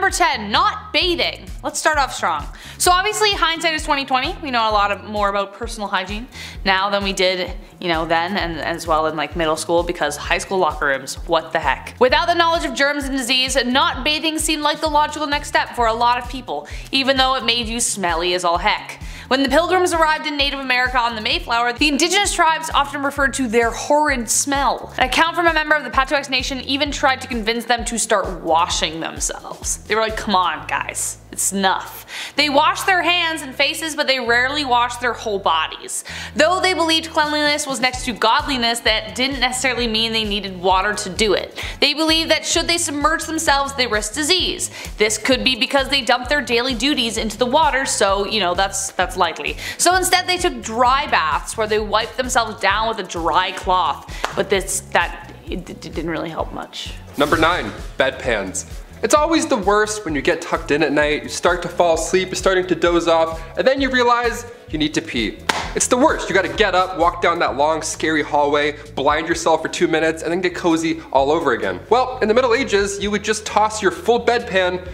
Number 10, not bathing. Let's start off strong. So obviously hindsight is 20/20. We know a lot more about personal hygiene now than we did, you know, then and as well in like middle school, because high school locker rooms, what the heck. Without the knowledge of germs and disease, not bathing seemed like the logical next step for a lot of people, even though it made you smelly as all heck. When the Pilgrims arrived in Native America on the Mayflower, the indigenous tribes often referred to their horrid smell. An account from a member of the Patuxet Nation even tried to convince them to start washing themselves. They were like, come on guys, it's enough. They washed their hands and faces, but they rarely washed their whole bodies. Though they believed cleanliness was next to godliness, that didn't necessarily mean they needed water to do it. They believed that should they submerge themselves, they risked disease. This could be because they dumped their daily duties into the water, so you know, that's likely. So instead they took dry baths where they wiped themselves down with a dry cloth, but it didn't really help much. Number 9, bedpans. It's always the worst when you get tucked in at night, you start to fall asleep, you're starting to doze off, and then you realize you need to pee. It's the worst. You gotta get up, walk down that long, scary hallway, blind yourself for 2 minutes, and then get cozy all over again. Well, in the Middle Ages, you would just toss your full bedpan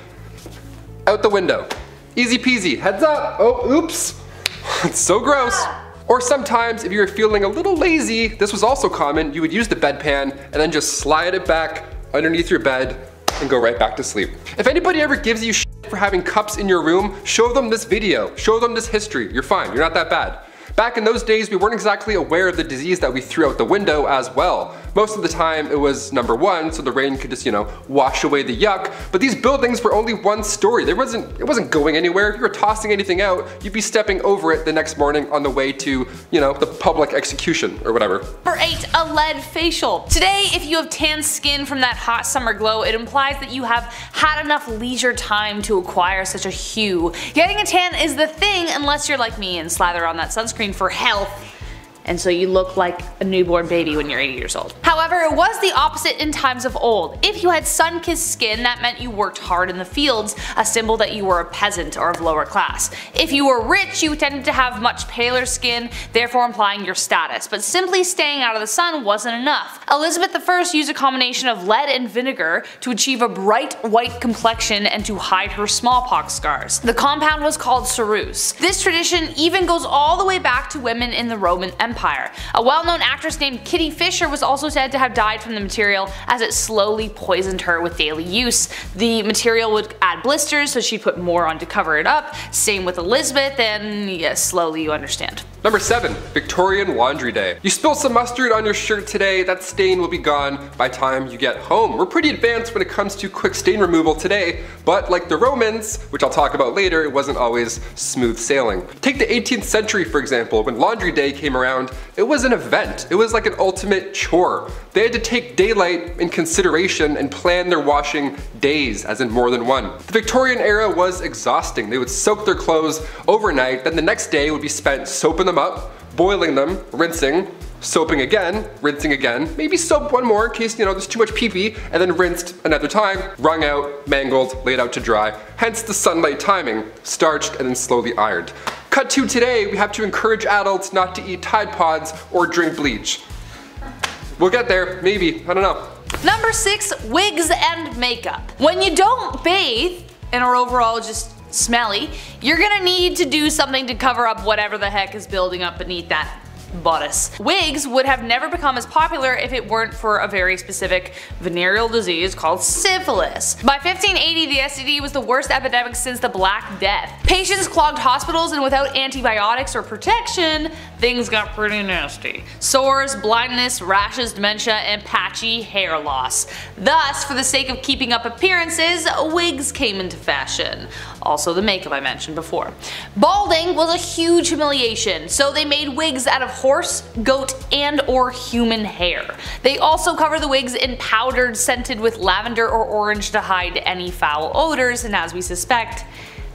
out the window. Easy peasy, heads up, oh, oops. It's so gross. Or sometimes, if you were feeling a little lazy, this was also common, you would use the bedpan and then just slide it back underneath your bed and go right back to sleep. If anybody ever gives you shit for having cups in your room, show them this video, show them this history, you're fine, you're not that bad. Back in those days, we weren't exactly aware of the disease that we threw out the window as well. Most of the time it was number one, so the rain could just, you know, wash away the yuck, but these buildings were only one story. It wasn't going anywhere. If you were tossing anything out, you'd be stepping over it the next morning on the way to, you know, the public execution or whatever. Number 8, a lead facial. Today, if you have tan skin from that hot summer glow, it implies that you have had enough leisure time to acquire such a hue. Getting a tan is the thing unless you're like me and slather on that sunscreen for health, and so you look like a newborn baby when you're 80 years old. However, it was the opposite in times of old. If you had sun-kissed skin, that meant you worked hard in the fields, a symbol that you were a peasant or of lower class. If you were rich, you tended to have much paler skin, therefore implying your status, but simply staying out of the sun wasn't enough. Elizabeth I used a combination of lead and vinegar to achieve a bright white complexion and to hide her smallpox scars. The compound was called ceruse. This tradition even goes all the way back to women in the Roman Empire. A well-known actress named Kitty Fisher was also said to have died from the material, as it slowly poisoned her with daily use. The material would add blisters, so she'd put more on to cover it up. Same with Elizabeth, and yes, yeah, slowly you understand. Number 7, Victorian laundry day. You spill some mustard on your shirt today, that stain will be gone by the time you get home. We're pretty advanced when it comes to quick stain removal today, but like the Romans, which I'll talk about later, it wasn't always smooth sailing. Take the 18th century for example. When laundry day came around, it was an event. It was like an ultimate chore. They had to take daylight in consideration and plan their washing days, as in more than one. The Victorian era was exhausting. They would soak their clothes overnight, then the next day would be spent soaping them up, boiling them, rinsing, soaping again, rinsing again, maybe soap one more in case, you know, there's too much pee-pee, and then rinsed another time, wrung out, mangled, laid out to dry, hence the sunlight timing, starched and then slowly ironed. Cut to today, we have to encourage adults not to eat Tide Pods or drink bleach. We'll get there, maybe, I don't know. Number 6, wigs and makeup. When you don't bathe and are overall just smelly, you're gonna need to do something to cover up whatever the heck is building up beneath that bodice. Wigs would have never become as popular if it weren't for a very specific venereal disease called syphilis. By 1580, the STD was the worst epidemic since the Black Death. Patients clogged hospitals, and without antibiotics or protection, things got pretty nasty. Sores, blindness, rashes, dementia, and patchy hair loss. Thus, for the sake of keeping up appearances, wigs came into fashion. Also the makeup I mentioned before. Balding was a huge humiliation, so they made wigs out of horse, goat, and or human hair. They also cover the wigs in powder scented with lavender or orange to hide any foul odors, and as we suspect,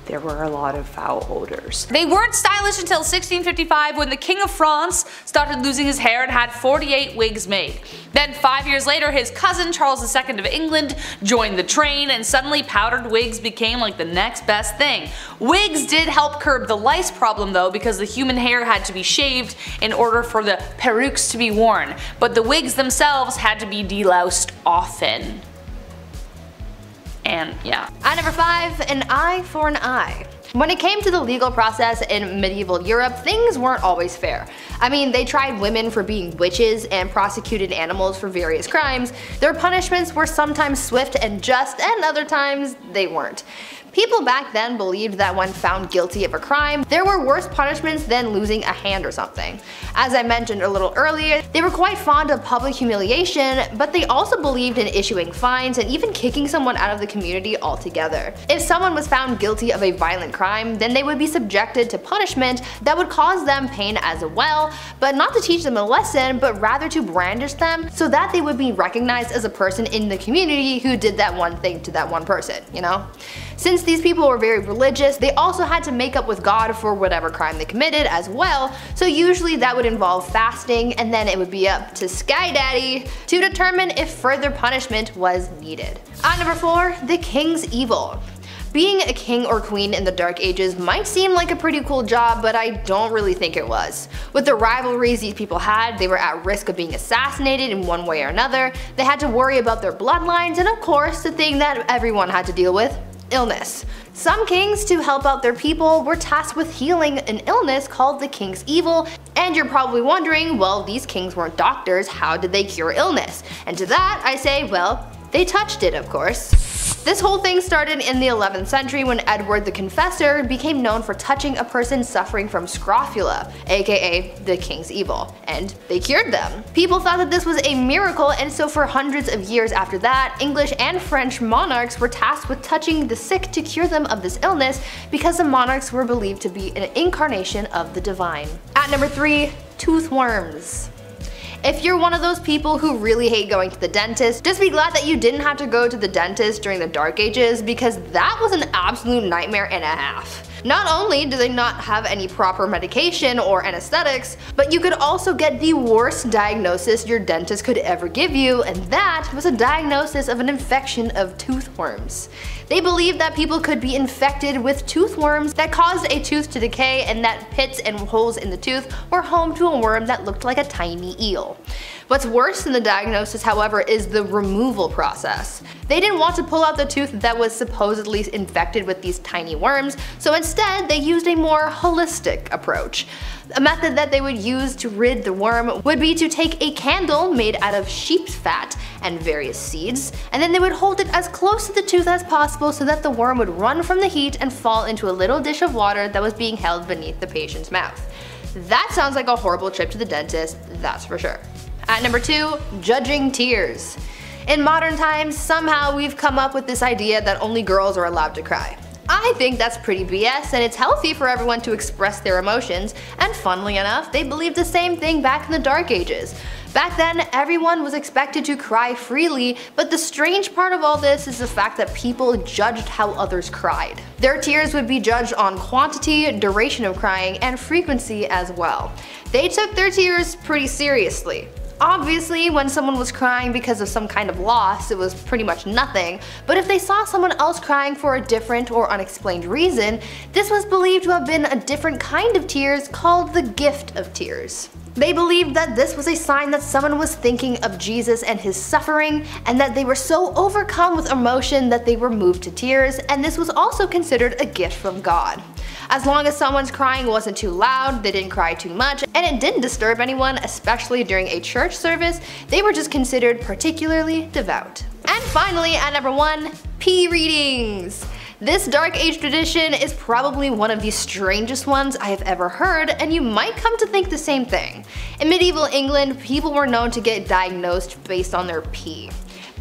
there were a lot of foul odors. They weren't stylish until 1655, when the King of France started losing his hair and had 48 wigs made. Then 5 years later, his cousin Charles II of England joined the train, and suddenly powdered wigs became like the next best thing. Wigs did help curb the lice problem though, because the human hair had to be shaved in order for the perruques to be worn, but the wigs themselves had to be deloused often. and yeah. At number 5, an eye for an eye. When it came to the legal process in medieval Europe, things weren't always fair. I mean, they tried women for being witches and prosecuted animals for various crimes. Their punishments were sometimes swift and just, and other times they weren't. People back then believed that when found guilty of a crime, there were worse punishments than losing a hand or something. As I mentioned a little earlier, they were quite fond of public humiliation, but they also believed in issuing fines and even kicking someone out of the community altogether. If someone was found guilty of a violent crime, then they would be subjected to punishment that would cause them pain as well, but not to teach them a lesson, but rather to brandish them so that they would be recognized as a person in the community who did that one thing to that one person, you know? Since these people were very religious, they also had to make up with God for whatever crime they committed as well, so usually that would involve fasting, and then it would be up to Sky Daddy to determine if further punishment was needed. At number 4, the King's Evil. Being a king or queen in the Dark Ages might seem like a pretty cool job, but I don't really think it was. With the rivalries these people had, they were at risk of being assassinated in one way or another, they had to worry about their bloodlines, and of course, the thing that everyone had to deal with, illness. Some kings, to help out their people, were tasked with healing an illness called the King's Evil, and you're probably wondering, well, these kings weren't doctors, how did they cure illness? And to that I say, well, they touched it, of course. This whole thing started in the 11th century when Edward the Confessor became known for touching a person suffering from scrofula, aka the King's Evil, and they cured them. People thought that this was a miracle, and so for hundreds of years after that, English and French monarchs were tasked with touching the sick to cure them of this illness, because the monarchs were believed to be an incarnation of the divine. At number 3, tooth worms. If you're one of those people who really hate going to the dentist, just be glad that you didn't have to go to the dentist during the Dark Ages, because that was an absolute nightmare and a half. Not only do they not have any proper medication or anesthetics, but you could also get the worst diagnosis your dentist could ever give you, and that was a diagnosis of an infection of tooth worms. They believed that people could be infected with tooth worms that caused a tooth to decay, and that pits and holes in the tooth were home to a worm that looked like a tiny eel. What's worse than the diagnosis, however, is the removal process. They didn't want to pull out the tooth that was supposedly infected with these tiny worms, so instead they used a more holistic approach. A method that they would use to rid the worm would be to take a candle made out of sheep's fat and various seeds, and then they would hold it as close to the tooth as possible so that the worm would run from the heat and fall into a little dish of water that was being held beneath the patient's mouth. That sounds like a horrible trip to the dentist, that's for sure. At number 2, judging tears. In modern times, somehow we've come up with this idea that only girls are allowed to cry. I think that's pretty BS, and it's healthy for everyone to express their emotions, and funnily enough, they believed the same thing back in the Dark Ages. Back then, everyone was expected to cry freely, but the strange part of all this is the fact that people judged how others cried. Their tears would be judged on quantity, duration of crying, and frequency as well. They took their tears pretty seriously. Obviously, when someone was crying because of some kind of loss, it was pretty much nothing, but if they saw someone else crying for a different or unexplained reason, this was believed to have been a different kind of tears called the gift of tears. They believed that this was a sign that someone was thinking of Jesus and his suffering, and that they were so overcome with emotion that they were moved to tears, and this was also considered a gift from God. As long as someone's crying wasn't too loud, they didn't cry too much, and it didn't disturb anyone, especially during a church service, they were just considered particularly devout. And finally, at number 1, pee readings. This Dark Age tradition is probably one of the strangest ones I have ever heard, and you might come to think the same thing. In medieval England, people were known to get diagnosed based on their pee.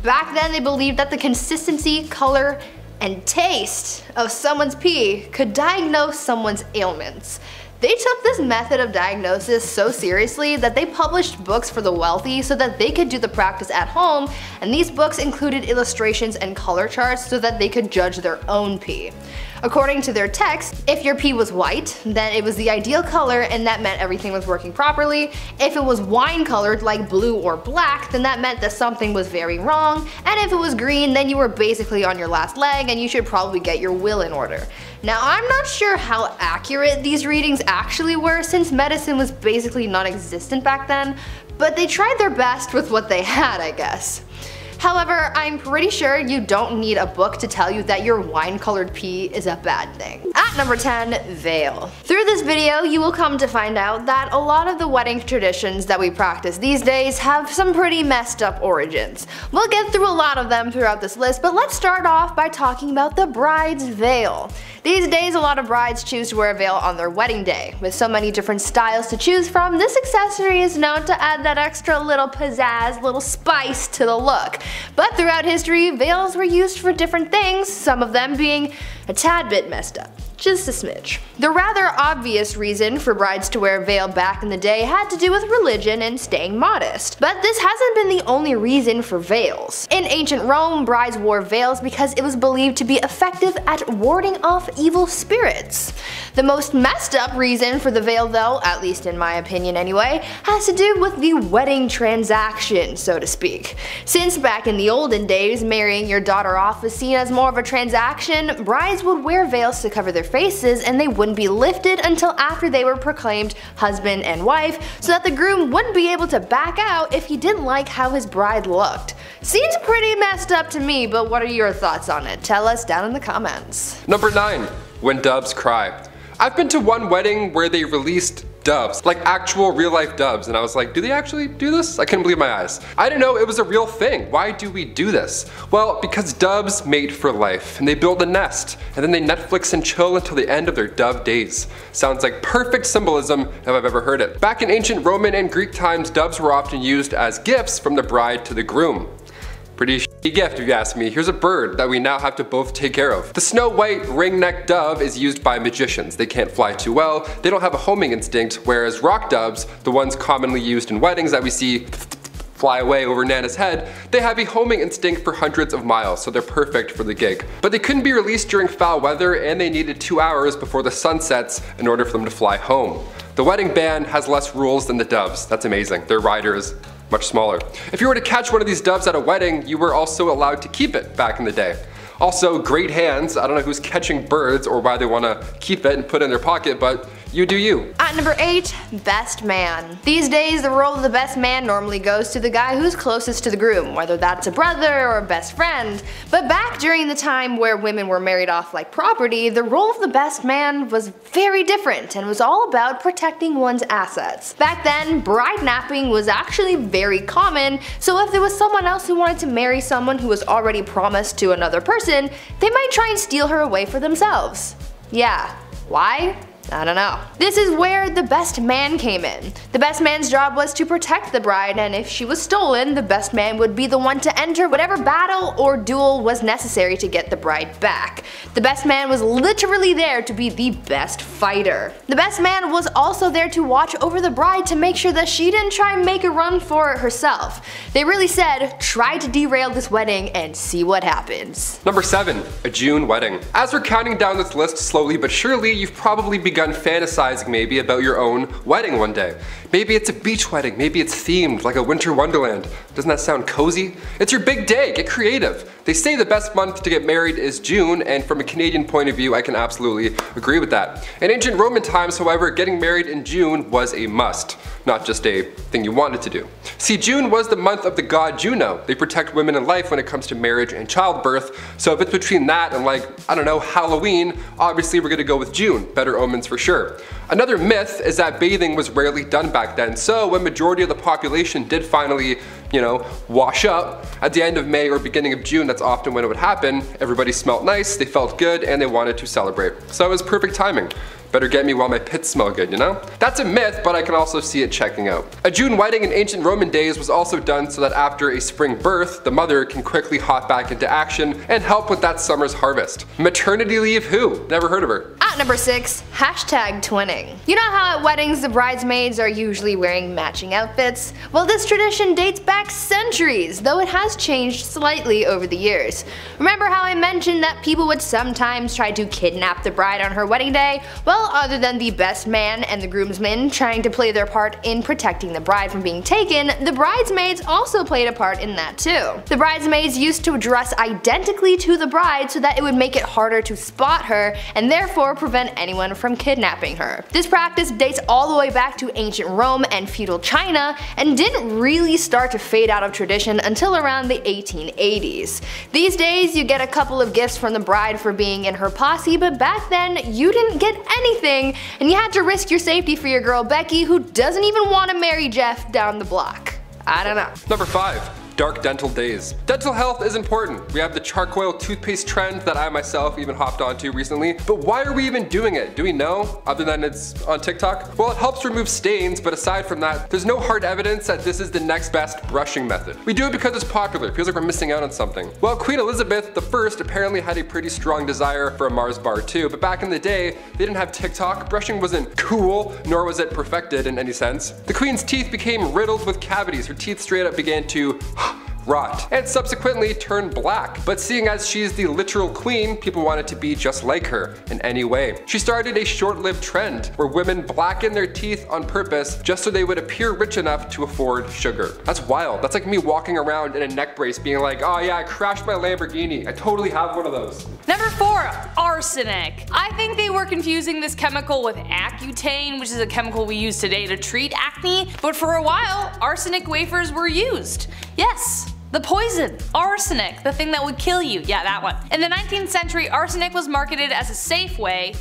Back then, they believed that the consistency, color, and taste of someone's pee could diagnose someone's ailments. They took this method of diagnosis so seriously that they published books for the wealthy so that they could do the practice at home, and these books included illustrations and color charts so that they could judge their own pee. According to their text, if your pee was white, then it was the ideal color and that meant everything was working properly. If it was wine colored like blue or black, then that meant that something was very wrong. And if it was green, then you were basically on your last leg and you should probably get your will in order. Now, I'm not sure how accurate these readings actually were since medicine was basically non-existent back then, but they tried their best with what they had, I guess. However, I'm pretty sure you don't need a book to tell you that your wine-colored pee is a bad thing. At number 10, veil. Through this video, you will come to find out that a lot of the wedding traditions that we practice these days have some pretty messed up origins. We'll get through a lot of them throughout this list, but let's start off by talking about the bride's veil. These days, a lot of brides choose to wear a veil on their wedding day. With so many different styles to choose from, this accessory is known to add that extra little pizzazz, little spice to the look. But throughout history, veils were used for different things, some of them being a tad bit messed up. Just a smidge. The rather obvious reason for brides to wear a veil back in the day had to do with religion and staying modest. But this hasn't been the only reason for veils. In ancient Rome, brides wore veils because it was believed to be effective at warding off evil spirits. The most messed up reason for the veil though, at least in my opinion anyway, has to do with the wedding transaction, so to speak. Since back in the olden days, marrying your daughter off was seen as more of a transaction, brides would wear veils to cover their faces and they wouldn't be lifted until after they were proclaimed husband and wife, so that the groom wouldn't be able to back out if he didn't like how his bride looked. Seems pretty messed up to me, but what are your thoughts on it? Tell us down in the comments. Number 9. When doves cry. I've been to one wedding where they released doves, like actual real life doves, and I was like, do they actually do this? I couldn't believe my eyes. I didn't know it was a real thing. Why do we do this? Well, because doves mate for life, and they build a nest, and then they Netflix and chill until the end of their dove days. Sounds like perfect symbolism if I've ever heard it. Back in ancient Roman and Greek times, doves were often used as gifts from the bride to the groom. Pretty shitty gift if you ask me. Here's a bird that we now have to both take care of. The snow white ring-necked dove is used by magicians. They can't fly too well, they don't have a homing instinct, whereas rock doves, the ones commonly used in weddings that we see fly away over Nana's head, they have a homing instinct for hundreds of miles, so they're perfect for the gig. But they couldn't be released during foul weather, and they needed 2 hours before the sun sets in order for them to fly home. The wedding band has less rules than the doves. That's amazing. Their rider is much smaller. If you were to catch one of these doves at a wedding, you were also allowed to keep it back in the day. Also, great hands. I don't know who's catching birds or why they want to keep it and put it in their pocket, but you do you. At number 8, best man. These days, the role of the best man normally goes to the guy who's closest to the groom, whether that's a brother or a best friend. But back during the time where women were married off like property, the role of the best man was very different and was all about protecting one's assets. Back then, bride napping was actually very common, so if there was someone else who wanted to marry someone who was already promised to another person, they might try and steal her away for themselves. Yeah. Why? I don't know. This is where the best man came in. The best man's job was to protect the bride, and if she was stolen, the best man would be the one to enter whatever battle or duel was necessary to get the bride back. The best man was literally there to be the best fighter. The best man was also there to watch over the bride to make sure that she didn't try and make a run for it herself. They really said, try to derail this wedding and see what happens. Number 7, a June wedding. As we're counting down this list slowly but surely, you've probably begun fantasizing maybe about your own wedding one day. Maybe it's a beach wedding, maybe it's themed like a winter wonderland. Doesn't that sound cozy? It's your big day, get creative. They say the best month to get married is June, and from a Canadian point of view, I can absolutely agree with that. In ancient Roman times, however, getting married in June was a must, not just a thing you wanted to do. See, June was the month of the god Juno. They protect women and life when it comes to marriage and childbirth, so if it's between that and like, I don't know, Halloween, obviously we're gonna go with June, better omens for sure. Another myth is that bathing was rarely done back then, so when majority of the population did finally, you know, wash up at the end of May or beginning of June, that's often when it would happen. Everybody smelled nice, they felt good, and they wanted to celebrate. So it was perfect timing. Better get me while my pits smell good, you know? That's a myth, but I can also see it checking out. A June wedding in ancient Roman days was also done so that after a spring birth, the mother can quickly hop back into action and help with that summer's harvest. Maternity leave who? Never heard of her. At number 6, #twinning. You know how at weddings the bridesmaids are usually wearing matching outfits? Well, this tradition dates back centuries, though it has changed slightly over the years. Remember how I mentioned that people would sometimes try to kidnap the bride on her wedding day? Well, other than the best man and the groomsmen trying to play their part in protecting the bride from being taken, the bridesmaids also played a part in that too. The bridesmaids used to dress identically to the bride so that it would make it harder to spot her, and therefore prevent anyone from kidnapping her. This practice dates all the way back to ancient Rome and feudal China and didn't really start to fade out of tradition until around the 1880s. These days you get a couple of gifts from the bride for being in her posse, but back then you didn't get anything and you had to risk your safety for your girl Becky, who doesn't even want to marry Jeff down the block. I don't know. Number 5. Dark dental days. Dental health is important. We have the charcoal toothpaste trend that I myself even hopped onto recently, but why are we even doing it? Do we know, other than it's on TikTok? Well, it helps remove stains, but aside from that, there's no hard evidence that this is the next best brushing method. We do it because it's popular. It feels like we're missing out on something. Well, Queen Elizabeth I apparently had a pretty strong desire for a Mars bar too, but back in the day, they didn't have TikTok. Brushing wasn't cool, nor was it perfected in any sense. The Queen's teeth became riddled with cavities. Her teeth straight up began to rot and subsequently turned black. But seeing as she's the literal queen, people wanted to be just like her in any way. She started a short-lived trend where women blacken their teeth on purpose just so they would appear rich enough to afford sugar. That's wild. That's like me walking around in a neck brace being like, oh yeah, I crashed my Lamborghini. I totally have one of those. Number 4, arsenic. I think they were confusing this chemical with Accutane, which is a chemical we use today to treat acne, but for a while, arsenic wafers were used. Yes. The poison, arsenic, the thing that would kill you. Yeah, that one. In the 19th century, arsenic was marketed as a safe way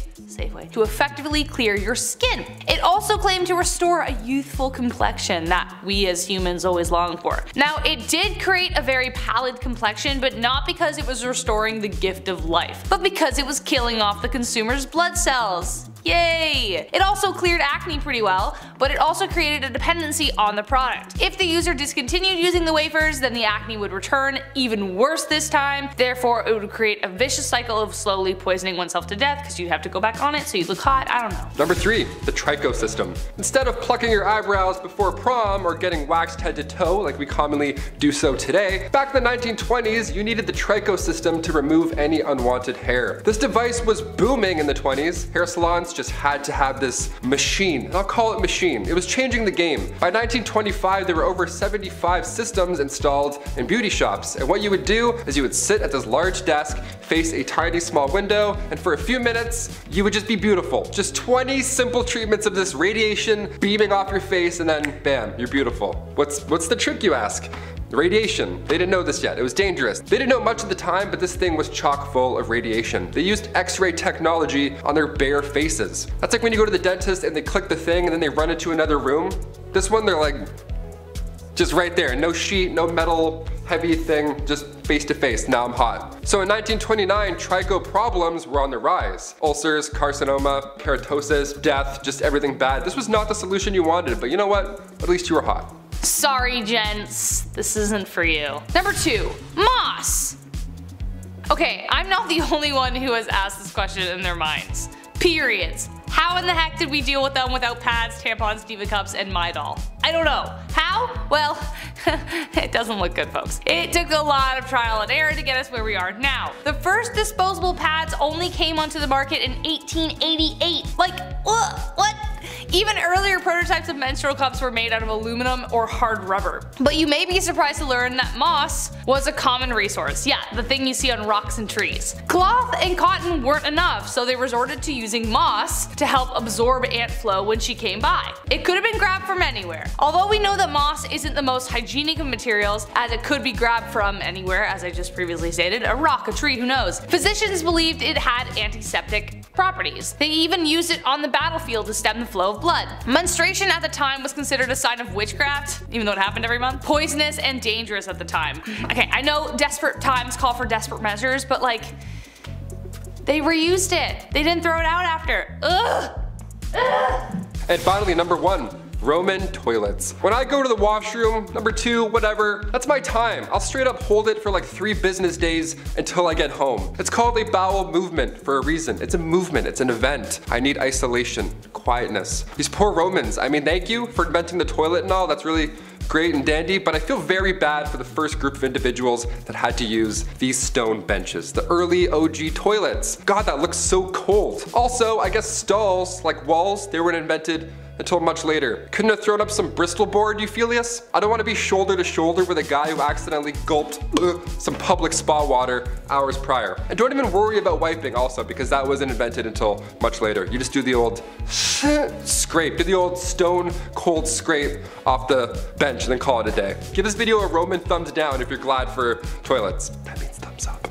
to effectively clear your skin. It also claimed to restore a youthful complexion that we as humans always long for. Now, it did create a very pallid complexion, but not because it was restoring the gift of life, but because it was killing off the consumer's blood cells. Yay! It also cleared acne pretty well, but it also created a dependency on the product. If the user discontinued using the wafers, then the acne would return, even worse this time. Therefore, it would create a vicious cycle of slowly poisoning oneself to death because you'd have to go back on it so you'd look hot. I don't know. Number 3, the trico system. Instead of plucking your eyebrows before prom or getting waxed head to toe like we commonly do so today, back in the 1920s, you needed the trico system to remove any unwanted hair. This device was booming in the 20s. Hair salons just had to have this machine. And I'll call it machine. It was changing the game. By 1925, there were over 75 systems installed in beauty shops. And what you would do is you would sit at this large desk, face a tiny small window, and for a few minutes, you would just be beautiful. Just 20 simple treatments of this radiation beaming off your face, and then bam, you're beautiful. What's the trick, you ask? Radiation. They didn't know this yet. It was dangerous. They didn't know much at the time, but this thing was chock full of radiation. They used x-ray technology on their bare faces. That's like when you go to the dentist and they click the thing and then they run into another room. This one, they're like, just right there. No sheet, no metal, heavy thing, just face to face. Now I'm hot. So in 1929, tricho problems were on the rise. Ulcers, carcinoma, keratosis, death, just everything bad. This was not the solution you wanted, but you know what? At least you were hot. Sorry, gents, this isn't for you. Number 2, moss. Okay, I'm not the only one who has asked this question in their minds. Periods. How in the heck did we deal with them without pads, tampons, diva cups, and Midol? I don't know. How? Well, it doesn't look good, folks. It took a lot of trial and error to get us where we are now. The first disposable pads only came onto the market in 1888. Like, ugh, what? Even earlier prototypes of menstrual cups were made out of aluminum or hard rubber. But you may be surprised to learn that moss was a common resource. Yeah, the thing you see on rocks and trees. Cloth and cotton weren't enough, so they resorted to using moss to help absorb Aunt Flo when she came by. It could have been grabbed from anywhere. Although we know that moss isn't the most hygienic of materials, as it could be grabbed from anywhere, as I just previously stated, a rock, a tree, who knows. Physicians believed it had antiseptic properties. They even used it on the battlefield to stem the flow of blood. Menstruation at the time was considered a sign of witchcraft, even though it happened every month, poisonous and dangerous at the time. Okay, I know desperate times call for desperate measures, but like, they reused it. They didn't throw it out after. Ugh. Ugh. And finally, number 1. Roman toilets. When I go to the washroom, number 2, whatever, that's my time. I'll straight up hold it for like 3 business days until I get home. It's called a bowel movement for a reason. It's a movement, it's an event. I need isolation, quietness. These poor Romans, I mean, thank you for inventing the toilet and all, that's really great and dandy, but I feel very bad for the first group of individuals that had to use these stone benches, the early OG toilets. God, that looks so cold. Also, I guess stalls, like walls, they weren't invented until much later. Couldn't have thrown up some Bristol board, Euphelius? I don't want to be shoulder to shoulder with a guy who accidentally gulped some public spa water hours prior. And don't even worry about wiping also, because that wasn't invented until much later. You just do the old scrape, do the old stone cold scrape off the bench and then call it a day. Give this video a Roman thumbs down if you're glad for toilets. That means thumbs up.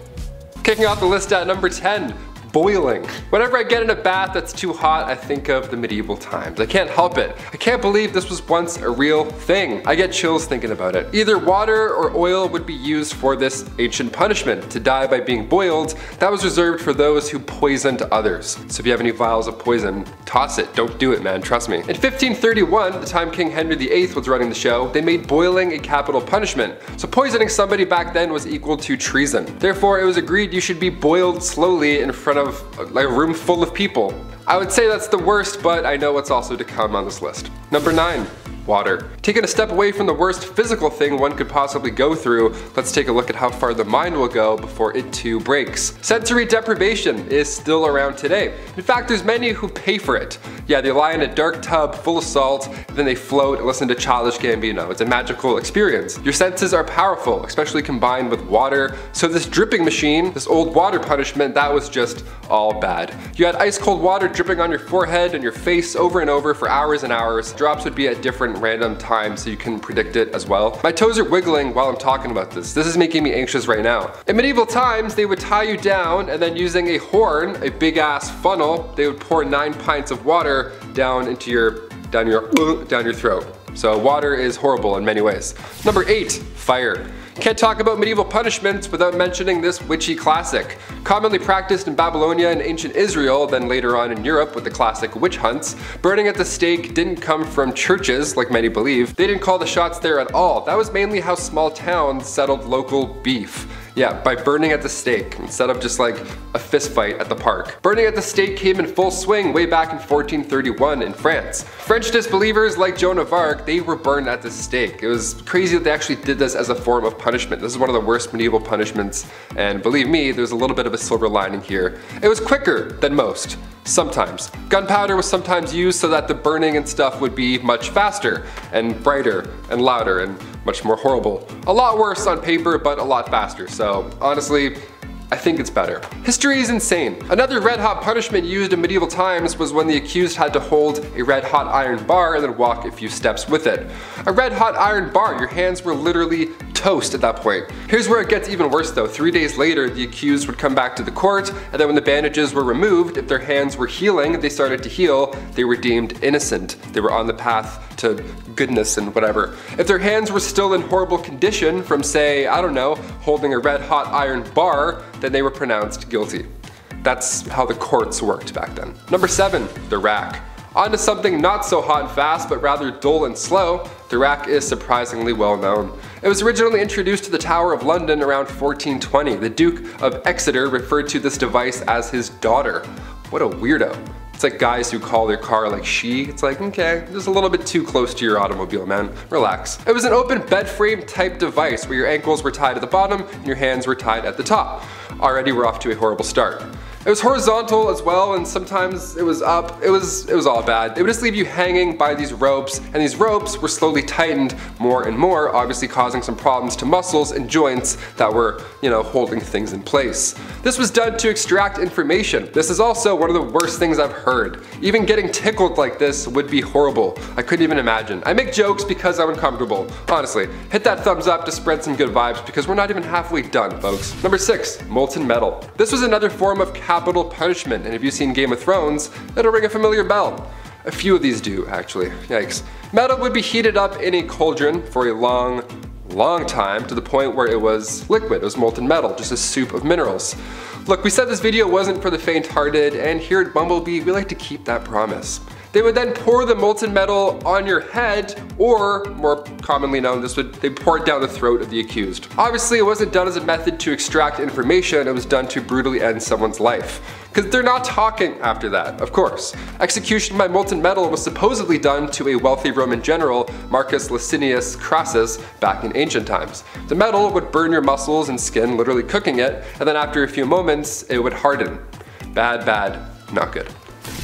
Kicking off the list at number 10, boiling. Whenever I get in a bath that's too hot, I think of the medieval times. I can't help it. I can't believe this was once a real thing. I get chills thinking about it. Either water or oil would be used for this ancient punishment. To die by being boiled, that was reserved for those who poisoned others. So if you have any vials of poison, toss it. Don't do it, man, trust me. In 1531, the time King Henry VIII was running the show, they made boiling a capital punishment. So poisoning somebody back then was equal to treason. Therefore, it was agreed you should be boiled slowly in front of like a room full of people. I would say that's the worst, but I know what's also to come on this list. Number 9, water. Taking a step away from the worst physical thing one could possibly go through, let's take a look at how far the mind will go before it too breaks. Sensory deprivation is still around today. In fact, there's many who pay for it. Yeah, they lie in a dark tub full of salt, and then they float and listen to Childish Gambino. It's a magical experience. Your senses are powerful, especially combined with water. So this dripping machine, this old water punishment, that was just all bad. You had ice cold water dripping on your forehead and your face over and over for hours and hours. Drops would be at different random times, so you can predict it as well. My toes are wiggling while I'm talking about this. This is making me anxious right now. In medieval times, they would tie you down and then using a horn, a big ass funnel, they would pour 9 pints of water down into your, down your throat. So water is horrible in many ways. Number 8, fire. Can't talk about medieval punishments without mentioning this witchy classic. Commonly practiced in Babylonia and ancient Israel, then later on in Europe with the classic witch hunts, burning at the stake didn't come from churches, like many believe. They didn't call the shots there at all. That was mainly how small towns settled local beef. Yeah, by burning at the stake, instead of just like a fist fight at the park. Burning at the stake came in full swing way back in 1431 in France. French disbelievers like Joan of Arc, they were burned at the stake. It was crazy that they actually did this as a form of punishment. This is one of the worst medieval punishments, and believe me, there's a little bit of a silver lining here. It was quicker than most. Sometimes. Gunpowder was sometimes used so that the burning and stuff would be much faster and brighter and louder and much more horrible. A lot worse on paper, but a lot faster. So honestly, I think it's better. History is insane. Another red hot punishment used in medieval times was when the accused had to hold a red hot iron bar and then walk a few steps with it. A red hot iron bar, your hands were literally toast at that point. Here's where it gets even worse though. 3 days later, the accused would come back to the court, and then when the bandages were removed, if their hands were healing, they started to heal, they were deemed innocent. They were on the path to goodness and whatever. If their hands were still in horrible condition from say, I don't know, holding a red hot iron bar, then they were pronounced guilty. That's how the courts worked back then. Number 7, the rack. On to something not so hot and fast, but rather dull and slow, the rack is surprisingly well known. It was originally introduced to the Tower of London around 1420. The Duke of Exeter referred to this device as his daughter. What a weirdo. It's like guys who call their car like she. It's like, okay, just a little bit too close to your automobile, man. Relax. It was an open bed frame type device where your ankles were tied at the bottom and your hands were tied at the top. Already we're off to a horrible start. It was horizontal as well, and sometimes it was up. It was all bad. They would just leave you hanging by these ropes, and these ropes were slowly tightened more and more, obviously causing some problems to muscles and joints that were, you know, holding things in place. This was done to extract information. This is also one of the worst things I've heard. Even getting tickled like this would be horrible. I couldn't even imagine. I make jokes because I'm uncomfortable. Honestly, hit that thumbs up to spread some good vibes because we're not even halfway done, folks. Number 6, molten metal. This was another form of capital punishment, and if you've seen Game of Thrones, it'll ring a familiar bell. A few of these do, actually. Yikes. Metal would be heated up in a cauldron for a long time to the point where it was liquid. It was molten metal, just a soup of minerals. Look, we said this video wasn't for the faint-hearted, and here at Bumblebee, we like to keep that promise. They would then pour the molten metal on your head, or more commonly known, they pour it down the throat of the accused. Obviously, it wasn't done as a method to extract information, it was done to brutally end someone's life. Because they're not talking after that, of course. Execution by molten metal was supposedly done to a wealthy Roman general, Marcus Licinius Crassus, back in ancient times. The metal would burn your muscles and skin, literally cooking it, and then after a few moments, it would harden. Bad, not good.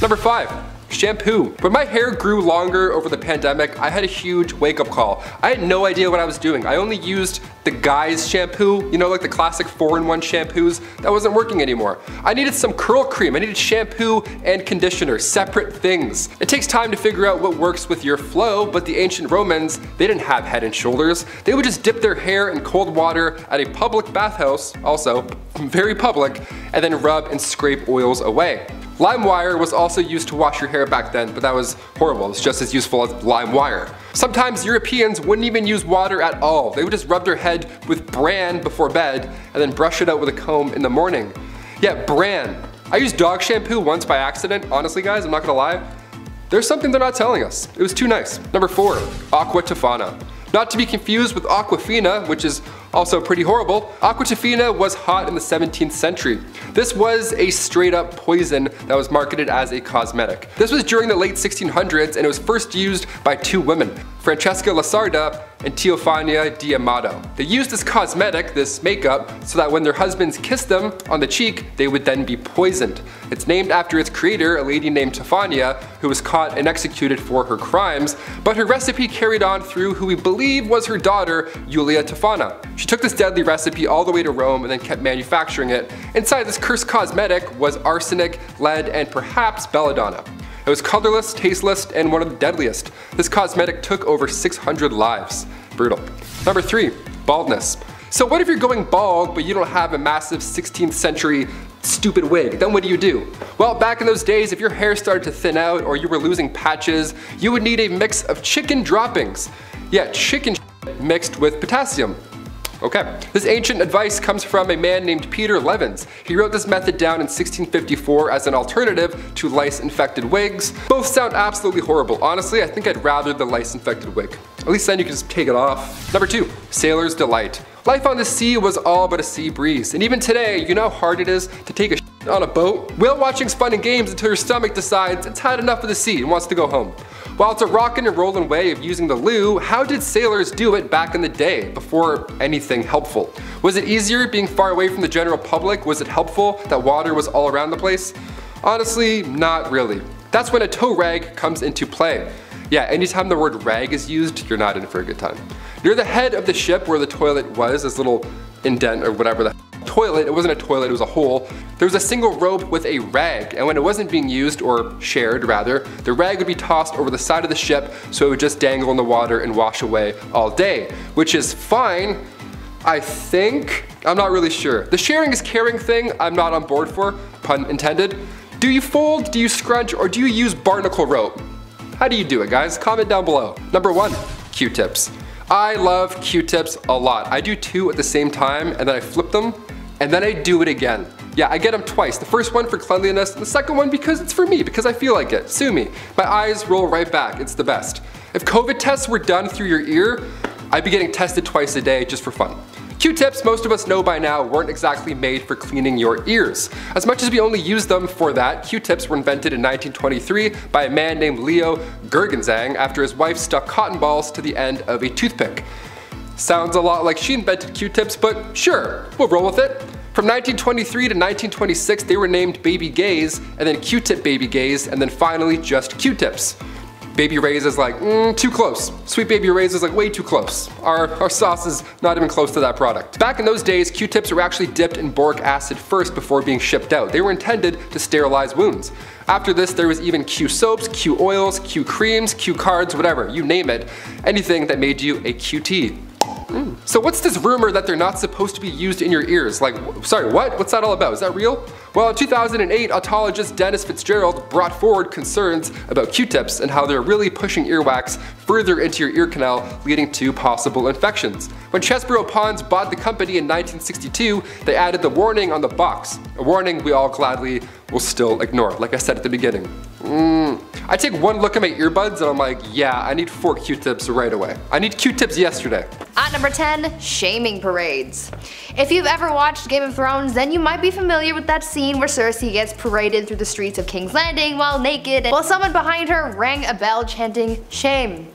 Number 5. shampoo. When my hair grew longer over the pandemic, I had a huge wake-up call. I had no idea what I was doing. I only used the Guy's shampoo, you know, like the classic 4-in-1 shampoos. That wasn't working anymore. I needed some curl cream. I needed shampoo and conditioner, separate things. It takes time to figure out what works with your flow, but the ancient Romans, they didn't have Head and Shoulders. They would just dip their hair in cold water at a public bathhouse, also very public, and then rub and scrape oils away. Lime wire was also used to wash your hair back then, but that was horrible. It's just as useful as lime wire. Sometimes Europeans wouldn't even use water at all. They would just rub their head with bran before bed and then brush it out with a comb in the morning. Yeah, bran. I used dog shampoo once by accident. Honestly, guys, I'm not gonna lie. There's something they're not telling us. It was too nice. Number 4, Aqua Tofana. Not to be confused with Aquafina, which is also pretty horrible. Aqua Tofana was hot in the 17th century. This was a straight up poison that was marketed as a cosmetic. This was during the late 1600s and it was first used by two women, Francesca Lasarda and Teofania D'Amato. They used this cosmetic, this makeup, so that when their husbands kissed them on the cheek, they would then be poisoned. It's named after its creator, a lady named Tofania, who was caught and executed for her crimes, but her recipe carried on through who we believe was her daughter, Julia Tofana. She took this deadly recipe all the way to Rome and then kept manufacturing it. Inside this cursed cosmetic was arsenic, lead, and perhaps belladonna. It was colorless, tasteless, and one of the deadliest. This cosmetic took over 600 lives. Brutal. Number 3, baldness. So what if you're going bald, but you don't have a massive 16th century stupid wig? Then what do? Well, back in those days, if your hair started to thin out or you were losing patches, you would need a mix of chicken droppings. Yeah, chicken mixed with potassium. Okay. This ancient advice comes from a man named Peter Levens. He wrote this method down in 1654 as an alternative to lice-infected wigs. Both sound absolutely horrible. Honestly, I think I'd rather the lice-infected wig. At least then you can just take it off. Number 2, Sailor's Delight. Life on the sea was all but a sea breeze. And even today, you know how hard it is to take a shit on a boat? Whale watching's fun and games until your stomach decides it's had enough of the sea and wants to go home. While it's a rockin' and rollin' way of using the loo, how did sailors do it back in the day, before anything helpful? Was it easier being far away from the general public? Was it helpful that water was all around the place? Honestly, not really. That's when a tow rag comes into play. Yeah, anytime the word rag is used, you're not in for a good time. Near the head of the ship where the toilet was, this little indent or whatever the toilet, it wasn't a toilet, it was a hole. There was a single rope with a rag, and when it wasn't being used, or shared rather, the rag would be tossed over the side of the ship so it would just dangle in the water and wash away all day, which is fine, I think. I'm not really sure. The sharing is caring thing I'm not on board for, pun intended. Do you fold, do you scrunch, or do you use barnacle rope? How do you do it, guys? Comment down below. Number 1, Q-tips. I love Q-tips a lot. I do 2 at the same time, and then I flip them, and then I do it again. Yeah, I get them twice. The first one for cleanliness, and the second one because it's for me, because I feel like it. Sue me. My eyes roll right back. It's the best. If COVID tests were done through your ear, I'd be getting tested twice a day just for fun. Q-tips, most of us know by now, weren't exactly made for cleaning your ears. As much as we only use them for that, Q-tips were invented in 1923 by a man named Leo Gerstenzang after his wife stuck cotton balls to the end of a toothpick. Sounds a lot like she invented Q-tips, but sure, we'll roll with it. From 1923 to 1926, they were named Baby Gays, and then Q-tip Baby Gays, and then finally just Q-tips. Baby Ray's is like, too close. Sweet Baby Ray's is like way too close. Our sauce is not even close to that product. Back in those days, Q-tips were actually dipped in boric acid first before being shipped out. They were intended to sterilize wounds. After this, there was even Q-soaps, Q-oils, Q-creams, Q-cards, whatever, you name it. Anything that made you a QT. So what's this rumor that they're not supposed to be used in your ears? Like, sorry, what? What's that all about? Is that real? Well, in 2008, otologist Dennis Fitzgerald brought forward concerns about Q-tips and how they're really pushing earwax further into your ear canal, leading to possible infections. When Chesebrough-Pond's bought the company in 1962, they added the warning on the box, a warning we all gladly will still ignore, like I said at the beginning. I take one look at my earbuds and I'm like, yeah, I need 4 Q-tips right away. I need Q-tips yesterday. At number 10, shaming parades. If you've ever watched Game of Thrones, then you might be familiar with that scene where Cersei gets paraded through the streets of King's Landing while naked, while someone behind her rang a bell chanting, shame,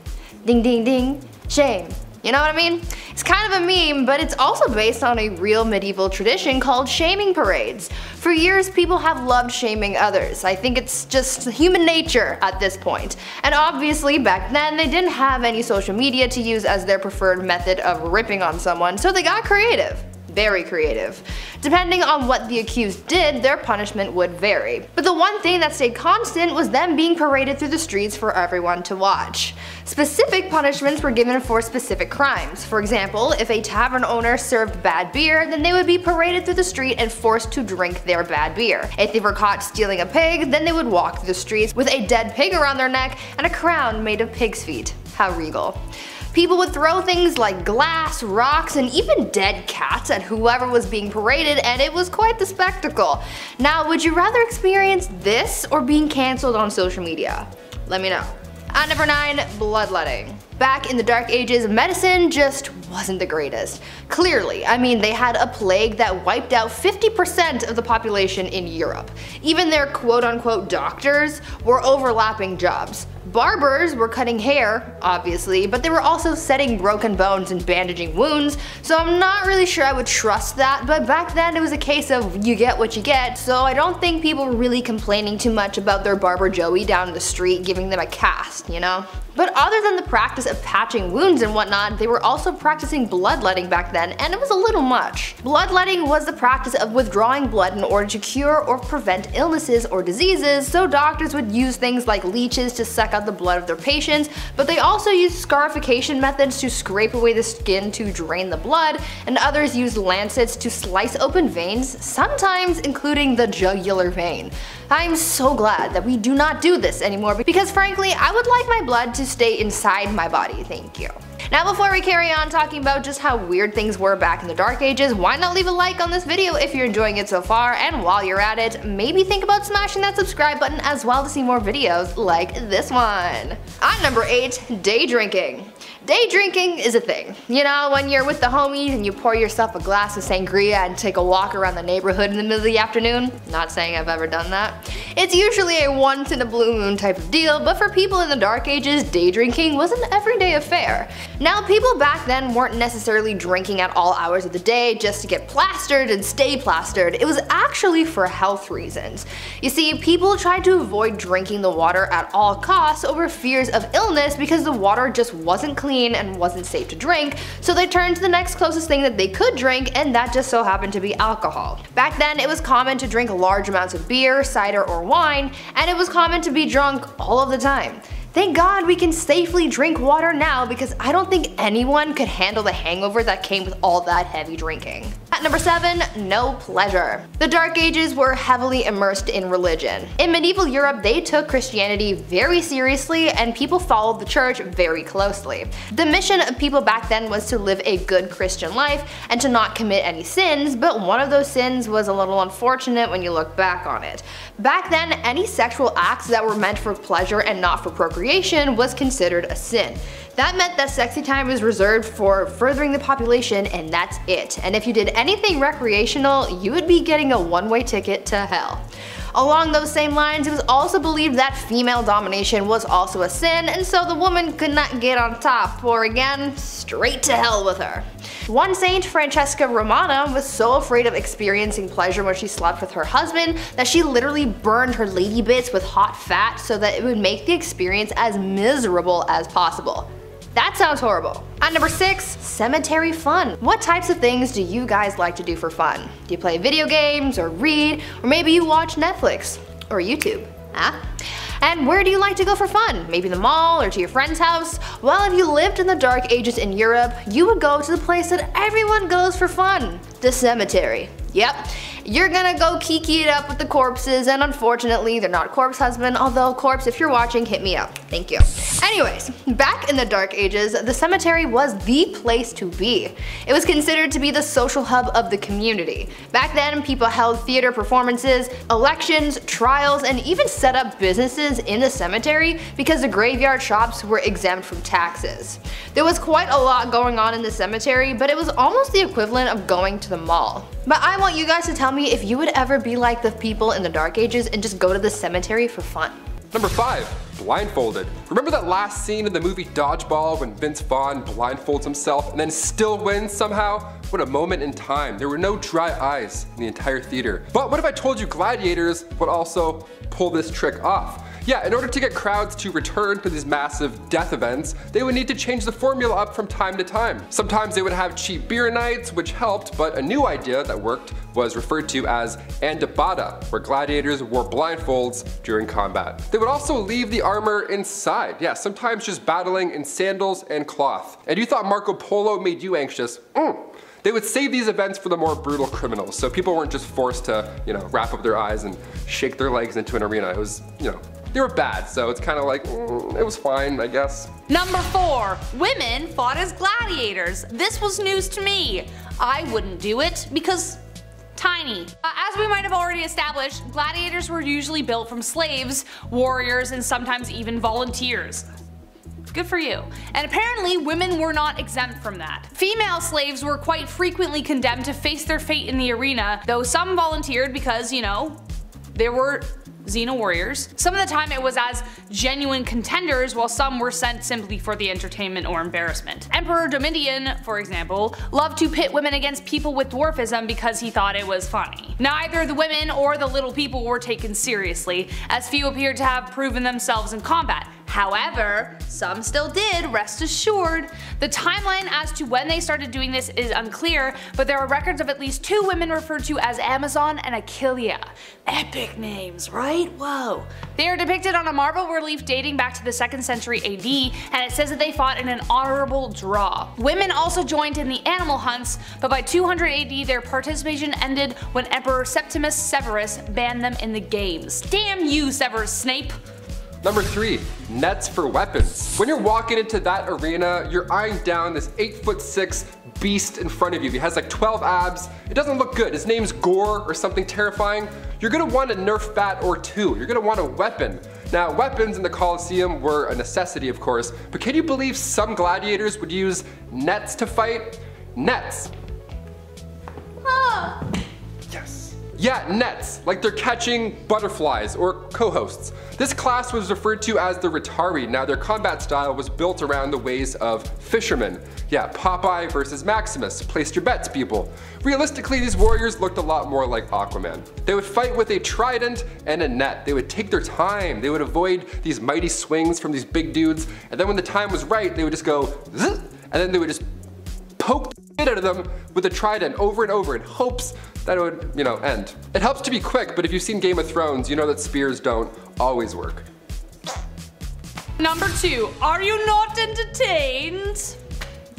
ding ding ding, shame, You know what I mean? It's kind of a meme, but it's also based on a real medieval tradition called shaming parades. For years, people have loved shaming others. I think it's just human nature at this point. And obviously, back then, they didn't have any social media to use as their preferred method of ripping on someone, so they got creative. Very creative. Depending on what the accused did, their punishment would vary. But the one thing that stayed constant was them being paraded through the streets for everyone to watch. Specific punishments were given for specific crimes. For example, if a tavern owner served bad beer, then they would be paraded through the street and forced to drink their bad beer. If they were caught stealing a pig, then they would walk through the streets with a dead pig around their neck and a crown made of pig's feet. How regal. People would throw things like glass, rocks, and even dead cats at whoever was being paraded, and it was quite the spectacle. Now, would you rather experience this or being cancelled on social media? Let me know. At number 9, bloodletting. Back in the Dark Ages, medicine just wasn't the greatest. Clearly, I mean, they had a plague that wiped out 50% of the population in Europe. Even their quote-unquote doctors were overlapping jobs. Barbers were cutting hair, obviously, but they were also setting broken bones and bandaging wounds, so I'm not really sure I would trust that, but back then it was a case of you get what you get, so I don't think people were really complaining too much about their barber Joey down the street giving them a cast, you know? But other than the practice of patching wounds and whatnot, they were also practicing bloodletting back then, and it was a little much. Bloodletting was the practice of withdrawing blood in order to cure or prevent illnesses or diseases, so doctors would use things like leeches to suck out the blood of their patients, but they also used scarification methods to scrape away the skin to drain the blood, and others used lancets to slice open veins, sometimes including the jugular vein. I'm so glad that we do not do this anymore, because frankly, I would like my blood to stay inside my body, thank you. Now before we carry on talking about just how weird things were back in the Dark Ages, why not leave a like on this video if you're enjoying it so far, and while you're at it, maybe think about smashing that subscribe button as well to see more videos like this one. At number 8, day drinking. Day drinking is a thing. You know, when you're with the homies and you pour yourself a glass of sangria and take a walk around the neighborhood in the middle of the afternoon. Not saying I've ever done that. It's usually a once in a blue moon type of deal, but for people in the Dark Ages, day drinking was an everyday affair. Now, people back then weren't necessarily drinking at all hours of the day just to get plastered and stay plastered. It was actually for health reasons. You see, people tried to avoid drinking the water at all costs over fears of illness because the water just wasn't clean and wasn't safe to drink, so they turned to the next closest thing that they could drink, and that just so happened to be alcohol. Back then, it was common to drink large amounts of beer, cider, or wine, and it was common to be drunk all of the time. Thank God we can safely drink water now, because I don't think anyone could handle the hangover that came with all that heavy drinking. At number 7, no pleasure. The Dark Ages were heavily immersed in religion. In medieval Europe, they took Christianity very seriously, and people followed the church very closely. The mission of people back then was to live a good Christian life and to not commit any sins, but one of those sins was a little unfortunate when you look back on it. Back then, any sexual acts that were meant for pleasure and not for procreation was considered a sin. That meant that sexy time was reserved for furthering the population, and that's it. And if you did anything recreational, you would be getting a one-way ticket to hell. Along those same lines, it was also believed that female domination was also a sin, and so the woman could not get on top, or again, straight to hell with her. One saint, Francesca Romana, was so afraid of experiencing pleasure when she slept with her husband that she literally burned her lady bits with hot fat so that it would make the experience as miserable as possible. That sounds horrible. At number 6, cemetery fun. What types of things do you guys like to do for fun? Do you play video games, or read, or maybe you watch Netflix, or YouTube, huh? And where do you like to go for fun? Maybe the mall, or to your friend's house? Well, if you lived in the Dark Ages in Europe, you would go to the place that everyone goes for fun, the cemetery. Yep. You're gonna go kiki it up with the corpses, and unfortunately they're not corpse husband, although corpse, if you're watching, hit me up. Thank you. Anyways, back in the Dark Ages, the cemetery was the place to be. It was considered to be the social hub of the community. Back then, people held theater performances, elections, trials, and even set up businesses in the cemetery because the graveyard shops were exempt from taxes. There was quite a lot going on in the cemetery, but it was almost the equivalent of going to the mall. But I want you guys to tell me if you would ever be like the people in the Dark Ages and just go to the cemetery for fun. Number 5. Blindfolded. Remember that last scene in the movie Dodgeball when Vince Vaughn blindfolds himself and then still wins somehow? What a moment in time. There were no dry eyes in the entire theater. But what if I told you gladiators would also pull this trick off? Yeah, in order to get crowds to return to these massive death events, they would need to change the formula up from time to time. Sometimes they would have cheap beer nights, which helped, but a new idea that worked was referred to as andibata, where gladiators wore blindfolds during combat. They would also leave the armor inside, yeah, sometimes just battling in sandals and cloth. And you thought Marco Polo made you anxious? They would save these events for the more brutal criminals, so people weren't just forced to, wrap up their eyes and shake their legs into an arena. It was, they were bad, so it's kind of like, it was fine, I guess. Number 4, women fought as gladiators. This was news to me. I wouldn't do it because tiny. As we might have already established, gladiators were usually built from slaves, warriors, and sometimes even volunteers. Good for you. And apparently women were not exempt from that. Female slaves were quite frequently condemned to face their fate in the arena, though some volunteered because, there were Xena warriors. Some of the time it was as genuine contenders, while some were sent simply for the entertainment or embarrassment. Emperor Domitian, for example, loved to pit women against people with dwarfism because he thought it was funny. Neither the women or the little people were taken seriously, as few appeared to have proven themselves in combat. However, some still did, rest assured. The timeline as to when they started doing this is unclear, but there are records of at least 2 women referred to as Amazon and Achillea. Epic names, right? Whoa. They are depicted on a marble relief dating back to the 2nd century AD, and it says that they fought in an honorable draw. Women also joined in the animal hunts, but by 200 AD their participation ended when Emperor Septimius Severus banned them in the games. Damn you, Severus Snape. Number 3, nets for weapons. When you're walking into that arena, you're eyeing down this 8'6" beast in front of you. He has like 12 abs. It doesn't look good. His name's Gore or something terrifying. You're gonna want a Nerf bat or 2. You're gonna want a weapon. Now, weapons in the Colosseum were a necessity, of course, but can you believe some gladiators would use nets to fight? Nets. Ah. Yes. Yeah, nets, like they're catching butterflies or co-hosts. This class was referred to as the Rotari. Now, their combat style was built around the ways of fishermen. Yeah, Popeye versus Maximus, placed your bets, people. Realistically, these warriors looked a lot more like Aquaman. They would fight with a trident and a net. They would take their time. They would avoid these mighty swings from these big dudes. And then when the time was right, they would just go, zzz, and then they would just poke the shit out of them with a trident over and over in hopes that it would, end. It helps to be quick, but if you've seen Game of Thrones, you know that spears don't always work. Number 2, are you not entertained?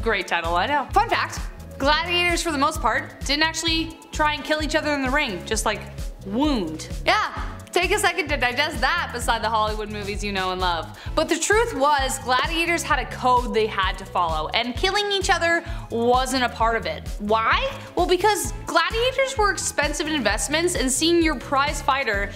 Great title, I know. Fun fact, gladiators for the most part didn't actually try and kill each other in the ring, just like wound. Yeah. Take a second to digest that beside the Hollywood movies you know and love. But the truth was, gladiators had a code they had to follow, and killing each other wasn't a part of it. Why? Well, because gladiators were expensive investments, and seeing your prize fighter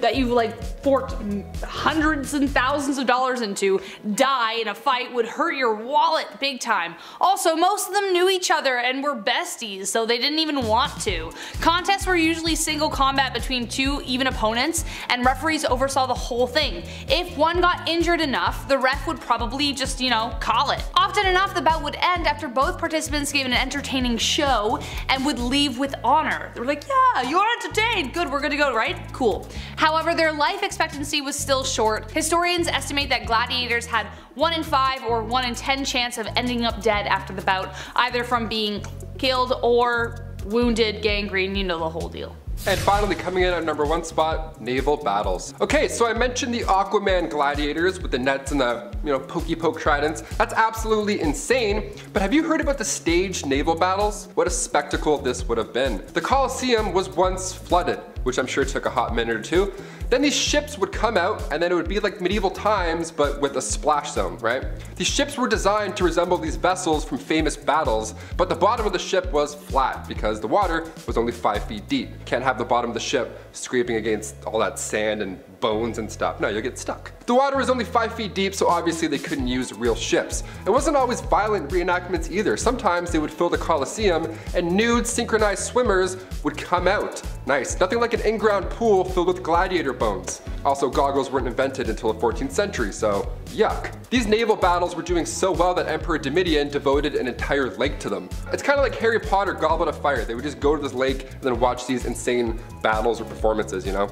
that you forked hundreds and thousands of dollars into die in a fight would hurt your wallet big time. Also, most of them knew each other and were besties, so they didn't even want to. Contests were usually single combat between 2 even opponents, and referees oversaw the whole thing. If one got injured enough, the ref would probably just, call it. Often enough, the bout would end after both participants gave an entertaining show and would leave with honor. They were like, yeah, you are entertained. Good, we're good to go, right? Cool. However, their life expectancy was still short. Historians estimate that gladiators had 1 in 5 or 1 in 10 chance of ending up dead after the bout, either from being killed or wounded, gangrene, the whole deal. And finally, coming in at number 1 spot, naval battles. Okay, so I mentioned the Aquaman gladiators with the nets and the, pokey-poke tridents. That's absolutely insane, but have you heard about the staged naval battles? What a spectacle this would have been. The Colosseum was once flooded, which I'm sure took a hot minute or 2. Then these ships would come out, and then it would be like medieval times, but with a splash zone, right? These ships were designed to resemble these vessels from famous battles, but the bottom of the ship was flat because the water was only 5 feet deep. Can't have the bottom of the ship scraping against all that sand and bones and stuff. No, you'll get stuck. The water is only 5 feet deep, so obviously they couldn't use real ships. It wasn't always violent reenactments either. Sometimes they would fill the Colosseum and nude synchronized swimmers would come out. Nice, nothing like an in-ground pool filled with gladiator bones. Also, goggles weren't invented until the 14th century, so yuck. These naval battles were doing so well that Emperor Domitian devoted an entire lake to them. It's kind of like Harry Potter Goblet of Fire. They would just go to this lake and then watch these insane battles or performances, you know?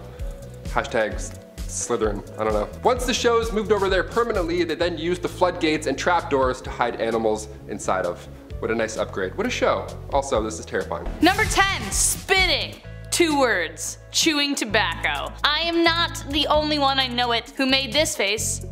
Hashtags Slytherin, I don't know. Once the shows moved over there permanently, they then used the floodgates and trapdoors to hide animals inside of. What a nice upgrade. What a show. Also, this is terrifying. Number 10, spitting. 2 words, chewing tobacco. I am not the only one, I know it, who made this face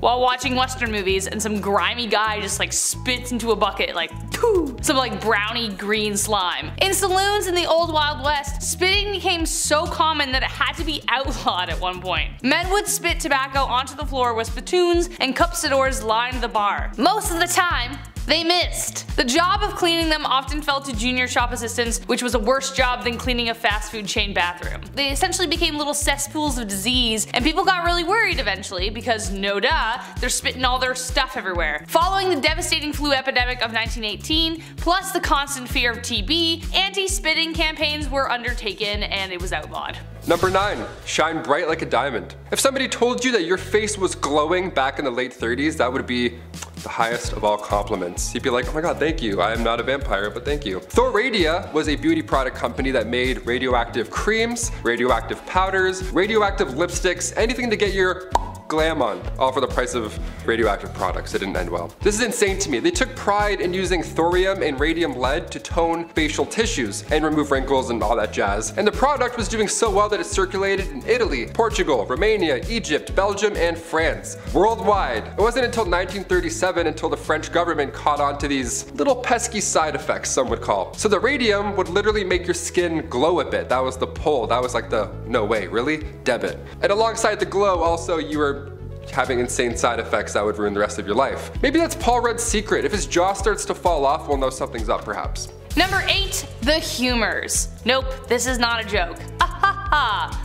while watching Western movies and some grimy guy just like spits into a bucket like pooh, some like browny green slime. In saloons in the old Wild West, spitting became so common that it had to be outlawed at one point. Men would spit tobacco onto the floor with spittoons and cupsidors lined the bar. Most of the time, they missed. The job of cleaning them often fell to junior shop assistants, which was a worse job than cleaning a fast food chain bathroom. They essentially became little cesspools of disease, and people got really worried eventually because, no duh, they're spitting all their stuff everywhere. Following the devastating flu epidemic of 1918, plus the constant fear of TB, anti-spitting campaigns were undertaken and it was outlawed. Number 9, shine bright like a diamond. If somebody told you that your face was glowing back in the late 30s, that would be the highest of all compliments. You'd be like, oh my god, thank you, I am not a vampire, but thank you. Thoradia was a beauty product company that made radioactive creams, radioactive powders, radioactive lipsticks, anything to get your glam on, all for the price of radioactive products. It didn't end well. This is insane to me. They took pride in using thorium and radium lead to tone facial tissues and remove wrinkles and all that jazz. And the product was doing so well that it circulated in Italy, Portugal, Romania, Egypt, Belgium, and France. Worldwide. It wasn't until 1937 until the French government caught on to these little pesky side effects, some would call. So the radium would literally make your skin glow a bit. That was the pull. That was like the, no way, really? Debit. And alongside the glow also, you were having insane side effects that would ruin the rest of your life. Maybe that's Paul Rudd's secret. If his jaw starts to fall off, we'll know something's up perhaps. Number 8, the humors. Nope, this is not a joke.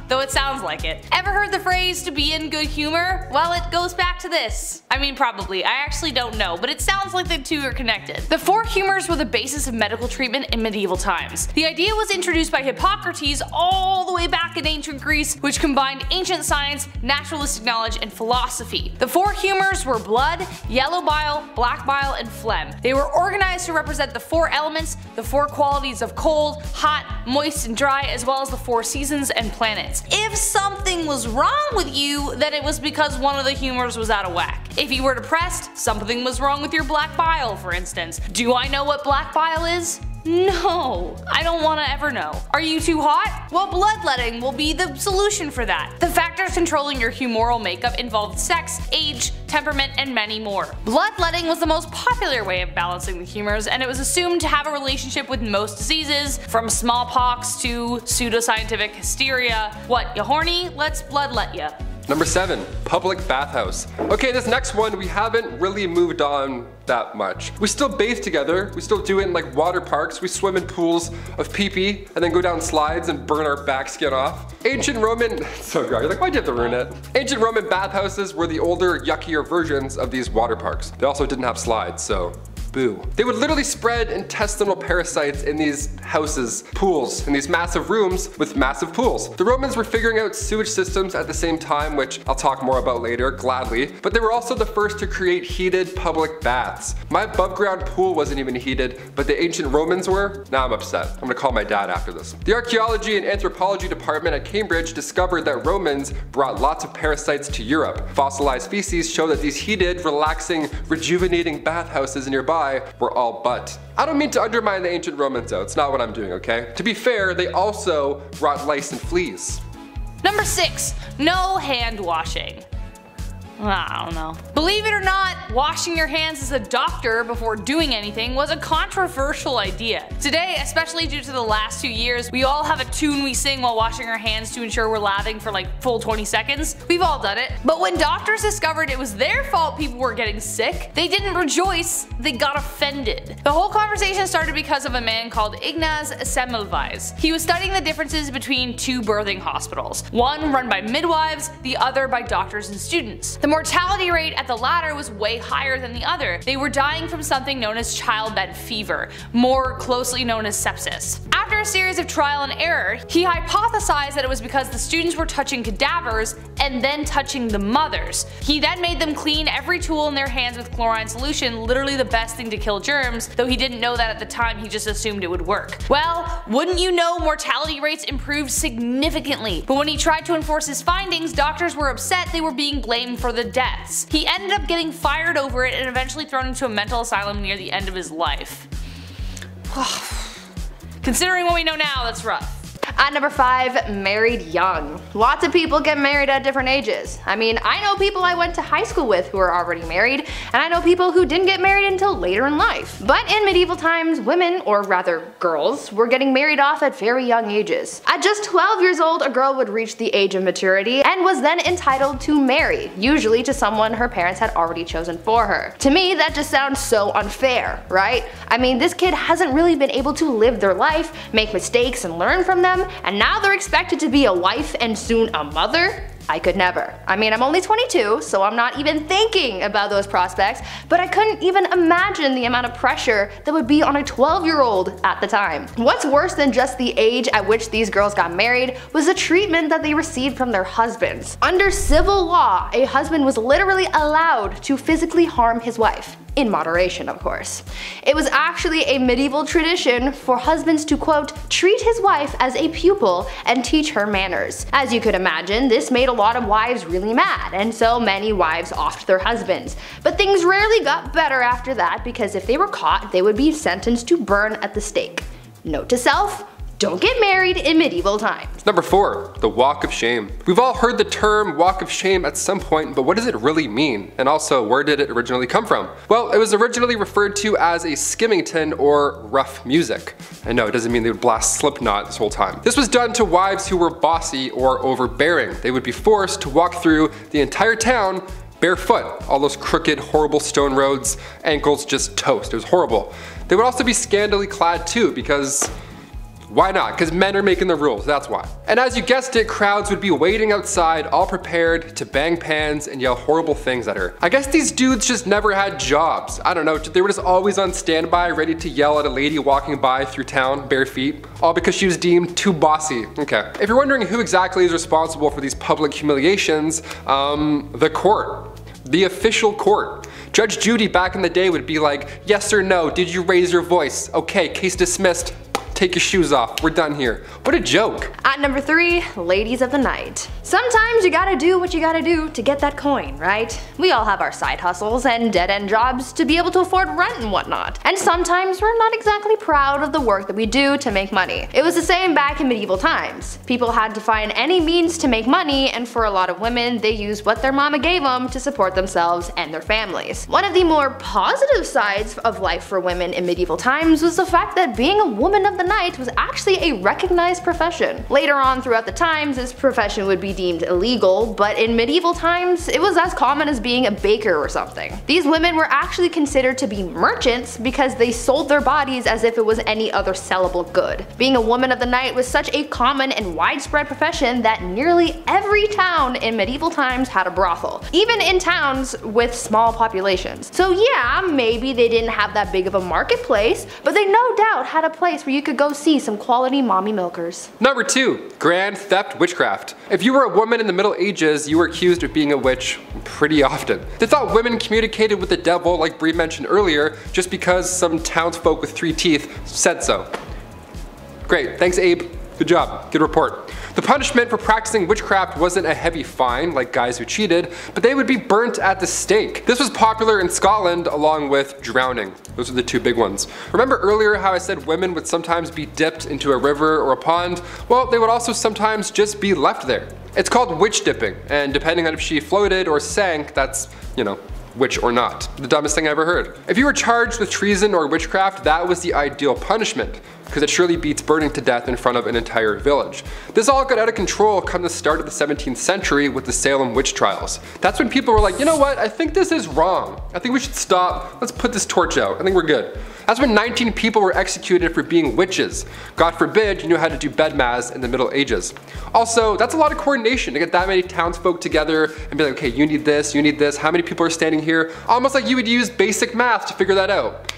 Though it sounds like it. Ever heard the phrase to be in good humor? Well, it goes back to this. I mean, probably. I actually don't know, but it sounds like the two are connected. The 4 humors were the basis of medical treatment in medieval times. The idea was introduced by Hippocrates all the way back in ancient Greece, which combined ancient science, naturalistic knowledge, and philosophy. The 4 humors were blood, yellow bile, black bile, and phlegm. They were organized to represent the 4 elements, the 4 qualities of cold, hot, moist, and dry, as well as the 4 seasons and planets. If something was wrong with you, then it was because one of the humors was out of whack. If you were depressed, something was wrong with your black bile, for instance. Do I know what black bile is? No, I don't want to ever know. Are you too hot? Well, bloodletting will be the solution for that. The factors controlling your humoral makeup involved sex, age, temperament, and many more. Bloodletting was the most popular way of balancing the humors, and it was assumed to have a relationship with most diseases, from smallpox to pseudoscientific hysteria. What, you horny? Let's bloodlet ya. Number 7, public bathhouse. Okay, this next one, we haven't really moved on that much. We still bathe together, we still do it in like water parks, we swim in pools of pee-pee and then go down slides and burn our back skin off. Ancient Roman, so gross, you're like, why'd you have to ruin it? Ancient Roman bathhouses were the older, yuckier versions of these water parks. They also didn't have slides, so boo. They would literally spread intestinal parasites in these houses, pools, in these massive rooms with massive pools. The Romans were figuring out sewage systems at the same time, which I'll talk more about later, gladly, but they were also the first to create heated public baths. My above ground pool wasn't even heated, but the ancient Romans were? Now I'm upset. I'm gonna call my dad after this. The archaeology and anthropology department at Cambridge discovered that Romans brought lots of parasites to Europe. Fossilized feces show that these heated, relaxing, rejuvenating bathhouses in your body were all butt. I don't mean to undermine the ancient Romans though, it's not what I'm doing, okay? To be fair, they also brought lice and fleas. Number 6, no hand washing. I don't know. Believe it or not, washing your hands as a doctor before doing anything was a controversial idea. Today, especially due to the last 2 years, we all have a tune we sing while washing our hands to ensure we're laving for like full 20 seconds. We've all done it. But when doctors discovered it was their fault people were getting sick, they didn't rejoice, they got offended. The whole conversation started because of a man called Ignaz Semmelweis. He was studying the differences between two birthing hospitals, one run by midwives, the other by doctors and students. The mortality rate at the latter was way higher than the other. They were dying from something known as childbed fever, more closely known as sepsis. After a series of trial and error, he hypothesized that it was because the students were touching cadavers and then touching the mothers. He then made them clean every tool in their hands with chlorine solution, literally the best thing to kill germs, though he didn't know that at the time, he just assumed it would work. Well, wouldn't you know, mortality rates improved significantly, but when he tried to enforce his findings, doctors were upset they were being blamed for the deaths. He ended up getting fired over it and eventually thrown into a mental asylum near the end of his life. Considering what we know now, that's rough. At number 5, married young. Lots of people get married at different ages. I mean, I know people I went to high school with who are already married, and I know people who didn't get married until later in life. But in medieval times, women, or rather girls, were getting married off at very young ages. At just 12 years old, a girl would reach the age of maturity and was then entitled to marry, usually to someone her parents had already chosen for her. To me, that just sounds so unfair, right? I mean, this kid hasn't really been able to live their life, make mistakes, and learn from them, and now they're expected to be a wife and soon a mother? I could never. I mean, I'm only 22, so I'm not even thinking about those prospects, but I couldn't even imagine the amount of pressure that would be on a 12-year-old at the time. What's worse than just the age at which these girls got married was the treatment that they received from their husbands. Under civil law, a husband was literally allowed to physically harm his wife. In moderation, of course. It was actually a medieval tradition for husbands to, quote, treat his wife as a pupil and teach her manners. As you could imagine, this made a lot of wives really mad, and so many wives offed their husbands. But things rarely got better after that, because if they were caught, they would be sentenced to burn at the stake. Note to self: don't get married in medieval times. Number 4, the walk of shame. We've all heard the term walk of shame at some point, but what does it really mean? And also, where did it originally come from? Well, it was originally referred to as a skimmington or rough music. I know, it doesn't mean they would blast Slipknot this whole time. This was done to wives who were bossy or overbearing. They would be forced to walk through the entire town barefoot, all those crooked, horrible stone roads, ankles just toast. It was horrible. They would also be scantily clad too, because why not? Because men are making the rules, that's why. And as you guessed it, crowds would be waiting outside, all prepared to bang pans and yell horrible things at her. I guess these dudes just never had jobs. I don't know, they were just always on standby, ready to yell at a lady walking by through town, bare feet, all because she was deemed too bossy. Okay. If you're wondering who exactly is responsible for these public humiliations, the court. The official court. Judge Judy back in the day would be like, yes or no, did you raise your voice? Okay, case dismissed. Take your shoes off, we're done here. What a joke. At number 3, ladies of the night. Sometimes you gotta do what you gotta do to get that coin, right? We all have our side hustles and dead-end jobs to be able to afford rent and whatnot. And sometimes we're not exactly proud of the work that we do to make money. It was the same back in medieval times. People had to find any means to make money, and for a lot of women, they used what their mama gave them to support themselves and their families. One of the more positive sides of life for women in medieval times was the fact that being a woman of the night was actually a recognized profession. Later on throughout the times, this profession would be deemed illegal, but in medieval times, it was as common as being a baker or something. These women were actually considered to be merchants because they sold their bodies as if it was any other sellable good. Being a woman of the night was such a common and widespread profession that nearly every town in medieval times had a brothel, even in towns with small populations. So yeah, maybe they didn't have that big of a marketplace, but they no doubt had a place where you could go see some quality mommy milkers. Number 2, grand theft witchcraft. If you were a woman in the Middle Ages, you were accused of being a witch pretty often. They thought women communicated with the devil, like Bree mentioned earlier, just because some townsfolk with 3 teeth said so. Great, thanks Abe, good job, good report. The punishment for practicing witchcraft wasn't a heavy fine like guys who cheated, but they would be burnt at the stake. This was popular in Scotland along with drowning. Those are the two big ones. Remember earlier how I said women would sometimes be dipped into a river or a pond? Well, they would also sometimes just be left there. It's called witch dipping, and depending on if she floated or sank, that's, you know, witch or not. The dumbest thing I ever heard. If you were charged with treason or witchcraft, that was the ideal punishment, because it surely beats burning to death in front of an entire village. This all got out of control come the start of the 17th century with the Salem witch trials. That's when people were like, you know what, I think this is wrong. I think we should stop, let's put this torch out, I think we're good. That's when 19 people were executed for being witches. God forbid you knew how to do bedmass in the Middle Ages. Also, that's a lot of coordination to get that many townsfolk together and be like, okay, you need this, how many people are standing here? Almost like you would use basic math to figure that out.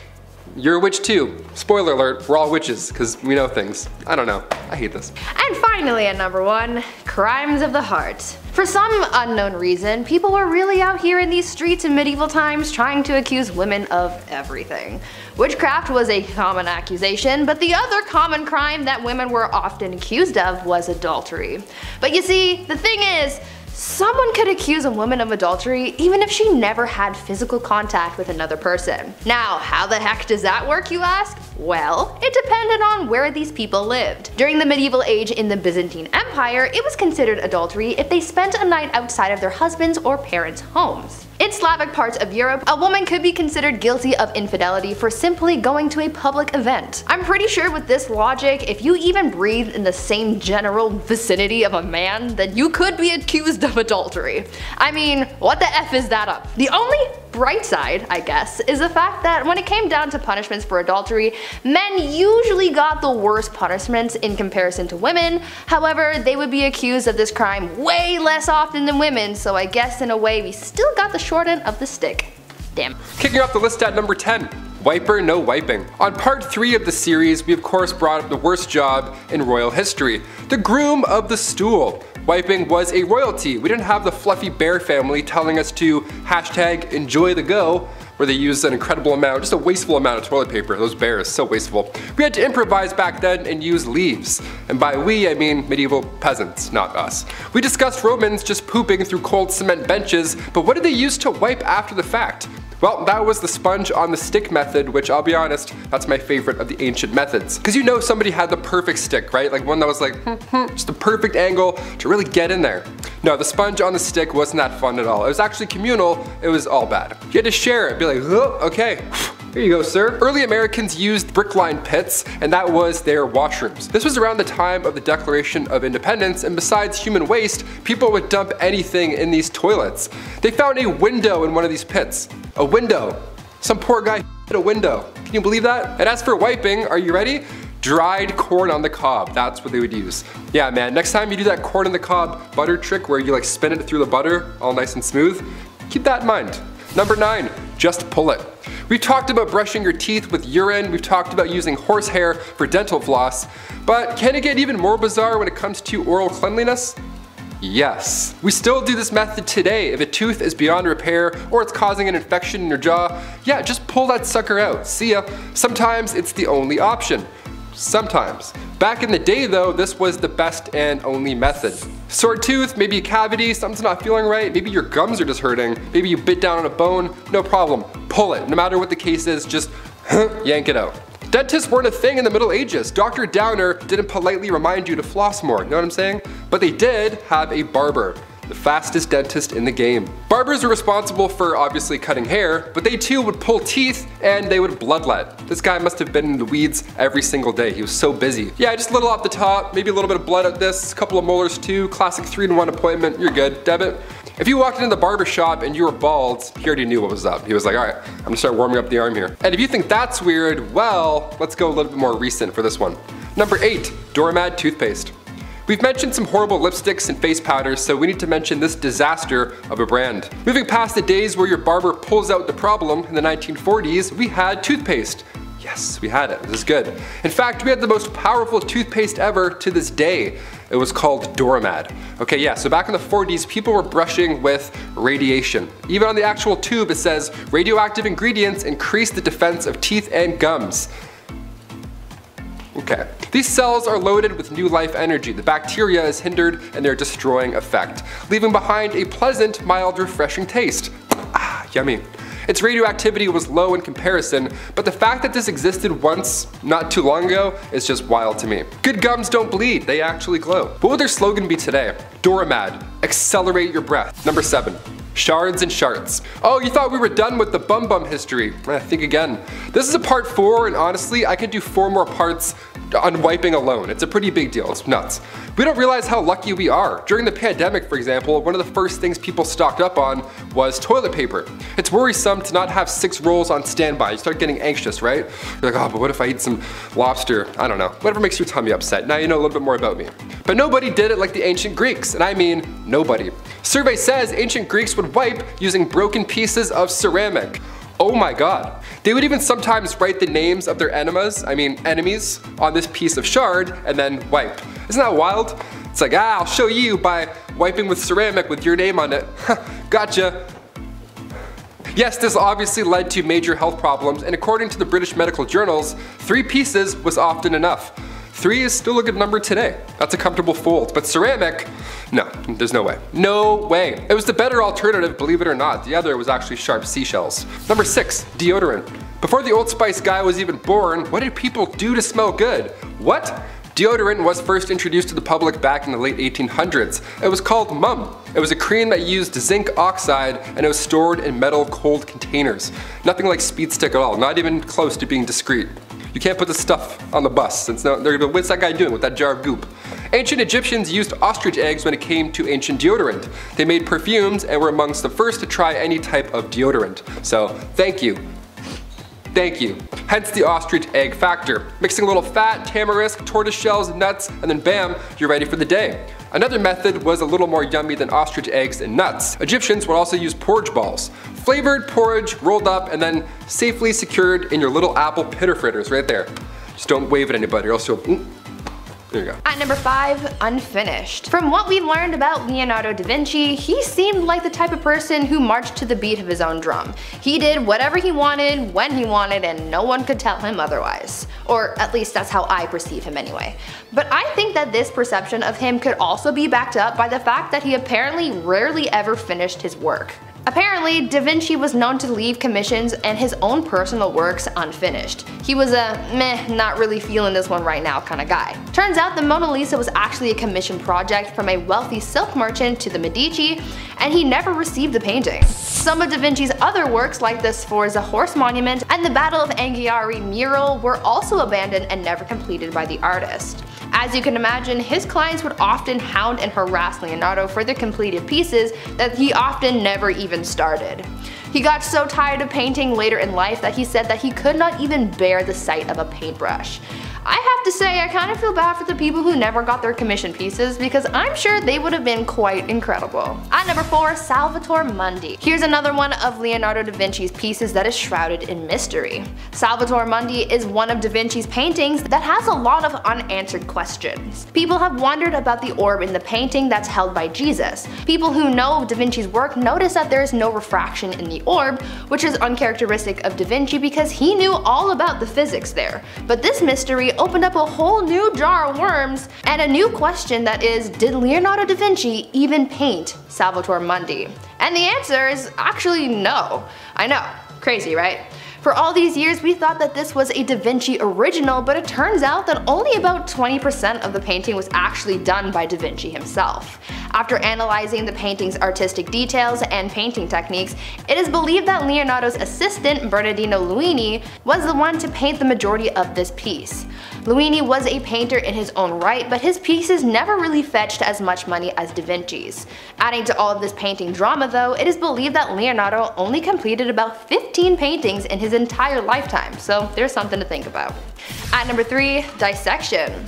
You're a witch too. Spoiler alert, we're all witches, because we know things. I don't know, I hate this. And finally at number one, crimes of the heart. For some unknown reason, people were really out here in these streets in medieval times trying to accuse women of everything. Witchcraft was a common accusation, but the other common crime that women were often accused of was adultery. But you see, the thing is, someone could accuse a woman of adultery even if she never had physical contact with another person. Now, how the heck does that work, you ask? Well, it depended on where these people lived. During the medieval age in the Byzantine Empire, it was considered adultery if they spent a night outside of their husbands' or parents' homes. In Slavic parts of Europe, a woman could be considered guilty of infidelity for simply going to a public event. I'm pretty sure with this logic, if you even breathed in the same general vicinity of a man, then you could be accused of adultery. I mean, what the F is that up? The only bright side, I guess, is the fact that when it came down to punishments for adultery, men usually got the worst punishments in comparison to women. However, they would be accused of this crime way less often than women, so I guess in a way we still got the short end of the stick. Damn. Kicking off the list at number 10. Wiper, no wiping. On part 3 of the series, we of course brought up the worst job in royal history, the groom of the stool. Wiping was a royalty. We didn't have the fluffy bear family telling us to hashtag enjoy the go, where they used an incredible amount, just a wasteful amount of toilet paper. Those bears, so wasteful. We had to improvise back then and use leaves. And by we, I mean medieval peasants, not us. We discussed Romans just pooping through cold cement benches, but what did they use to wipe after the fact? Well, that was the sponge on the stick method, which I'll be honest, that's my favorite of the ancient methods. Because you know somebody had the perfect stick, right? Like one that was like, just the perfect angle to really get in there. No, the sponge on the stick wasn't that fun at all. It was actually communal, it was all bad. You had to share it, be like, oh, okay. Here you go, sir. Early Americans used brick-lined pits, and that was their washrooms. This was around the time of the Declaration of Independence, and besides human waste, people would dump anything in these toilets. They found a window in one of these pits. A window. Some poor guy hit a window. Can you believe that? And as for wiping, are you ready? Dried corn on the cob, that's what they would use. Yeah man, next time you do that corn on the cob butter trick where you like spin it through the butter, all nice and smooth, keep that in mind. Number 9, just pull it. We've talked about brushing your teeth with urine, we've talked about using horsehair for dental floss, but can it get even more bizarre when it comes to oral cleanliness? Yes. We still do this method today. If a tooth is beyond repair or it's causing an infection in your jaw, yeah, just pull that sucker out. See ya. Sometimes it's the only option. Sometimes. Back in the day though, this was the best and only method. Sore tooth, maybe a cavity, something's not feeling right, maybe your gums are just hurting, maybe you bit down on a bone, no problem. Pull it. No matter what the case is, just yank it out. Dentists weren't a thing in the Middle Ages. Dr. Downer didn't politely remind you to floss more, you know what I'm saying? But they did have a barber, the fastest dentist in the game. Barbers were responsible for obviously cutting hair, but they too would pull teeth and they would bloodlet. This guy must have been in the weeds every single day, he was so busy. Yeah, just a little off the top, maybe a little bit of blood at this, couple of molars too, classic 3-in-1 appointment, you're good, debit. If you walked into the barber shop and you were bald, he already knew what was up. He was like, all right, I'm gonna start warming up the arm here. And if you think that's weird, well, let's go a little bit more recent for this one. Number 8, Doormat toothpaste. We've mentioned some horrible lipsticks and face powders, so we need to mention this disaster of a brand. Moving past the days where your barber pulls out the problem, in the 1940s, we had toothpaste. Yes, we had it, this is good. In fact, we had the most powerful toothpaste ever to this day. It was called Doramad. Okay, yeah, so back in the 40s, people were brushing with radiation. Even on the actual tube, it says, radioactive ingredients increase the defense of teeth and gums. Okay. These cells are loaded with new life energy. The bacteria is hindered and their destroying effect, leaving behind a pleasant, mild, refreshing taste. Ah, yummy. Its radioactivity was low in comparison, but the fact that this existed once not too long ago is just wild to me. Good gums don't bleed, they actually glow. What would their slogan be today? Doramad, accelerate your breath. Number 7. Shards and shards. Oh, you thought we were done with the Bum Bum history. I think again. This is a part 4, and honestly, I could do 4 more parts on wiping alone. It's a pretty big deal, it's nuts. We don't realize how lucky we are. During the pandemic, for example, one of the first things people stocked up on was toilet paper. It's worrisome to not have 6 rolls on standby. You start getting anxious, right? You're like, oh, but what if I eat some lobster? I don't know, whatever makes your tummy upset. Now you know a little bit more about me. But nobody did it like the ancient Greeks, and I mean nobody. Survey says ancient Greeks would wipe using broken pieces of ceramic. Oh my god. They would even sometimes write the names of their enemies on this piece of shard and then wipe. Isn't that wild? It's like, ah, I'll show you by wiping with ceramic with your name on it. Gotcha. Yes, this obviously led to major health problems, and according to the British medical journals, 3 pieces was often enough. 3 is still a good number today. That's a comfortable fold, but ceramic, no, there's no way. No way. It was the better alternative, believe it or not. The other was actually sharp seashells. Number 6, deodorant. Before the Old Spice guy was even born, what did people do to smell good? What? Deodorant was first introduced to the public back in the late 1800s. It was called Mum. It was a cream that used zinc oxide, and it was stored in metal cold containers. Nothing like Speed Stick at all, not even close to being discreet. You can't put this stuff on the bus, since they're gonna be, what's that guy doing with that jar of goop? Ancient Egyptians used ostrich eggs when it came to ancient deodorant. They made perfumes and were amongst the first to try any type of deodorant. So, thank you. Thank you. Hence the ostrich egg factor. Mixing a little fat, tamarisk, tortoise shells, nuts, and then bam, you're ready for the day. Another method was a little more yummy than ostrich eggs and nuts. Egyptians would also use porridge balls. Flavored porridge rolled up and then safely secured in your little apple pitter fritters right there. Just don't wave at anybody or else you'll... There you go. At number 5, unfinished. From what we learned about Leonardo da Vinci, he seemed like the type of person who marched to the beat of his own drum. He did whatever he wanted, when he wanted, and no one could tell him otherwise. Or at least that's how I perceive him anyway. But I think that this perception of him could also be backed up by the fact that he apparently rarely ever finished his work. Apparently, Da Vinci was known to leave commissions and his own personal works unfinished. He was a meh, not really feeling this one right now kind of guy. Turns out the Mona Lisa was actually a commission project from a wealthy silk merchant to the Medici, and he never received the painting. Some of Da Vinci's other works, like the Sforza Horse Monument and the Battle of Anghiari mural, were also abandoned and never completed by the artist. As you can imagine, his clients would often hound and harass Leonardo for the completed pieces that he often never even started. He got so tired of painting later in life that he said that he could not even bear the sight of a paintbrush. I have to say, I kind of feel bad for the people who never got their commission pieces, because I'm sure they would have been quite incredible. At number 4, Salvator Mundi. Here's another one of Leonardo da Vinci's pieces that is shrouded in mystery. Salvator Mundi is one of Da Vinci's paintings that has a lot of unanswered questions. People have wondered about the orb in the painting that's held by Jesus. People who know Da Vinci's work notice that there is no refraction in the orb, which is uncharacteristic of Da Vinci because he knew all about the physics there. But this mystery opened up a whole new jar of worms and a new question, that is, did Leonardo da Vinci even paint Salvator Mundi? And the answer is actually no. I know, crazy, right? For all these years, we thought that this was a Da Vinci original, but it turns out that only about 20% of the painting was actually done by Da Vinci himself. After analyzing the painting's artistic details and painting techniques, it is believed that Leonardo's assistant, Bernardino Luini, was the one to paint the majority of this piece. Luini was a painter in his own right, but his pieces never really fetched as much money as Da Vinci's. Adding to all of this painting drama though, it is believed that Leonardo only completed about 15 paintings in his entire lifetime, so there's something to think about. At number 3, dissection.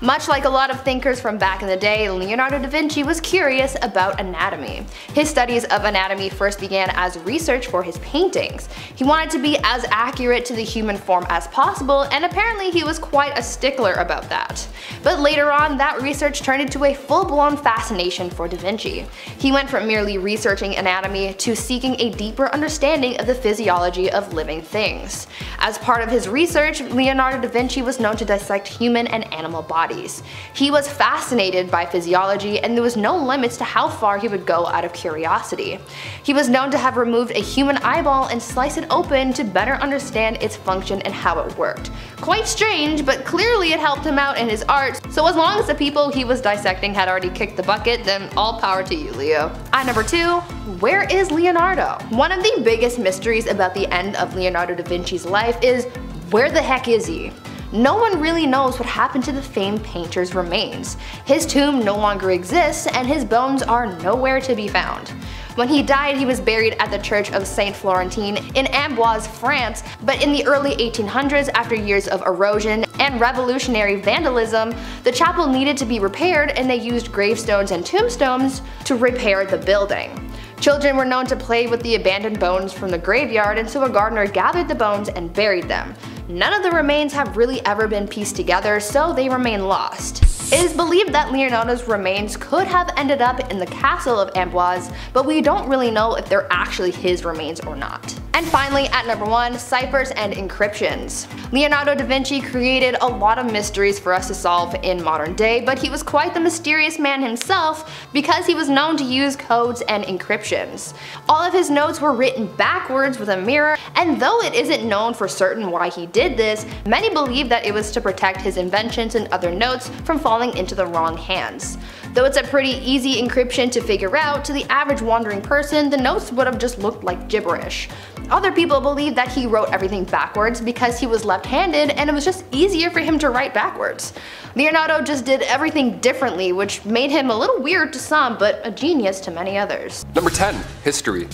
Much like a lot of thinkers from back in the day, Leonardo da Vinci was curious about anatomy. His studies of anatomy first began as research for his paintings. He wanted to be as accurate to the human form as possible, and apparently he was quite a stickler about that. But later on, that research turned into a full-blown fascination for da Vinci. He went from merely researching anatomy to seeking a deeper understanding of the physiology of living things. As part of his research, Leonardo da Vinci was known to dissect human and animal bodies. He was fascinated by physiology, and there was no limits to how far he would go out of curiosity. He was known to have removed a human eyeball and sliced it open to better understand its function and how it worked. Quite strange, but clearly it helped him out in his art, so as long as the people he was dissecting had already kicked the bucket, then all power to you, Leo. At number 2, where is Leonardo? One of the biggest mysteries about the end of Leonardo da Vinci's life is, where the heck is he? No one really knows what happened to the famed painter's remains. His tomb no longer exists, and his bones are nowhere to be found. When he died, he was buried at the church of Saint Florentin in Amboise, France, but in the early 1800s, after years of erosion and revolutionary vandalism, the chapel needed to be repaired, and they used gravestones and tombstones to repair the building. Children were known to play with the abandoned bones from the graveyard, and so a gardener gathered the bones and buried them. None of the remains have really ever been pieced together, so they remain lost. It is believed that Leonardo's remains could have ended up in the castle of Amboise, but we don't really know if they're actually his remains or not. And finally, at number 1, ciphers and encryptions. Leonardo da Vinci created a lot of mysteries for us to solve in modern day, but he was quite the mysterious man himself because he was known to use codes and encryptions. All of his notes were written backwards with a mirror, and though it isn't known for certain why he did this, many believe that it was to protect his inventions and other notes from falling into the wrong hands. Though it's a pretty easy encryption to figure out, to the average wandering person, the notes would have just looked like gibberish. Other people believe that he wrote everything backwards because he was left-handed and it was just easier for him to write backwards. Leonardo just did everything differently, which made him a little weird to some, but a genius to many others. Number 10, history.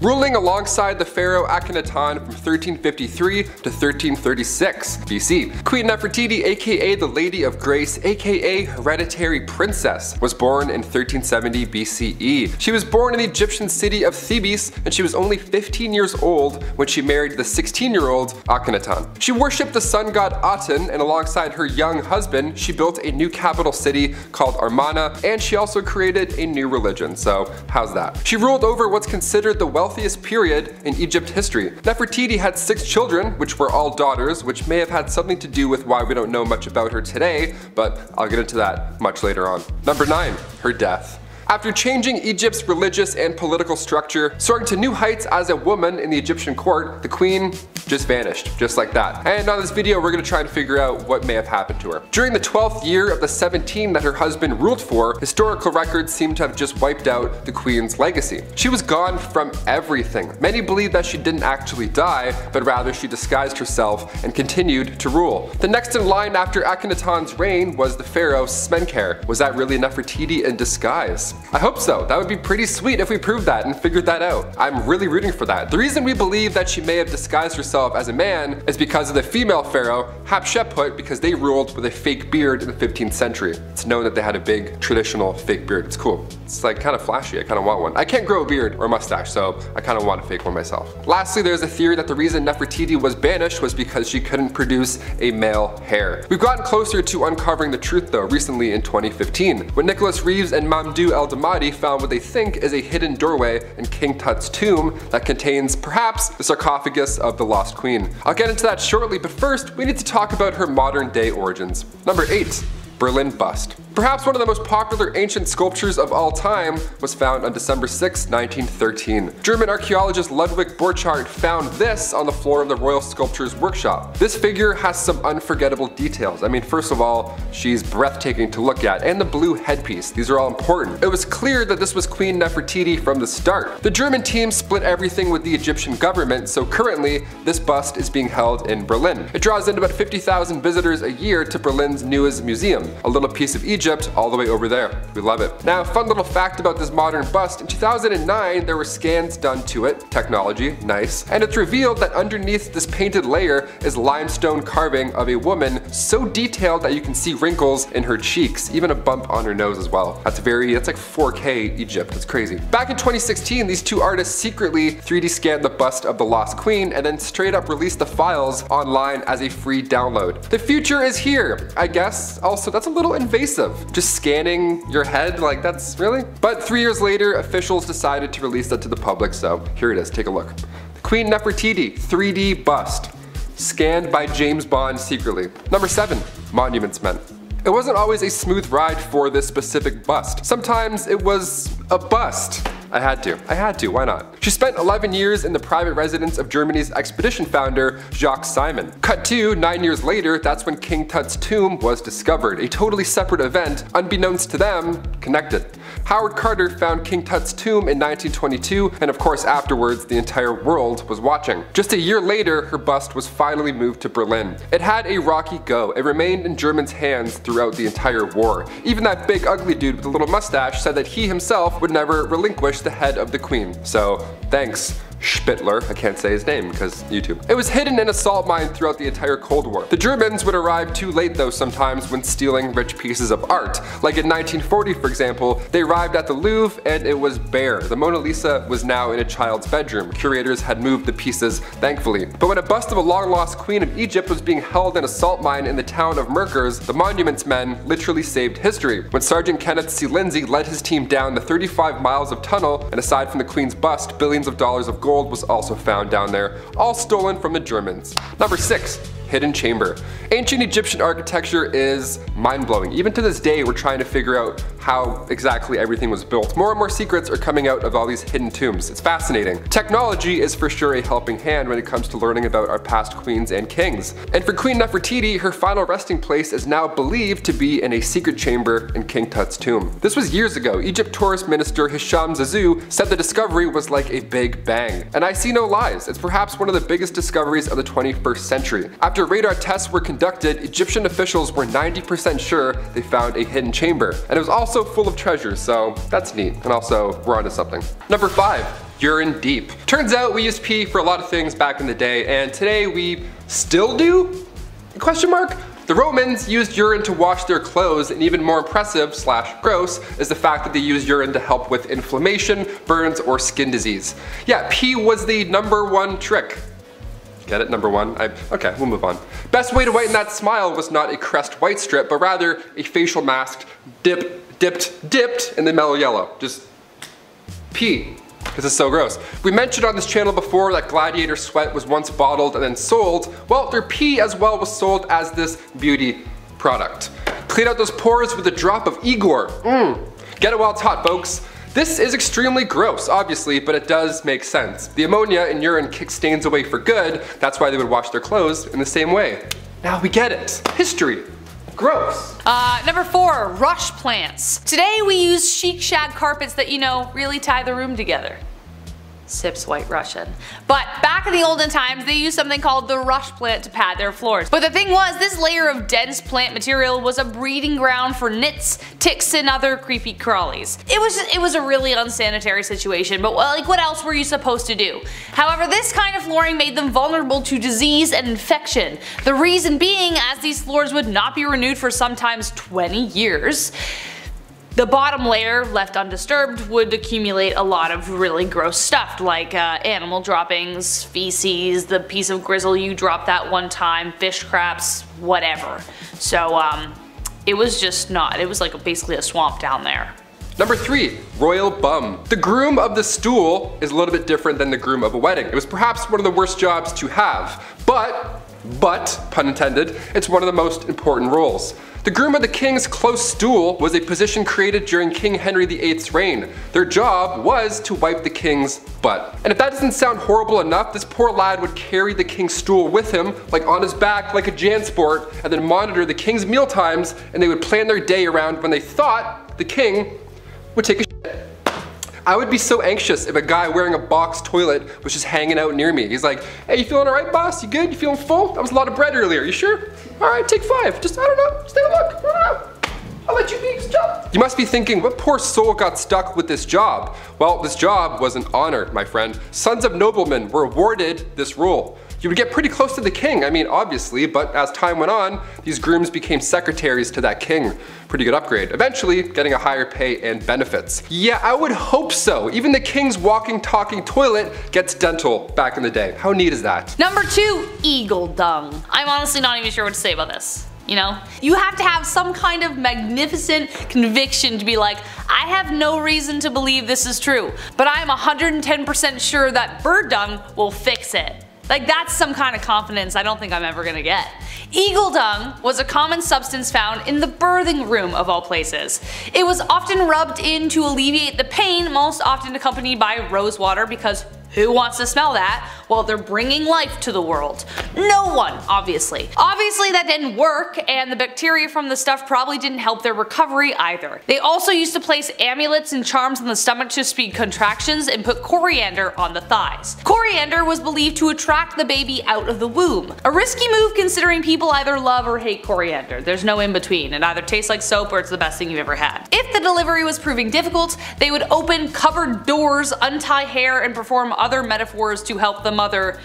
Ruling alongside the pharaoh Akhenaten from 1353 to 1336 BC, Queen Nefertiti, aka the Lady of Grace, aka Hereditary Princess, was born in 1370 BCE. She was born in the Egyptian city of Thebes, and she was only 15 years old when she married the 16-year-old Akhenaten. She worshipped the sun god Aten, and alongside her young husband, she built a new capital city called Amana, and she also created a new religion, so how's that? She ruled over what's considered the wealthiest period in Egypt history. Nefertiti had 6 children, which were all daughters, which may have had something to do with why we don't know much about her today, but I'll get into that much later on. Number 9, her death. After changing Egypt's religious and political structure, soaring to new heights as a woman in the Egyptian court, the queen just vanished, just like that. And on this video, we're gonna try and figure out what may have happened to her. During the 12th year of the 17 that her husband ruled for, historical records seem to have just wiped out the queen's legacy. She was gone from everything. Many believe that she didn't actually die, but rather she disguised herself and continued to rule. The next in line after Akhenaten's reign was the pharaoh Smenkhkare. Was that really Nefertiti in disguise? I hope so. That would be pretty sweet if we proved that and figured that out. I'm really rooting for that. The reason we believe that she may have disguised herself as a man is because of the female pharaoh Hatshepsut, because they ruled with a fake beard in the 15th century. It's known that they had a big traditional fake beard. It's cool. It's like kind of flashy. I kind of want one. I can't grow a beard or a mustache, so I kind of want a fake one myself. Lastly, there's a theory that the reason Nefertiti was banished was because she couldn't produce a male heir. We've gotten closer to uncovering the truth though recently in 2015, when Nicholas Reeves and Mamdou L. Al-Mahdi found what they think is a hidden doorway in King Tut's tomb that contains, perhaps, the sarcophagus of the lost queen. I'll get into that shortly, but first, we need to talk about her modern day origins. Number 8. Berlin bust. Perhaps one of the most popular ancient sculptures of all time was found on December 6, 1913. German archaeologist Ludwig Borchardt found this on the floor of the Royal Sculptors Workshop. This figure has some unforgettable details. I mean, first of all, she's breathtaking to look at, and the blue headpiece. These are all important. It was clear that this was Queen Nefertiti from the start. The German team split everything with the Egyptian government, so currently, this bust is being held in Berlin. It draws in about 50,000 visitors a year to Berlin's newest museum, a little piece of Egypt Egypt all the way over there. We love it. Now, fun little fact about this modern bust, in 2009 there were scans done to it, technology, nice, and it's revealed that underneath this painted layer is limestone carving of a woman so detailed that you can see wrinkles in her cheeks, even a bump on her nose as well. That's like 4K Egypt, that's crazy. Back in 2016, these two artists secretly 3D scanned the bust of the Lost Queen and then straight up released the files online as a free download. The future is here, I guess. Also, that's a little invasive. Just scanning your head, like that's really? But 3 years later, officials decided to release that to the public, so here it is, take a look. Queen Nefertiti 3D bust, scanned by James Bond secretly. Number 7, monuments men. It wasn't always a smooth ride for this specific bust. Sometimes it was a bust. I had to, why not? She spent 11 years in the private residence of Germany's expedition founder, Jacques Simon. Cut to 9 years later, that's when King Tut's tomb was discovered, a totally separate event, unbeknownst to them, connected. Howard Carter found King Tut's tomb in 1922, and of course afterwards, the entire world was watching. Just a year later, her bust was finally moved to Berlin. It had a rocky go. It remained in Germans' hands throughout the entire war. Even that big ugly dude with the little mustache said that he himself would never relinquish the head of the queen. So thanks, Spittler. I can't say his name because YouTube. It was hidden in a salt mine throughout the entire Cold War. The Germans would arrive too late though sometimes when stealing rich pieces of art. Like in 1940, for example, they arrived at the Louvre and it was bare. The Mona Lisa was now in a child's bedroom. Curators had moved the pieces, thankfully. But when a bust of a long-lost queen of Egypt was being held in a salt mine in the town of Merkers, the monuments men literally saved history. When Sergeant Kenneth C. Lindsay led his team down the 35 miles of tunnel, and aside from the queen's bust, billions of dollars of gold was also found down there, all stolen from the Germans. Number 6, hidden chamber. Ancient Egyptian architecture is mind-blowing. Even to this day, we're trying to figure out how exactly everything was built. More and more secrets are coming out of all these hidden tombs. It's fascinating. Technology is for sure a helping hand when it comes to learning about our past queens and kings. And for Queen Nefertiti, her final resting place is now believed to be in a secret chamber in King Tut's tomb. This was years ago. Egypt tourist minister Hisham Zazou said the discovery was like a big bang. And I see no lies. It's perhaps one of the biggest discoveries of the 21st century. After radar tests were conducted, Egyptian officials were 90% sure they found a hidden chamber. And it was also full of treasures, so that's neat. And also, we're onto something. Number 5, urine deep. Turns out we used pee for a lot of things back in the day, and today we still do? Question mark? The Romans used urine to wash their clothes, and even more impressive / gross is the fact that they used urine to help with inflammation, burns, or skin disease. Yeah, pee was the #1 trick. Get it? #1. Okay, we'll move on. Best way to whiten that smile was not a Crest white strip, but rather a facial mask dipped in the mellow yellow. Just pee. This is so gross. We mentioned on this channel before that gladiator sweat was once bottled and then sold. Well, their pee as well was sold as this beauty product. Clean out those pores with a drop of Igor. Get it while it's hot, folks. This is extremely gross, obviously, but it does make sense. The ammonia in urine kicks stains away for good. That's why they would wash their clothes in the same way. Now we get it. History. Gross. Number 4, rush plants. Today we use chic shag carpets that, you know, really tie the room together. Sips White Russian. But back in the olden times, they used something called the rush plant to pad their floors. But the thing was, this layer of dense plant material was a breeding ground for nits, ticks, and other creepy crawlies. It was a really unsanitary situation, but like what else were you supposed to do? However, this kind of flooring made them vulnerable to disease and infection. The reason being, as these floors would not be renewed for sometimes 20 years, the bottom layer, left undisturbed, would accumulate a lot of really gross stuff, like animal droppings, feces, the piece of gristle you dropped that one time, fish craps, whatever. So it was just not, it was like basically a swamp down there. Number 3, royal bum. The groom of the stool is a little bit different than the groom of a wedding. It was perhaps one of the worst jobs to have, but, pun intended, it's one of the most important roles. The groom of the king's close stool was a position created during King Henry VIII's reign. Their job was to wipe the king's butt. And if that doesn't sound horrible enough, this poor lad would carry the king's stool with him, like on his back, like a Jansport, and then monitor the king's meal times, and they would plan their day around when they thought the king would take a shit. I would be so anxious if a guy wearing a box toilet was just hanging out near me. He's like, hey, you feeling all right, boss? You good? You feeling full? That was a lot of bread earlier. You sure? All right, take 5. Just, I don't know. Just take a look. I don't know. I'll let you be his job. You must be thinking, what poor soul got stuck with this job? Well, this job was an honor, my friend. Sons of noblemen were awarded this role. You would get pretty close to the king, I mean, obviously, but as time went on, these grooms became secretaries to that king. Pretty good upgrade. Eventually, getting a higher pay and benefits. Yeah, I would hope so. Even the king's walking, talking toilet gets dental back in the day. How neat is that? Number 2, eagle dung. I'm honestly not even sure what to say about this. You know, you have to have some kind of magnificent conviction to be like, I have no reason to believe this is true, but I am 110% sure that bird dung will fix it. Like, that's some kind of confidence I don't think I'm ever gonna get. Eagle dung was a common substance found in the birthing room of all places. It was often rubbed in to alleviate the pain, most often accompanied by rose water, because who wants to smell that while they're bringing life to the world? No one, obviously. Obviously that didn't work, and the bacteria from the stuff probably didn't help their recovery either. They also used to place amulets and charms on the stomach to speed contractions and put coriander on the thighs. Coriander was believed to attract the baby out of the womb. A risky move considering people either love or hate coriander. There's no in between. It either tastes like soap or it's the best thing you've ever had. If the delivery was proving difficult, they would open covered doors, untie hair, and perform other metaphors to help the mother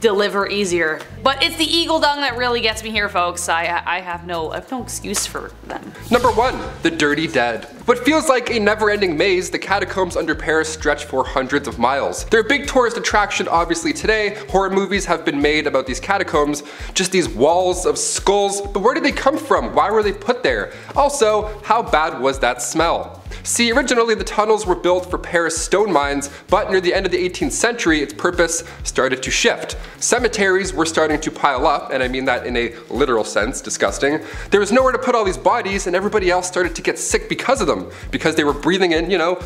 deliver easier. But it's the eagle dung that really gets me here, folks. I have no excuse for them. Number 1, the dirty dead. What feels like a never-ending maze, the catacombs under Paris stretch for hundreds of miles. They're a big tourist attraction, obviously, today. Horror movies have been made about these catacombs, just these walls of skulls. But where did they come from? Why were they put there? Also, how bad was that smell? See, originally the tunnels were built for Paris stone mines, but near the end of the 18th century, its purpose started to shift. Cemeteries were starting to pile up, and I mean that in a literal sense, disgusting. There was nowhere to put all these bodies, and everybody else started to get sick because of them, because they were breathing in, you know,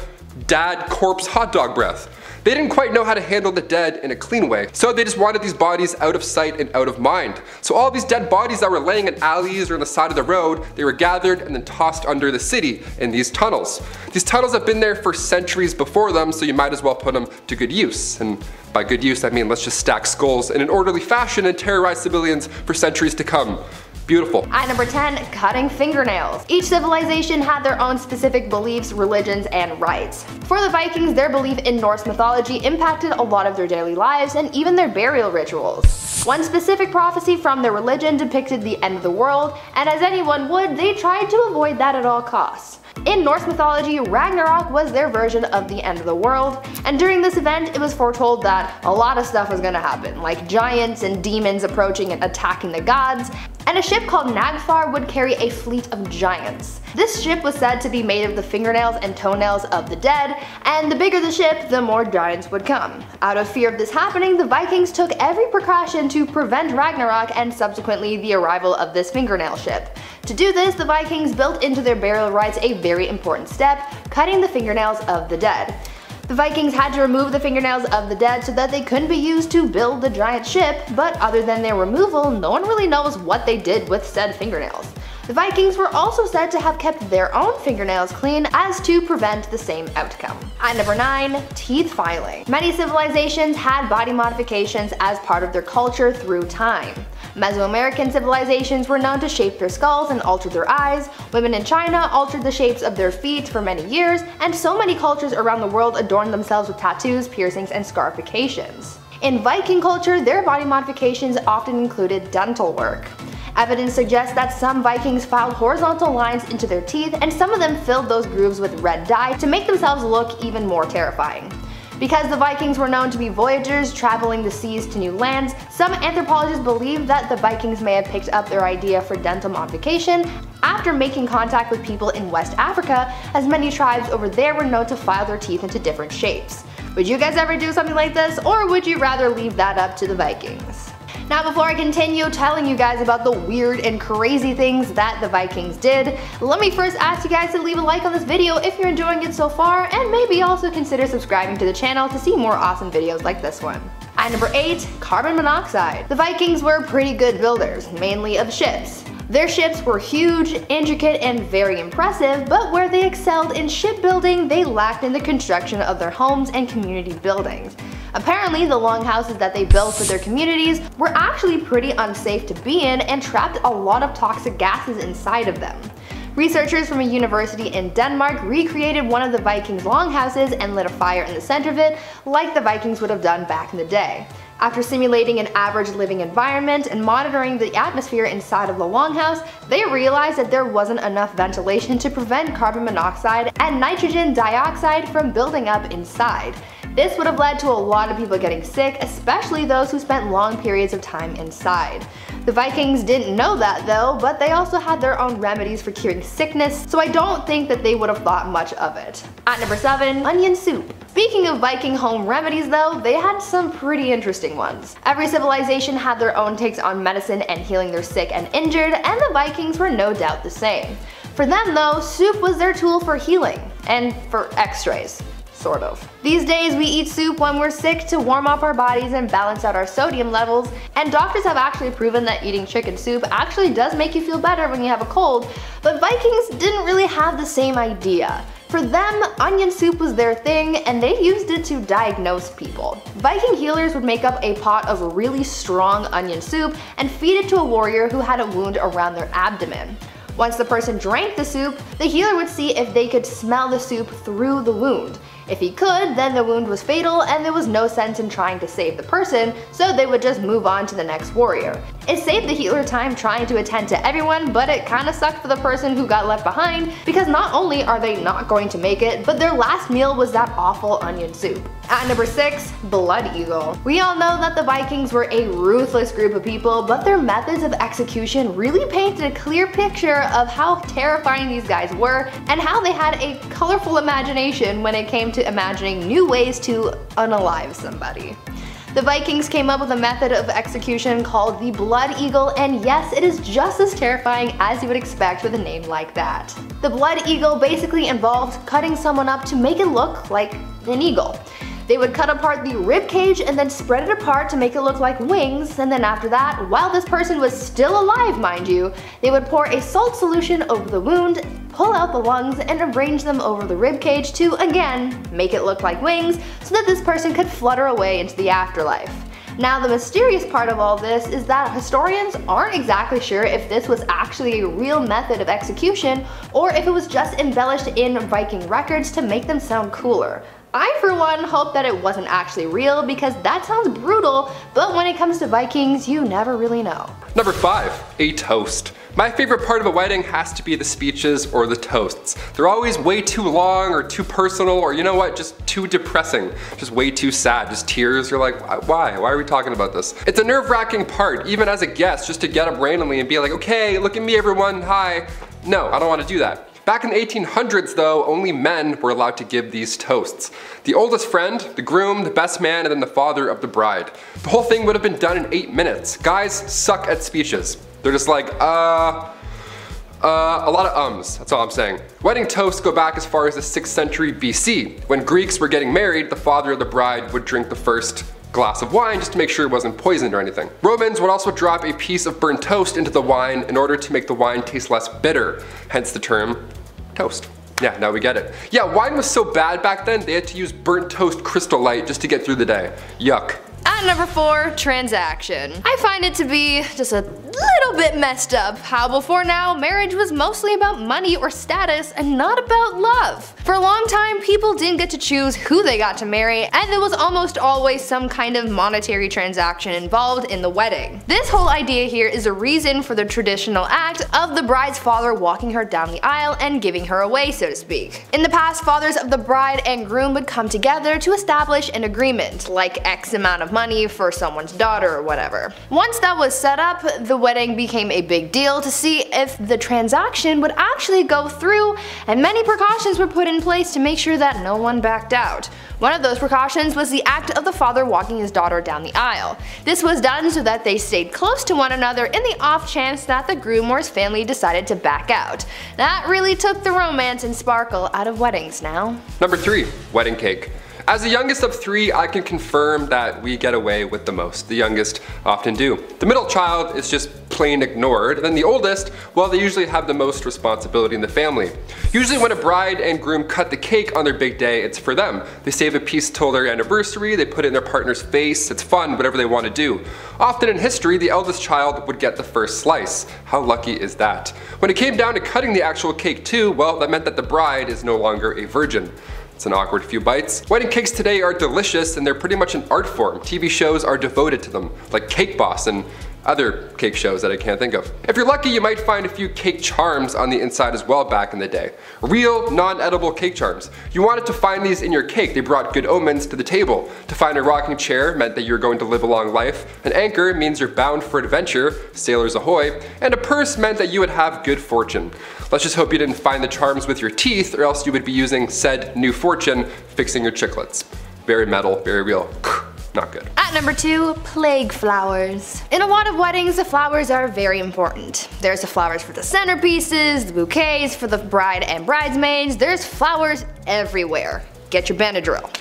dad corpse hot dog breath. They didn't quite know how to handle the dead in a clean way, so they just wanted these bodies out of sight and out of mind. So all these dead bodies that were laying in alleys or on the side of the road, they were gathered and then tossed under the city in these tunnels. These tunnels have been there for centuries before them, so you might as well put them to good use. And by good use, I mean let's just stack skulls in an orderly fashion and terrorize civilians for centuries to come. Beautiful. At number 10, cutting fingernails. Each civilization had their own specific beliefs, religions, and rites. For the Vikings, their belief in Norse mythology impacted a lot of their daily lives and even their burial rituals. One specific prophecy from their religion depicted the end of the world, and as anyone would, they tried to avoid that at all costs. In Norse mythology, Ragnarok was their version of the end of the world, and during this event it was foretold that a lot of stuff was gonna happen, like giants and demons approaching and attacking the gods, and a ship called Nagfar would carry a fleet of giants. This ship was said to be made of the fingernails and toenails of the dead, and the bigger the ship, the more giants would come. Out of fear of this happening, the Vikings took every precaution to prevent Ragnarok and subsequently the arrival of this fingernail ship. To do this, the Vikings built into their burial rites a very important step, cutting the fingernails of the dead. The Vikings had to remove the fingernails of the dead so that they couldn't be used to build the giant ship, but other than their removal, no one really knows what they did with said fingernails. The Vikings were also said to have kept their own fingernails clean as to prevent the same outcome. At number 9, teeth filing. Many civilizations had body modifications as part of their culture through time. Mesoamerican civilizations were known to shape their skulls and alter their eyes, women in China altered the shapes of their feet for many years, and so many cultures around the world adorned themselves with tattoos, piercings, and scarifications. In Viking culture, their body modifications often included dental work. Evidence suggests that some Vikings filed horizontal lines into their teeth, and some of them filled those grooves with red dye to make themselves look even more terrifying. Because the Vikings were known to be voyagers traveling the seas to new lands, some anthropologists believe that the Vikings may have picked up their idea for dental modification after making contact with people in West Africa, as many tribes over there were known to file their teeth into different shapes. Would you guys ever do something like this, or would you rather leave that up to the Vikings? Now, before I continue telling you guys about the weird and crazy things that the Vikings did, let me first ask you guys to leave a like on this video if you're enjoying it so far, and maybe also consider subscribing to the channel to see more awesome videos like this one. At number 8, carbon monoxide. The Vikings were pretty good builders, mainly of ships. Their ships were huge, intricate, and very impressive, but where they excelled in shipbuilding, they lacked in the construction of their homes and community buildings. Apparently, the longhouses that they built for their communities were actually pretty unsafe to be in and trapped a lot of toxic gases inside of them. Researchers from a university in Denmark recreated one of the Vikings' longhouses and lit a fire in the center of it, like the Vikings would have done back in the day. After simulating an average living environment and monitoring the atmosphere inside of the longhouse, they realized that there wasn't enough ventilation to prevent carbon monoxide and nitrogen dioxide from building up inside. This would have led to a lot of people getting sick, especially those who spent long periods of time inside. The Vikings didn't know that though, but they also had their own remedies for curing sickness, so I don't think that they would have thought much of it. At number 7, onion soup. Speaking of Viking home remedies though, they had some pretty interesting ones. Every civilization had their own takes on medicine and healing their sick and injured, and the Vikings were no doubt the same. For them though, soup was their tool for healing, and for x-rays. Sort of. These days we eat soup when we're sick to warm up our bodies and balance out our sodium levels, and doctors have actually proven that eating chicken soup actually does make you feel better when you have a cold, but Vikings didn't really have the same idea. For them, onion soup was their thing, and they used it to diagnose people. Viking healers would make up a pot of really strong onion soup and feed it to a warrior who had a wound around their abdomen. Once the person drank the soup, the healer would see if they could smell the soup through the wound. If he could, then the wound was fatal and there was no sense in trying to save the person, so they would just move on to the next warrior. It saved the healer time trying to attend to everyone, but it kinda sucked for the person who got left behind because not only are they not going to make it, but their last meal was that awful onion soup. At number 6, Blood Eagle. We all know that the Vikings were a ruthless group of people, but their methods of execution really painted a clear picture of how terrifying these guys were and how they had a colorful imagination when it came to imagining new ways to unalive somebody. The Vikings came up with a method of execution called the Blood Eagle, and yes, it is just as terrifying as you would expect with a name like that. The Blood Eagle basically involved cutting someone up to make it look like an eagle. They would cut apart the rib cage and then spread it apart to make it look like wings, and then after that, while this person was still alive mind you, they would pour a salt solution over the wound, pull out the lungs, and arrange them over the rib cage to, again, make it look like wings so that this person could flutter away into the afterlife. Now the mysterious part of all this is that historians aren't exactly sure if this was actually a real method of execution or if it was just embellished in Viking records to make them sound cooler. I for one hope that it wasn't actually real because that sounds brutal, but when it comes to Vikings, you never really know. Number 5, a toast. My favorite part of a wedding has to be the speeches or the toasts. They're always way too long or too personal or you know what, just too depressing, just way too sad, just tears. You're like, why? Why are we talking about this? It's a nerve-wracking part, even as a guest, just to get up randomly and be like, okay, look at me everyone, hi. No, I don't want to do that. Back in the 1800s though, only men were allowed to give these toasts. The oldest friend, the groom, the best man, and then the father of the bride. The whole thing would have been done in 8 minutes. Guys suck at speeches. They're just like, a lot of ums, that's all I'm saying. Wedding toasts go back as far as the 6th century BC. When Greeks were getting married, the father of the bride would drink the first glass of wine just to make sure it wasn't poisoned or anything. Romans would also drop a piece of burnt toast into the wine in order to make the wine taste less bitter, hence the term toast. Yeah, now we get it. Yeah, wine was so bad back then, they had to use burnt toast crystal light just to get through the day. Yuck. At number 4, transaction. I find it to be just a little bit messed up how before now, marriage was mostly about money or status and not about love. For a long time, people didn't get to choose who they got to marry, and there was almost always some kind of monetary transaction involved in the wedding. This whole idea here is a reason for the traditional act of the bride's father walking her down the aisle and giving her away, so to speak. In the past, fathers of the bride and groom would come together to establish an agreement, like X amount of money for someone's daughter or whatever. Once that was set up, the wedding became a big deal to see if the transaction would actually go through, and many precautions were put in place to make sure that no one backed out. One of those precautions was the act of the father walking his daughter down the aisle. This was done so that they stayed close to one another in the off chance that the groom or his family decided to back out. That really took the romance and sparkle out of weddings now. Number 3, wedding cake. As the youngest of three, I can confirm that we get away with the most. The youngest often do. The middle child is just plain ignored. Then the oldest, well, they usually have the most responsibility in the family. Usually when a bride and groom cut the cake on their big day, it's for them. They save a piece till their anniversary, they put it in their partner's face, it's fun, whatever they want to do. Often in history, the eldest child would get the first slice. How lucky is that? When it came down to cutting the actual cake too, well, that meant that the bride is no longer a virgin. It's an awkward few bites. Wedding cakes today are delicious and they're pretty much an art form. TV shows are devoted to them, like Cake Boss and other cake shows that I can't think of. If you're lucky, you might find a few cake charms on the inside as well back in the day. Real, non-edible cake charms. You wanted to find these in your cake. They brought good omens to the table. To find a rocking chair meant that you're going to live a long life. An anchor means you're bound for adventure, sailors ahoy. And a purse meant that you would have good fortune. Let's just hope you didn't find the charms with your teeth, or else you would be using said new fortune fixing your chiclets. Very metal, very real. Not good. At number two, plague flowers. In a lot of weddings, the flowers are very important. There's the flowers for the centerpieces, the bouquets for the bride and bridesmaids. There's flowers everywhere. Get your Benadryl.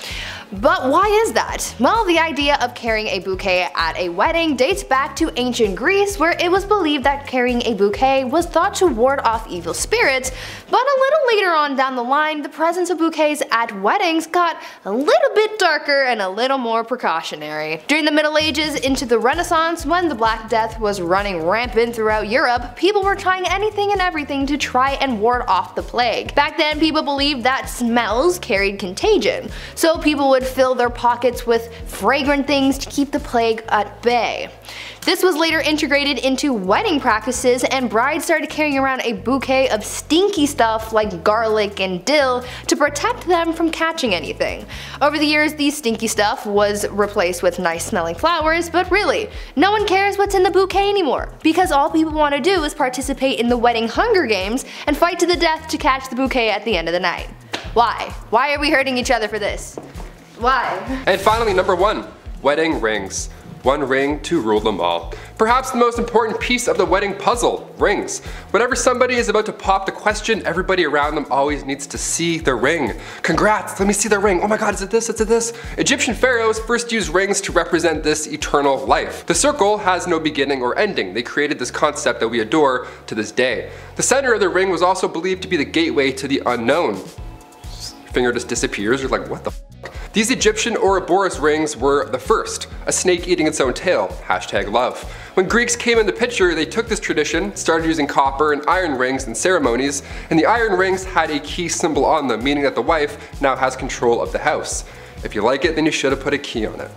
But why is that? Well, the idea of carrying a bouquet at a wedding dates back to ancient Greece, where it was believed that carrying a bouquet was thought to ward off evil spirits. But a little later on down the line, the presence of bouquets at weddings got a little bit darker and a little more precautionary. During the Middle Ages into the Renaissance, when the Black Death was running rampant throughout Europe, people were trying anything and everything to try and ward off the plague. Back then, people believed that smells carried contagion, so people would fill their pockets with fragrant things to keep the plague at bay. This was later integrated into wedding practices, and brides started carrying around a bouquet of stinky stuff like garlic and dill to protect them from catching anything. Over the years, the stinky stuff was replaced with nice smelling flowers, but really, no one cares what's in the bouquet anymore, because all people want to do is participate in the wedding Hunger Games and fight to the death to catch the bouquet at the end of the night. Why? Why are we hurting each other for this? Why? And finally, number one, wedding rings. One ring to rule them all. Perhaps the most important piece of the wedding puzzle, rings. Whenever somebody is about to pop the question, everybody around them always needs to see the ring. Congrats, let me see the ring. Oh my God, is it this, is it this? Egyptian pharaohs first used rings to represent this eternal life. The circle has no beginning or ending. They created this concept that we adore to this day. The center of the ring was also believed to be the gateway to the unknown. Your finger just disappears, you're like, what the? These Egyptian Ouroboros rings were the first, a snake eating its own tail, #love. When Greeks came in the picture, they took this tradition, started using copper and iron rings in ceremonies, and the iron rings had a key symbol on them, meaning that the wife now has control of the house. If you like it, then you should have put a key on it.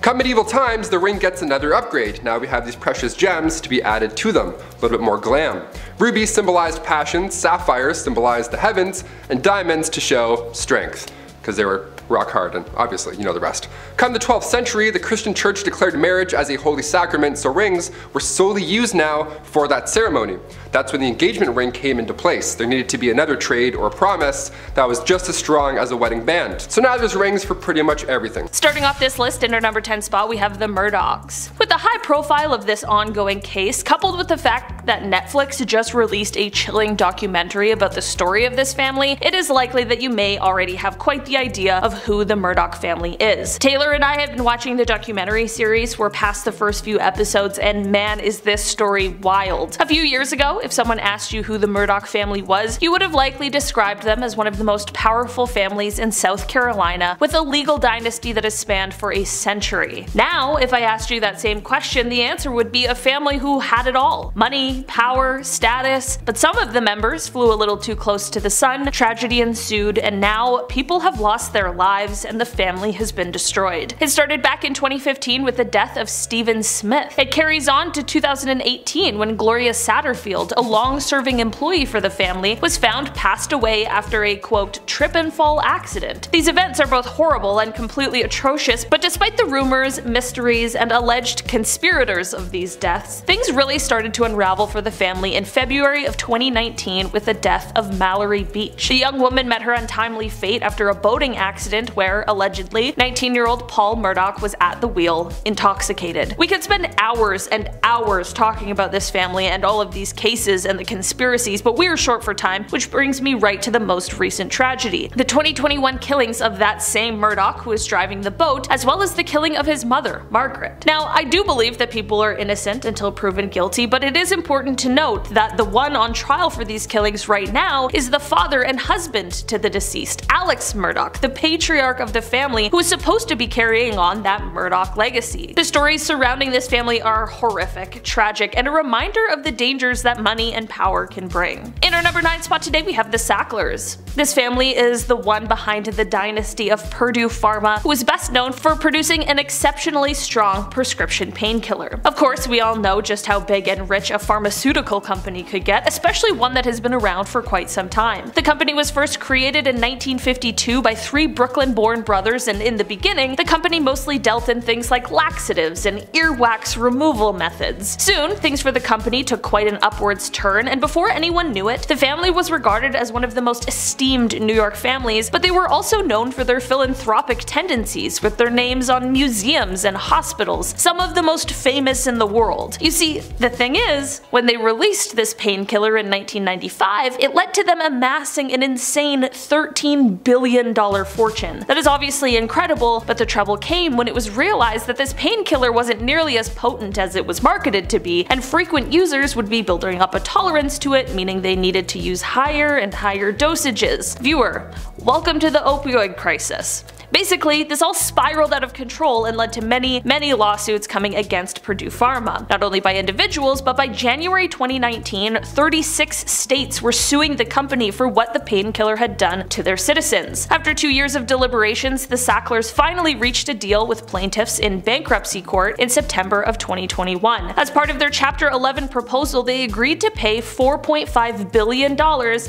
Come medieval times, the ring gets another upgrade. Now we have these precious gems to be added to them, a little bit more glam. Ruby symbolized passion, sapphires symbolized the heavens, and diamonds to show strength, because they were rock hard, and obviously you know the rest. Come the 12th century, the Christian church declared marriage as a holy sacrament, so rings were solely used now for that ceremony. That's when the engagement ring came into place. There needed to be another trade or promise that was just as strong as a wedding band. So now there's rings for pretty much everything. Starting off this list in our number 10 spot, we have the Murdaughs. With the high profile of this ongoing case, coupled with the fact that Netflix just released a chilling documentary about the story of this family, it is likely that you may already have quite the idea of who the Murdaugh family is. Taylor and I have been watching the documentary series. We're past the first few episodes, and man, is this story wild. A few years ago, if someone asked you who the Murdaugh family was, you would have likely described them as one of the most powerful families in South Carolina, with a legal dynasty that has spanned for a century. Now, if I asked you that same question, the answer would be a family who had it all. Money, power, status, but some of the members flew a little too close to the sun, tragedy ensued, and now people have lost their lives. And the family has been destroyed. It started back in 2015 with the death of Stephen Smith. It carries on to 2018 when Gloria Satterfield, a long-serving employee for the family, was found passed away after a, quote, trip and fall accident. These events are both horrible and completely atrocious, but despite the rumors, mysteries, and alleged conspirators of these deaths, things really started to unravel for the family in February of 2019 with the death of Mallory Beach. The young woman met her untimely fate after a boating accident accident where, allegedly, 19-year-old Paul Murdaugh was at the wheel, intoxicated. We could spend hours and hours talking about this family and all of these cases and the conspiracies, but we are short for time, which brings me right to the most recent tragedy. The 2021 killings of that same Murdaugh who was driving the boat, as well as the killing of his mother, Margaret. Now, I do believe that people are innocent until proven guilty, but it is important to note that the one on trial for these killings right now is the father and husband to the deceased, Alex Murdaugh, the patriarch of the family who is supposed to be carrying on that Murdaugh legacy. The stories surrounding this family are horrific, tragic, and a reminder of the dangers that money and power can bring. In our number 9 spot today, we have the Sacklers. This family is the one behind the dynasty of Purdue Pharma, who is best known for producing an exceptionally strong prescription painkiller. Of course, we all know just how big and rich a pharmaceutical company could get, especially one that has been around for quite some time. The company was first created in 1952 by 3 Brooklyn-born brothers, and in the beginning, the company mostly dealt in things like laxatives and earwax removal methods. Soon, things for the company took quite an upwards turn, and before anyone knew it, the family was regarded as one of the most esteemed New York families, but they were also known for their philanthropic tendencies, with their names on museums and hospitals, some of the most famous in the world. You see, the thing is, when they released this painkiller in 1995, it led to them amassing an insane $13 billion fortune. That is obviously incredible, but the trouble came when it was realized that this painkiller wasn't nearly as potent as it was marketed to be, and frequent users would be building up a tolerance to it, meaning they needed to use higher and higher dosages. Viewer, welcome to the opioid crisis. Basically, this all spiraled out of control and led to many, many lawsuits coming against Purdue Pharma, not only by individuals, but by January 2019, 36 states were suing the company for what the painkiller had done to their citizens. After 2 years of deliberations, the Sacklers finally reached a deal with plaintiffs in bankruptcy court in September of 2021. As part of their Chapter 11 proposal, they agreed to pay $4.5 billion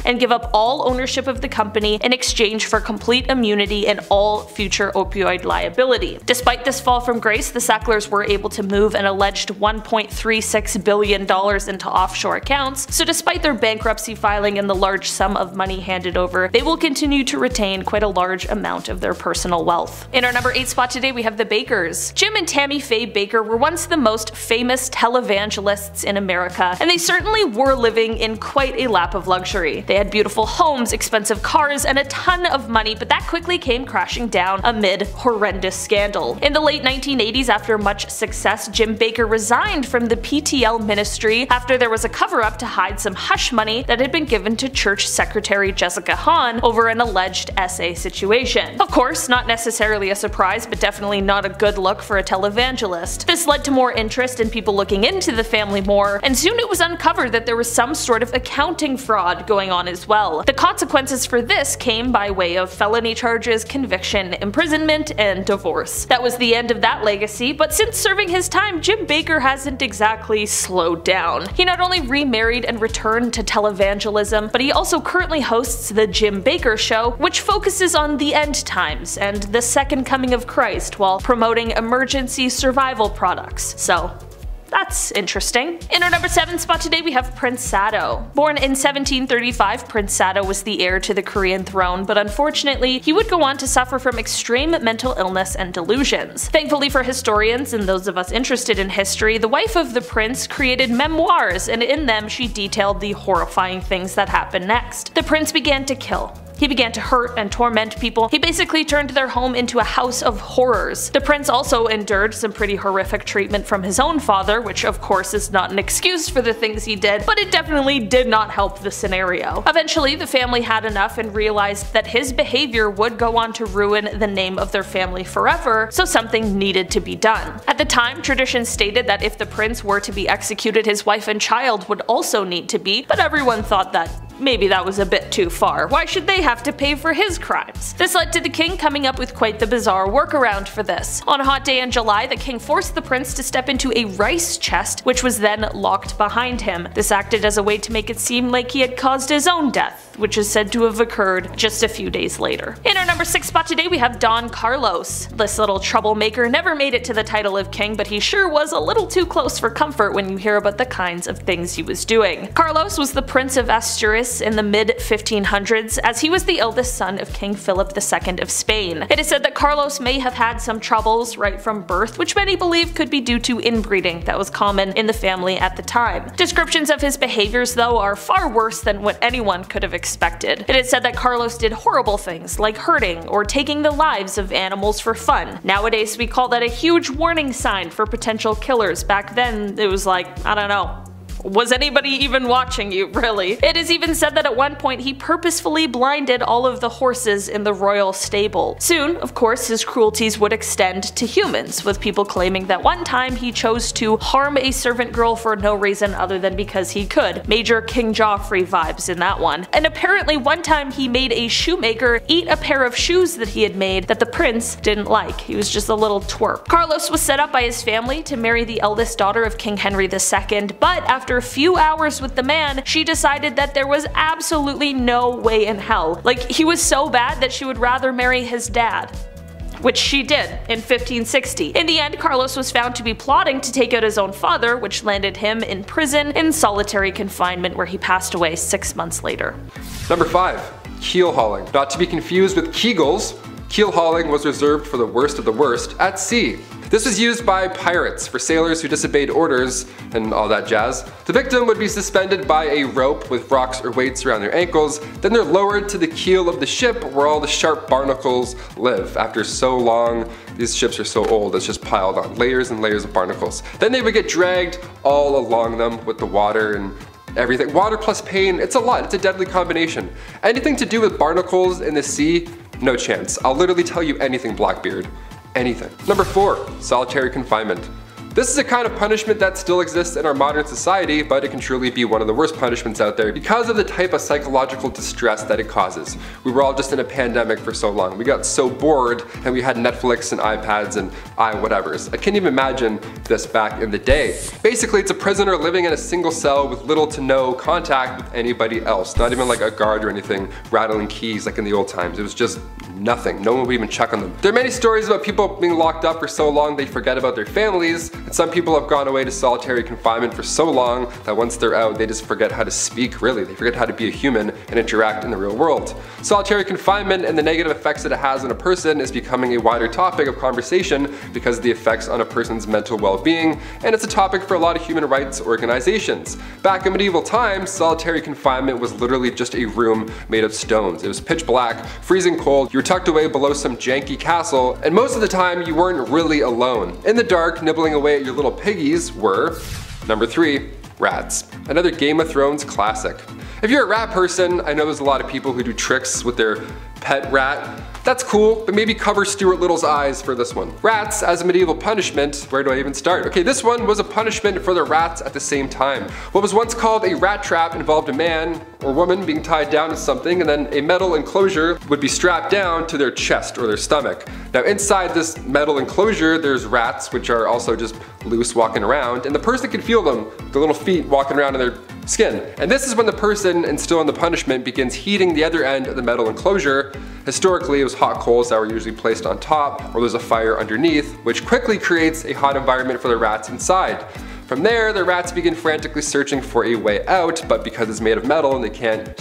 and give up all ownership of the company in exchange for complete immunity and all future opioid liability. Despite this fall from grace, the Sacklers were able to move an alleged $1.36 billion into offshore accounts, so despite their bankruptcy filing and the large sum of money handed over, they will continue to retain quite a large amount of their personal wealth. In our number 8 spot today, we have the Bakers. Jim and Tammy Faye Baker were once the most famous televangelists in America, and they certainly were living in quite a lap of luxury. They had beautiful homes, expensive cars, and a ton of money, but that quickly came crashing down amid horrendous scandal. In the late 1980s, after much success, Jim Baker resigned from the PTL ministry after there was a cover-up to hide some hush money that had been given to church secretary Jessica Hahn over an alleged SA situation. Of course, not necessarily a surprise, but definitely not a good look for a televangelist. This led to more interest in people looking into the family more, and soon it was uncovered that there was some sort of accounting fraud going on as well. The consequences for this came by way of felony charges, conviction, imprisonment, and divorce. That was the end of that legacy, but since serving his time, Jim Baker hasn't exactly slowed down. He not only remarried and returned to televangelism, but he also currently hosts The Jim Baker Show, which focuses on the end times and the second coming of Christ while promoting emergency survival products. So, that's interesting. In our number 7 spot today, we have Prince Sado. Born in 1735, Prince Sado was the heir to the Korean throne, but unfortunately, he would go on to suffer from extreme mental illness and delusions. Thankfully for historians and those of us interested in history, the wife of the prince created memoirs, and in them she detailed the horrifying things that happened next. The prince began to kill. He began to hurt and torment people. He basically turned their home into a house of horrors. The prince also endured some pretty horrific treatment from his own father, which of course is not an excuse for the things he did, but it definitely did not help the scenario. Eventually, the family had enough and realized that his behavior would go on to ruin the name of their family forever, so something needed to be done. At the time, tradition stated that if the prince were to be executed, his wife and child would also need to be, but everyone thought that maybe that was a bit too far. Why should they have to pay for his crimes? This led to the king coming up with quite the bizarre workaround for this. On a hot day in July, the king forced the prince to step into a rice chest, which was then locked behind him. This acted as a way to make it seem like he had caused his own death, which is said to have occurred just a few days later. In our number 6 spot today, we have Don Carlos. This little troublemaker never made it to the title of king, but he sure was a little too close for comfort when you hear about the kinds of things he was doing. Carlos was the prince of Asturias Louis in the mid-1500s, as he was the eldest son of King Philip II of Spain. It is said that Carlos may have had some troubles right from birth, which many believe could be due to inbreeding that was common in the family at the time. Descriptions of his behaviors, though, are far worse than what anyone could have expected. It is said that Carlos did horrible things like hurting or taking the lives of animals for fun. Nowadays, we call that a huge warning sign for potential killers. Back then, it was like, I don't know. Was anybody even watching you, really? It is even said that at one point he purposefully blinded all of the horses in the royal stable. Soon, of course, his cruelties would extend to humans, with people claiming that one time he chose to harm a servant girl for no reason other than because he could. Major King Joffrey vibes in that one. And apparently one time he made a shoemaker eat a pair of shoes that he had made that the prince didn't like. He was just a little twerp. Carlos was set up by his family to marry the eldest daughter of King Henry II, but after a few hours with the man, she decided that there was absolutely no way in hell. Like, he was so bad that she would rather marry his dad, which she did in 1560. In the end, Carlos was found to be plotting to take out his own father, which landed him in prison in solitary confinement, where he passed away 6 months later. Number 5. Keel hauling. Not to be confused with Kegels, keel hauling was reserved for the worst of the worst at sea. This was used by pirates for sailors who disobeyed orders and all that jazz. The victim would be suspended by a rope with rocks or weights around their ankles, then they're lowered to the keel of the ship where all the sharp barnacles live. After so long, these ships are so old, it's just piled on layers and layers of barnacles. Then they would get dragged all along them with the water and everything. Water plus pain, it's a lot, it's a deadly combination. Anything to do with barnacles in the sea, no chance. I'll literally tell you anything, Blackbeard. Anything. Number 4. Solitary confinement. This is a kind of punishment that still exists in our modern society, but it can truly be one of the worst punishments out there because of the type of psychological distress that it causes. We were all just in a pandemic for so long. We got so bored and we had Netflix and iPads and whatevers. I can't even imagine this back in the day. Basically, it's a prisoner living in a single cell with little to no contact with anybody else. Not even like a guard or anything rattling keys like in the old times. It was just nothing. No one would even check on them. There are many stories about people being locked up for so long they forget about their families. And some people have gone away to solitary confinement for so long that once they're out, they just forget how to speak, really. They forget how to be a human and interact in the real world. Solitary confinement and the negative effects that it has on a person is becoming a wider topic of conversation because of the effects on a person's mental well-being, and it's a topic for a lot of human rights organizations. Back in medieval times, solitary confinement was literally just a room made of stones. It was pitch black, freezing cold, you were tucked away below some janky castle, and most of the time, you weren't really alone. In the dark, nibbling away your little piggies were... Number 3. Rats. Another Game of Thrones classic. If you're a rat person, I know there's a lot of people who do tricks with their pet rat. That's cool, but maybe cover Stuart Little's eyes for this one. Rats as a medieval punishment, where do I even start? Okay, this one was a punishment for the rats at the same time. What was once called a rat trap involved a man or woman being tied down to something, and then a metal enclosure would be strapped down to their chest or their stomach. Now inside this metal enclosure, there's rats, which are also just loose walking around, and the person can feel them, the little feet walking around in their skin. And this is when the person, and still in the punishment, begins heating the other end of the metal enclosure. Historically, it was hot coals that were usually placed on top, or there's a fire underneath, which quickly creates a hot environment for the rats inside. From there, the rats begin frantically searching for a way out, but because it's made of metal and they can't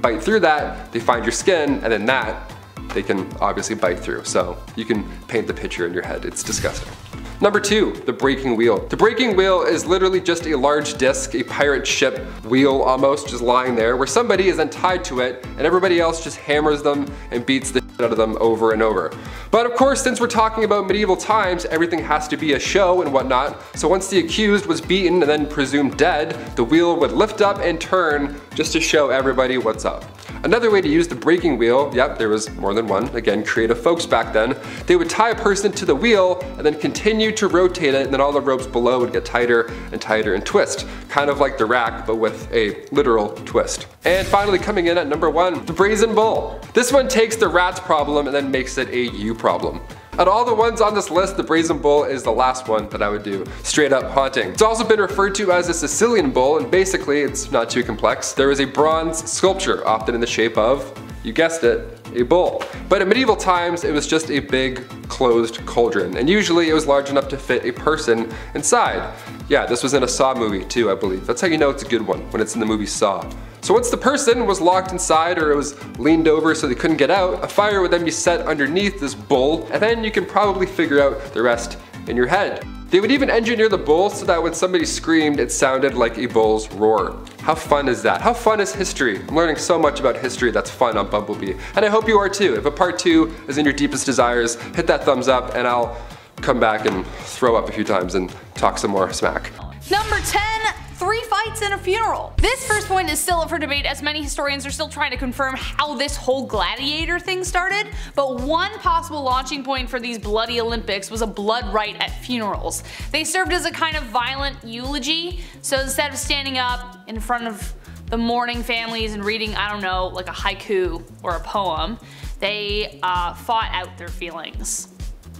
bite through that, they find your skin, and then that they can obviously bite through. So you can paint the picture in your head, it's disgusting. Number 2, the breaking wheel. The breaking wheel is literally just a large disc, a pirate ship wheel almost, just lying there, where somebody is untied to it and everybody else just hammers them and beats the shit out of them over and over. But of course, since we're talking about medieval times, everything has to be a show and whatnot, so once the accused was beaten and then presumed dead, the wheel would lift up and turn just to show everybody what's up. Another way to use the breaking wheel, yep, there was more than one, again, creative folks back then, they would tie a person to the wheel and then continue to rotate it, and then all the ropes below would get tighter and tighter and twist. Kind of like the rack, but with a literal twist. And finally, coming in at number 1, the brazen bull. This one takes the rats problem and then makes it a you problem. Out of all the ones on this list, the brazen bull is the last one that I would do. Straight up haunting. It's also been referred to as a Sicilian bull, and basically, it's not too complex. There is a bronze sculpture, often in the shape of, you guessed it, a bull. But in medieval times, it was just a big closed cauldron, and usually it was large enough to fit a person inside. Yeah, this was in a Saw movie too, I believe. That's how you know it's a good one, when it's in the movie Saw. So once the person was locked inside or it was leaned over so they couldn't get out, a fire would then be set underneath this bowl, and then you can probably figure out the rest in your head. They would even engineer the bowl so that when somebody screamed, it sounded like a bull's roar. How fun is that? How fun is history? I'm learning so much about history that's fun on Bumblebee. And I hope you are too. If a part two is in your deepest desires, hit that thumbs up and I'll come back and throw up a few times and talk some more smack. Number 10, 3 fights and a funeral. This first point is still up for debate, as many historians are still trying to confirm how this whole gladiator thing started, but one possible launching point for these bloody Olympics was a blood rite at funerals. They served as a kind of violent eulogy, so instead of standing up in front of the mourning families and reading, I don't know, like a haiku or a poem, they fought out their feelings.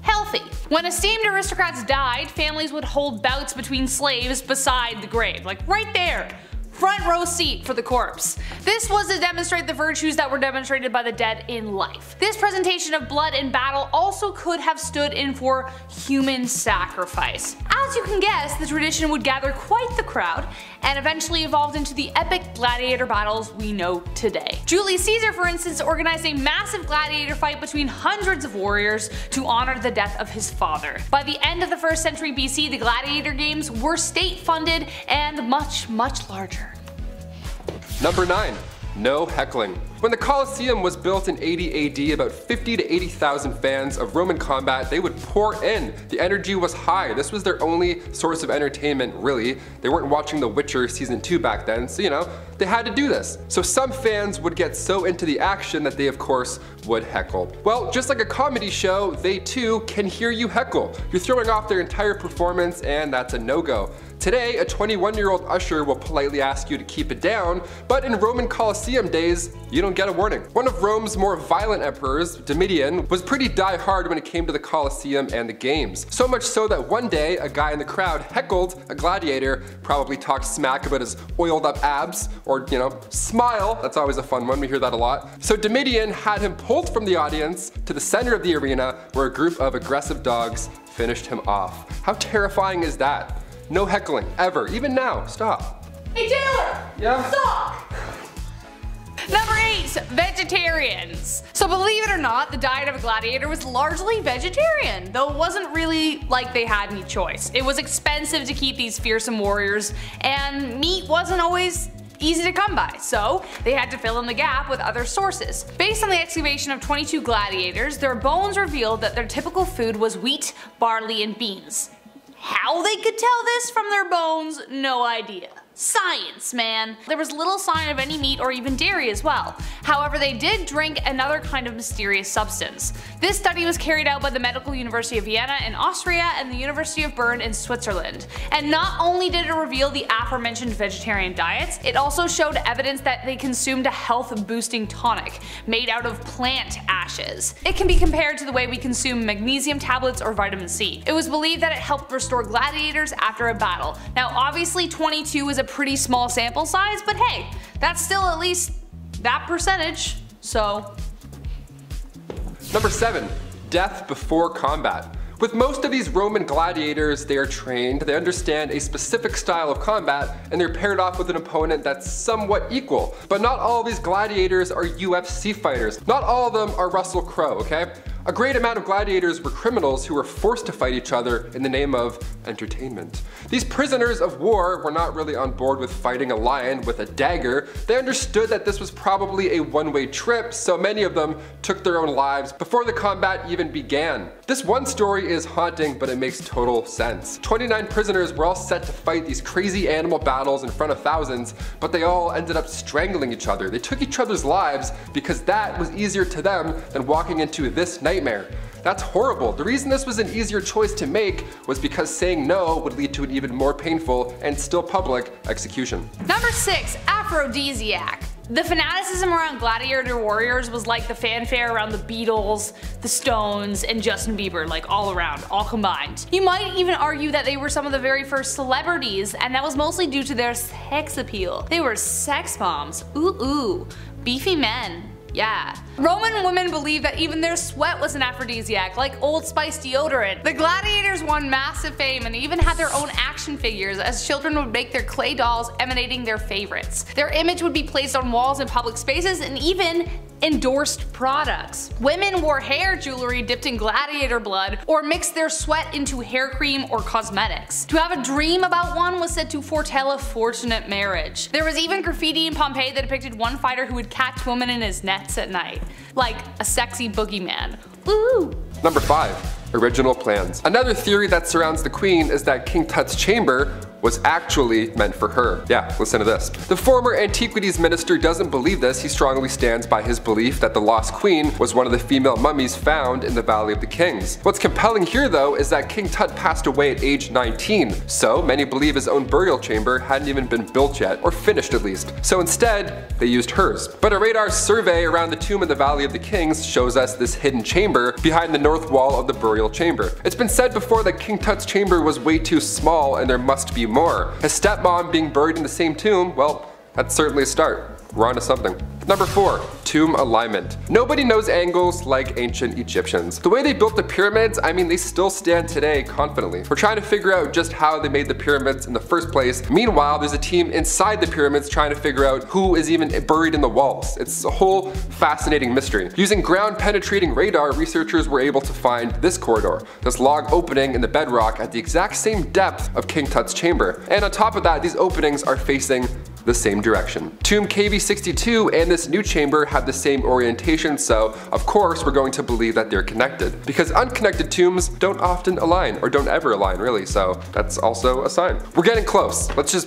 Healthy. When esteemed aristocrats died, families would hold bouts between slaves beside the grave, like right there. Front row seat for the corpse. This was to demonstrate the virtues that were demonstrated by the dead in life. This presentation of blood in battle also could have stood in for human sacrifice. As you can guess, the tradition would gather quite the crowd and eventually evolved into the epic gladiator battles we know today. Julius Caesar, for instance, organized a massive gladiator fight between hundreds of warriors to honor the death of his father. By the end of the 1st century BC, the gladiator games were state-funded and much, much larger. Number 9. No heckling. When the Colosseum was built in 80 AD, about 50 to 80,000 fans of Roman combat, they would pour in. The energy was high. This was their only source of entertainment, really. They weren't watching The Witcher season 2 back then, so you know, they had to do this. So some fans would get so into the action that they, of course, would heckle. Well, just like a comedy show, they too can hear you heckle. You're throwing off their entire performance, and that's a no-go. Today, a 21-year-old usher will politely ask you to keep it down, but in Roman Colosseum days, you don't get a warning. One of Rome's more violent emperors, Domitian, was pretty die-hard when it came to the Colosseum and the games. So much so that one day, a guy in the crowd heckled a gladiator, probably talked smack about his oiled-up abs, or, you know, smile. That's always a fun one, we hear that a lot. So Domitian had him pulled from the audience to the center of the arena, where a group of aggressive dogs finished him off. How terrifying is that? No heckling, ever, even now, stop. Hey Taylor! Yeah? Stop! Number 8, vegetarians. So believe it or not, the diet of a gladiator was largely vegetarian, though it wasn't really like they had any choice. It was expensive to keep these fearsome warriors, and meat wasn't always easy to come by, so they had to fill in the gap with other sources. Based on the excavation of 22 gladiators, their bones revealed that their typical food was wheat, barley, and beans. How they could tell this from their bones, no idea. Science, man. There was little sign of any meat or even dairy as well. However, they did drink another kind of mysterious substance. This study was carried out by the Medical University of Vienna in Austria and the University of Bern in Switzerland. And not only did it reveal the aforementioned vegetarian diets, it also showed evidence that they consumed a health-boosting tonic made out of plant ashes. It can be compared to the way we consume magnesium tablets or vitamin C. It was believed that it helped restore gladiators after a battle. Now, obviously, 22 is a pretty small sample size, but hey, that's still at least that percentage, so. Number 7, death before combat. With most of these Roman gladiators, they are trained, they understand a specific style of combat, and they're paired off with an opponent that's somewhat equal. But not all of these gladiators are UFC fighters. Not all of them are Russell Crowe, okay? A great amount of gladiators were criminals who were forced to fight each other in the name of entertainment. These prisoners of war were not really on board with fighting a lion with a dagger. They understood that this was probably a one-way trip, so many of them took their own lives before the combat even began. This one story is haunting, but it makes total sense. 29 prisoners were all set to fight these crazy animal battles in front of thousands, but they all ended up strangling each other. They took each other's lives because that was easier to them than walking into this nightmare. That's horrible. The reason this was an easier choice to make was because saying no would lead to an even more painful and still public execution. Number 6, aphrodisiac. The fanaticism around gladiator warriors was like the fanfare around the Beatles, the Stones, and Justin Bieber, like all around, all combined. You might even argue that they were some of the very first celebrities, and that was mostly due to their sex appeal. They were sex bombs. Ooh, ooh. Beefy men. Yeah. Roman women believed that even their sweat was an aphrodisiac, like Old Spice deodorant. The gladiators won massive fame and even had their own action figures, as children would make their clay dolls emanating their favorites. Their image would be placed on walls in public spaces and even endorsed products. Women wore hair jewelry dipped in gladiator blood or mixed their sweat into hair cream or cosmetics. To have a dream about one was said to foretell a fortunate marriage. There was even graffiti in Pompeii that depicted one fighter who would catch women in his nets at night, like a sexy boogeyman. Ooh. Number 5. Original plans. Another theory that surrounds the queen is that King Tut's chamber was actually meant for her. Yeah, listen to this. The former antiquities minister doesn't believe this. He strongly stands by his belief that the lost queen was one of the female mummies found in the Valley of the Kings. What's compelling here though is that King Tut passed away at age 19, so many believe his own burial chamber hadn't even been built yet, or finished at least, so instead they used hers. But a radar survey around the tomb in the Valley of the Kings shows us this hidden chamber behind the north wall of the burial chamber. It's been said before that King Tut's chamber was way too small and there must be more. His stepmom being buried in the same tomb, well, that's certainly a start. We're on to something. Number 4. Tomb alignment. Nobody knows angles like ancient Egyptians. The way they built the pyramids, I mean, they still stand today confidently. We're trying to figure out just how they made the pyramids in the first place. Meanwhile, there's a team inside the pyramids trying to figure out who is even buried in the walls. It's a whole fascinating mystery. Using ground penetrating radar, researchers were able to find this corridor, this log opening in the bedrock at the exact same depth of King Tut's chamber. And on top of that, these openings are facing the same direction. Tomb KV62 and this new chamber have the same orientation, so of course we're going to believe that they're connected, because unconnected tombs don't often align, or don't ever align really, so that's also a sign. We're getting close. Let's just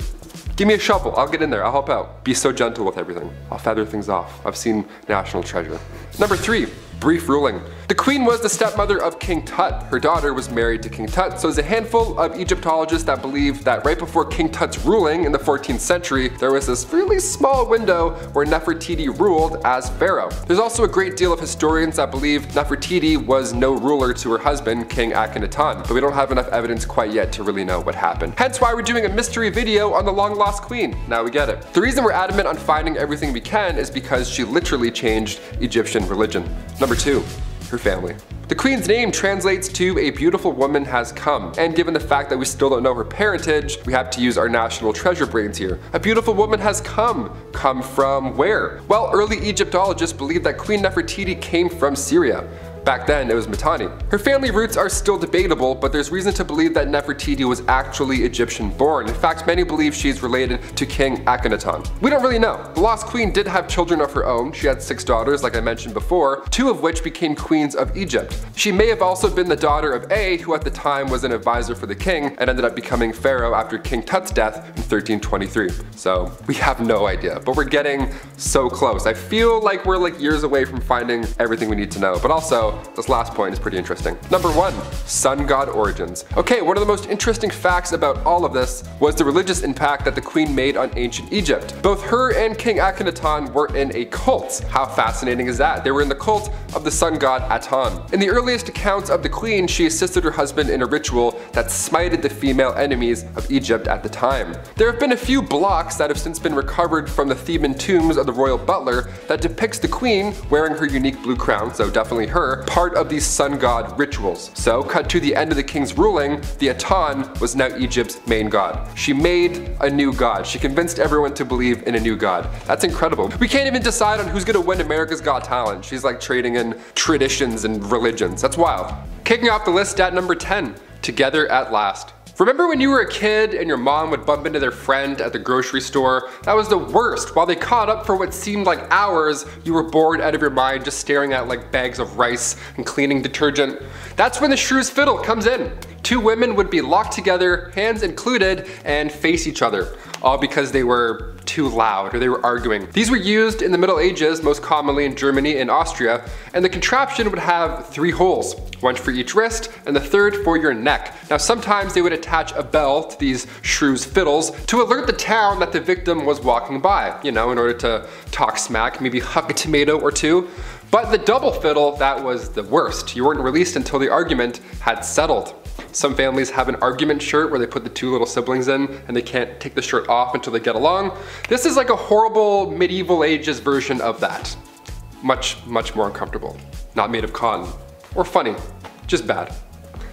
give me a shovel. I'll get in there. I'll help out. Be so gentle with everything. I'll feather things off. I've seen National Treasure. Number 3. Brief ruling. The queen was the stepmother of King Tut. Her daughter was married to King Tut, so there's a handful of Egyptologists that believe that right before King Tut's ruling in the 14th century, there was this really small window where Nefertiti ruled as pharaoh. There's also a great deal of historians that believe Nefertiti was no ruler to her husband, King Akhenaten, but we don't have enough evidence quite yet to really know what happened. Hence why we're doing a mystery video on the long-lost queen. Now we get it. The reason we're adamant on finding everything we can is because she literally changed Egyptian religion. Number 2. Her family. The queen's name translates to "a beautiful woman has come," and given the fact that we still don't know her parentage, we have to use our national treasure brains here. A beautiful woman has come. Come from where? Well, early Egyptologists believed that Queen Nefertiti came from Syria. Back then, it was Mitanni. Her family roots are still debatable, but there's reason to believe that Nefertiti was actually Egyptian born. In fact, many believe she's related to King Akhenaten. We don't really know. The lost queen did have children of her own. She had 6 daughters, like I mentioned before, 2 of which became queens of Egypt. She may have also been the daughter of A, who at the time was an advisor for the king and ended up becoming pharaoh after King Tut's death in 1323. So we have no idea, but we're getting so close. I feel like we're like years away from finding everything we need to know, but also this last point is pretty interesting. Number 1, sun god origins. Okay, one of the most interesting facts about all of this was the religious impact that the queen made on ancient Egypt. Both her and King Akhenaten were in a cult. How fascinating is that? They were in the cult of the sun god Aton. In the earliest accounts of the queen, she assisted her husband in a ritual that smited the female enemies of Egypt at the time. There have been a few blocks that have since been recovered from the Theban tombs of the royal butler that depicts the queen wearing her unique blue crown, so definitely her, part of these sun god rituals. So cut to the end of the king's ruling, the Aton was now Egypt's main god. She made a new god. She convinced everyone to believe in a new god. That's incredible. We can't even decide on who's gonna win America's Got Talent. She's like trading in traditions and religions. That's wild. Kicking off the list at number 10, together at last. Remember when you were a kid and your mom would bump into their friend at the grocery store? That was the worst. While they caught up for what seemed like hours, you were bored out of your mind just staring at like bags of rice and cleaning detergent. That's when the Shrew's Fiddle comes in. 2 women would be locked together, hands included, and face each other, all because they were too loud or they were arguing. These were used in the Middle Ages, most commonly in Germany and Austria, and the contraption would have 3 holes, one for each wrist and the third for your neck. Now sometimes they would attach a bell to these shrews' fiddles to alert the town that the victim was walking by, you know, in order to talk smack, maybe huck a tomato or 2. But the double fiddle, that was the worst. You weren't released until the argument had settled. Some families have an argument shirt where they put the 2 little siblings in and they can't take the shirt off until they get along. This is like a horrible medieval ages version of that. Much, much more uncomfortable. Not made of cotton. Or funny. Just bad.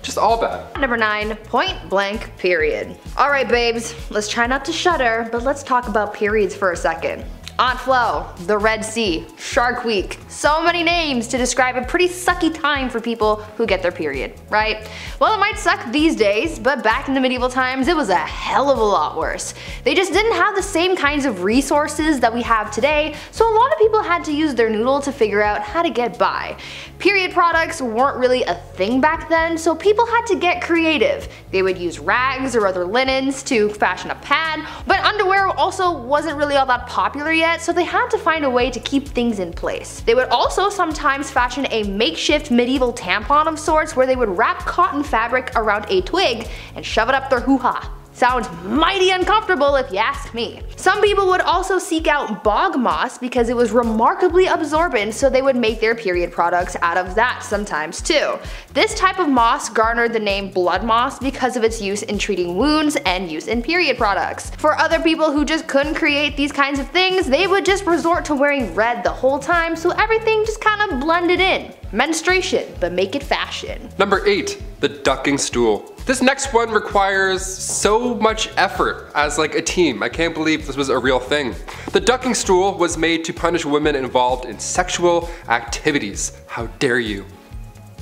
Just all bad. Number 9, point blank period. All right, babes, let's try not to shudder, but let's talk about periods for a second. Aunt Flo, the Red Sea, Shark Week, so many names to describe a pretty sucky time for people who get their period, right? Well, it might suck these days, but back in the medieval times it was a hell of a lot worse. They just didn't have the same kinds of resources that we have today, so a lot of people had to use their noodle to figure out how to get by. Period products weren't really a thing back then, so people had to get creative. They would use rags or other linens to fashion a pad, but underwear also wasn't really all that popular yet. So they had to find a way to keep things in place. They would also sometimes fashion a makeshift medieval tampon of sorts where they would wrap cotton fabric around a twig and shove it up their hoo-ha. Sounds mighty uncomfortable if you ask me. Some people would also seek out bog moss because it was remarkably absorbent, so they would make their period products out of that sometimes too. This type of moss garnered the name blood moss because of its use in treating wounds and use in period products. For other people who just couldn't create these kinds of things, they would just resort to wearing red the whole time, so everything just kind of blended in. Menstruation, but make it fashion. Number 8, the ducking stool. This next one requires so much effort as like a team. I can't believe this was a real thing. The ducking stool was made to punish women involved in sexual activities. How dare you?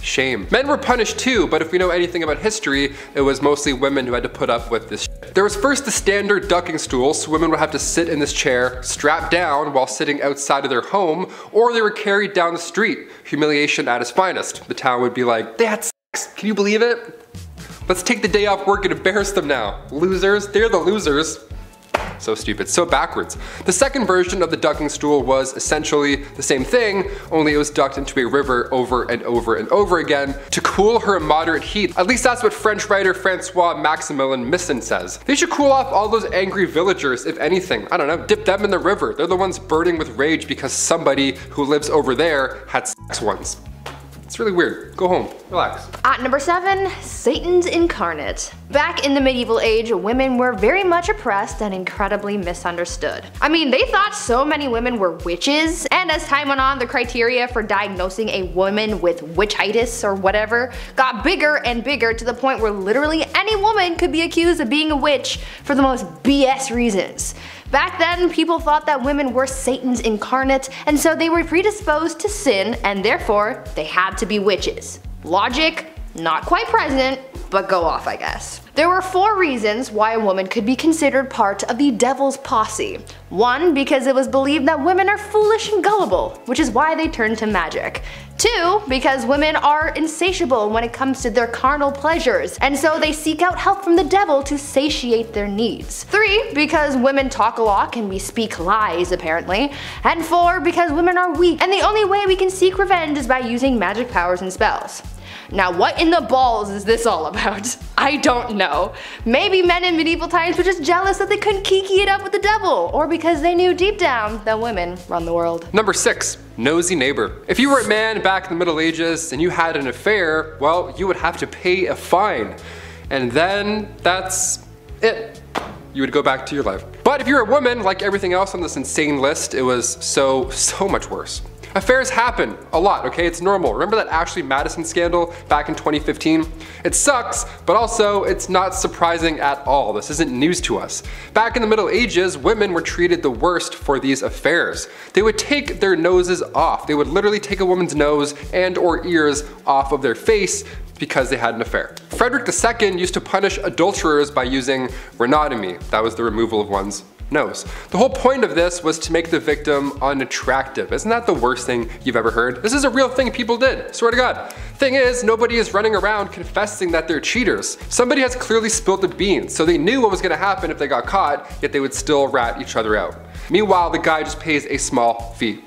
Shame. Men were punished too, but if we know anything about history, it was mostly women who had to put up with this shit. There was first the standard ducking stool, so women would have to sit in this chair, strapped down while sitting outside of their home, or they were carried down the street. Humiliation at its finest. The town would be like, they had sex, can you believe it? Let's take the day off work and embarrass them now. Losers, they're the losers. So stupid, so backwards. The second version of the ducking stool was essentially the same thing, only it was ducked into a river over and over and over again to cool her immoderate heat. At least that's what French writer Francois Maximilien Misson says. They should cool off all those angry villagers, if anything. I don't know, dip them in the river. They're the ones burning with rage because somebody who lives over there had sex once. It's really weird. Go home, relax. At number 7, Satan's incarnate. Back in the medieval age, women were very much oppressed and incredibly misunderstood. I mean, they thought so many women were witches, and as time went on, the criteria for diagnosing a woman with witchitis or whatever got bigger and bigger to the point where literally any woman could be accused of being a witch for the most BS reasons. Back then, people thought that women were Satan's incarnate, and so they were predisposed to sin, and therefore, they had to be witches. Logic, not quite present, but go off, I guess. There were 4 reasons why a woman could be considered part of the devil's posse. 1, because it was believed that women are foolish and gullible, which is why they turned to magic. 2, because women are insatiable when it comes to their carnal pleasures, and so they seek out help from the devil to satiate their needs. 3, because women talk a lot and we speak lies, apparently. And 4, because women are weak, and the only way we can seek revenge is by using magic powers and spells. Now what in the balls is this all about? I don't know. Maybe men in medieval times were just jealous that they couldn't kiki it up with the devil, or because they knew deep down that women run the world. Number 6, nosy neighbor. If you were a man back in the Middle Ages and you had an affair, well, you would have to pay a fine. And then that's it. You would go back to your life. But if you're a woman, like everything else on this insane list, it was so much worse. Affairs happen a lot, okay? It's normal. Remember that Ashley Madison scandal back in 2015? It sucks, but also it's not surprising at all. This isn't news to us. Back in the Middle Ages, women were treated the worst for these affairs. They would take their noses off. They would literally take a woman's nose and or ears off of their face because they had an affair. Frederick II used to punish adulterers by using rhenotomy. That was the removal of one's nose. The whole point of this was to make the victim unattractive. Isn't that the worst thing you've ever heard? This is a real thing people did, swear to God. Thing is, nobody is running around confessing that they're cheaters. Somebody has clearly spilled the beans, so they knew what was gonna happen if they got caught, yet they would still rat each other out. Meanwhile, the guy just pays a small fee.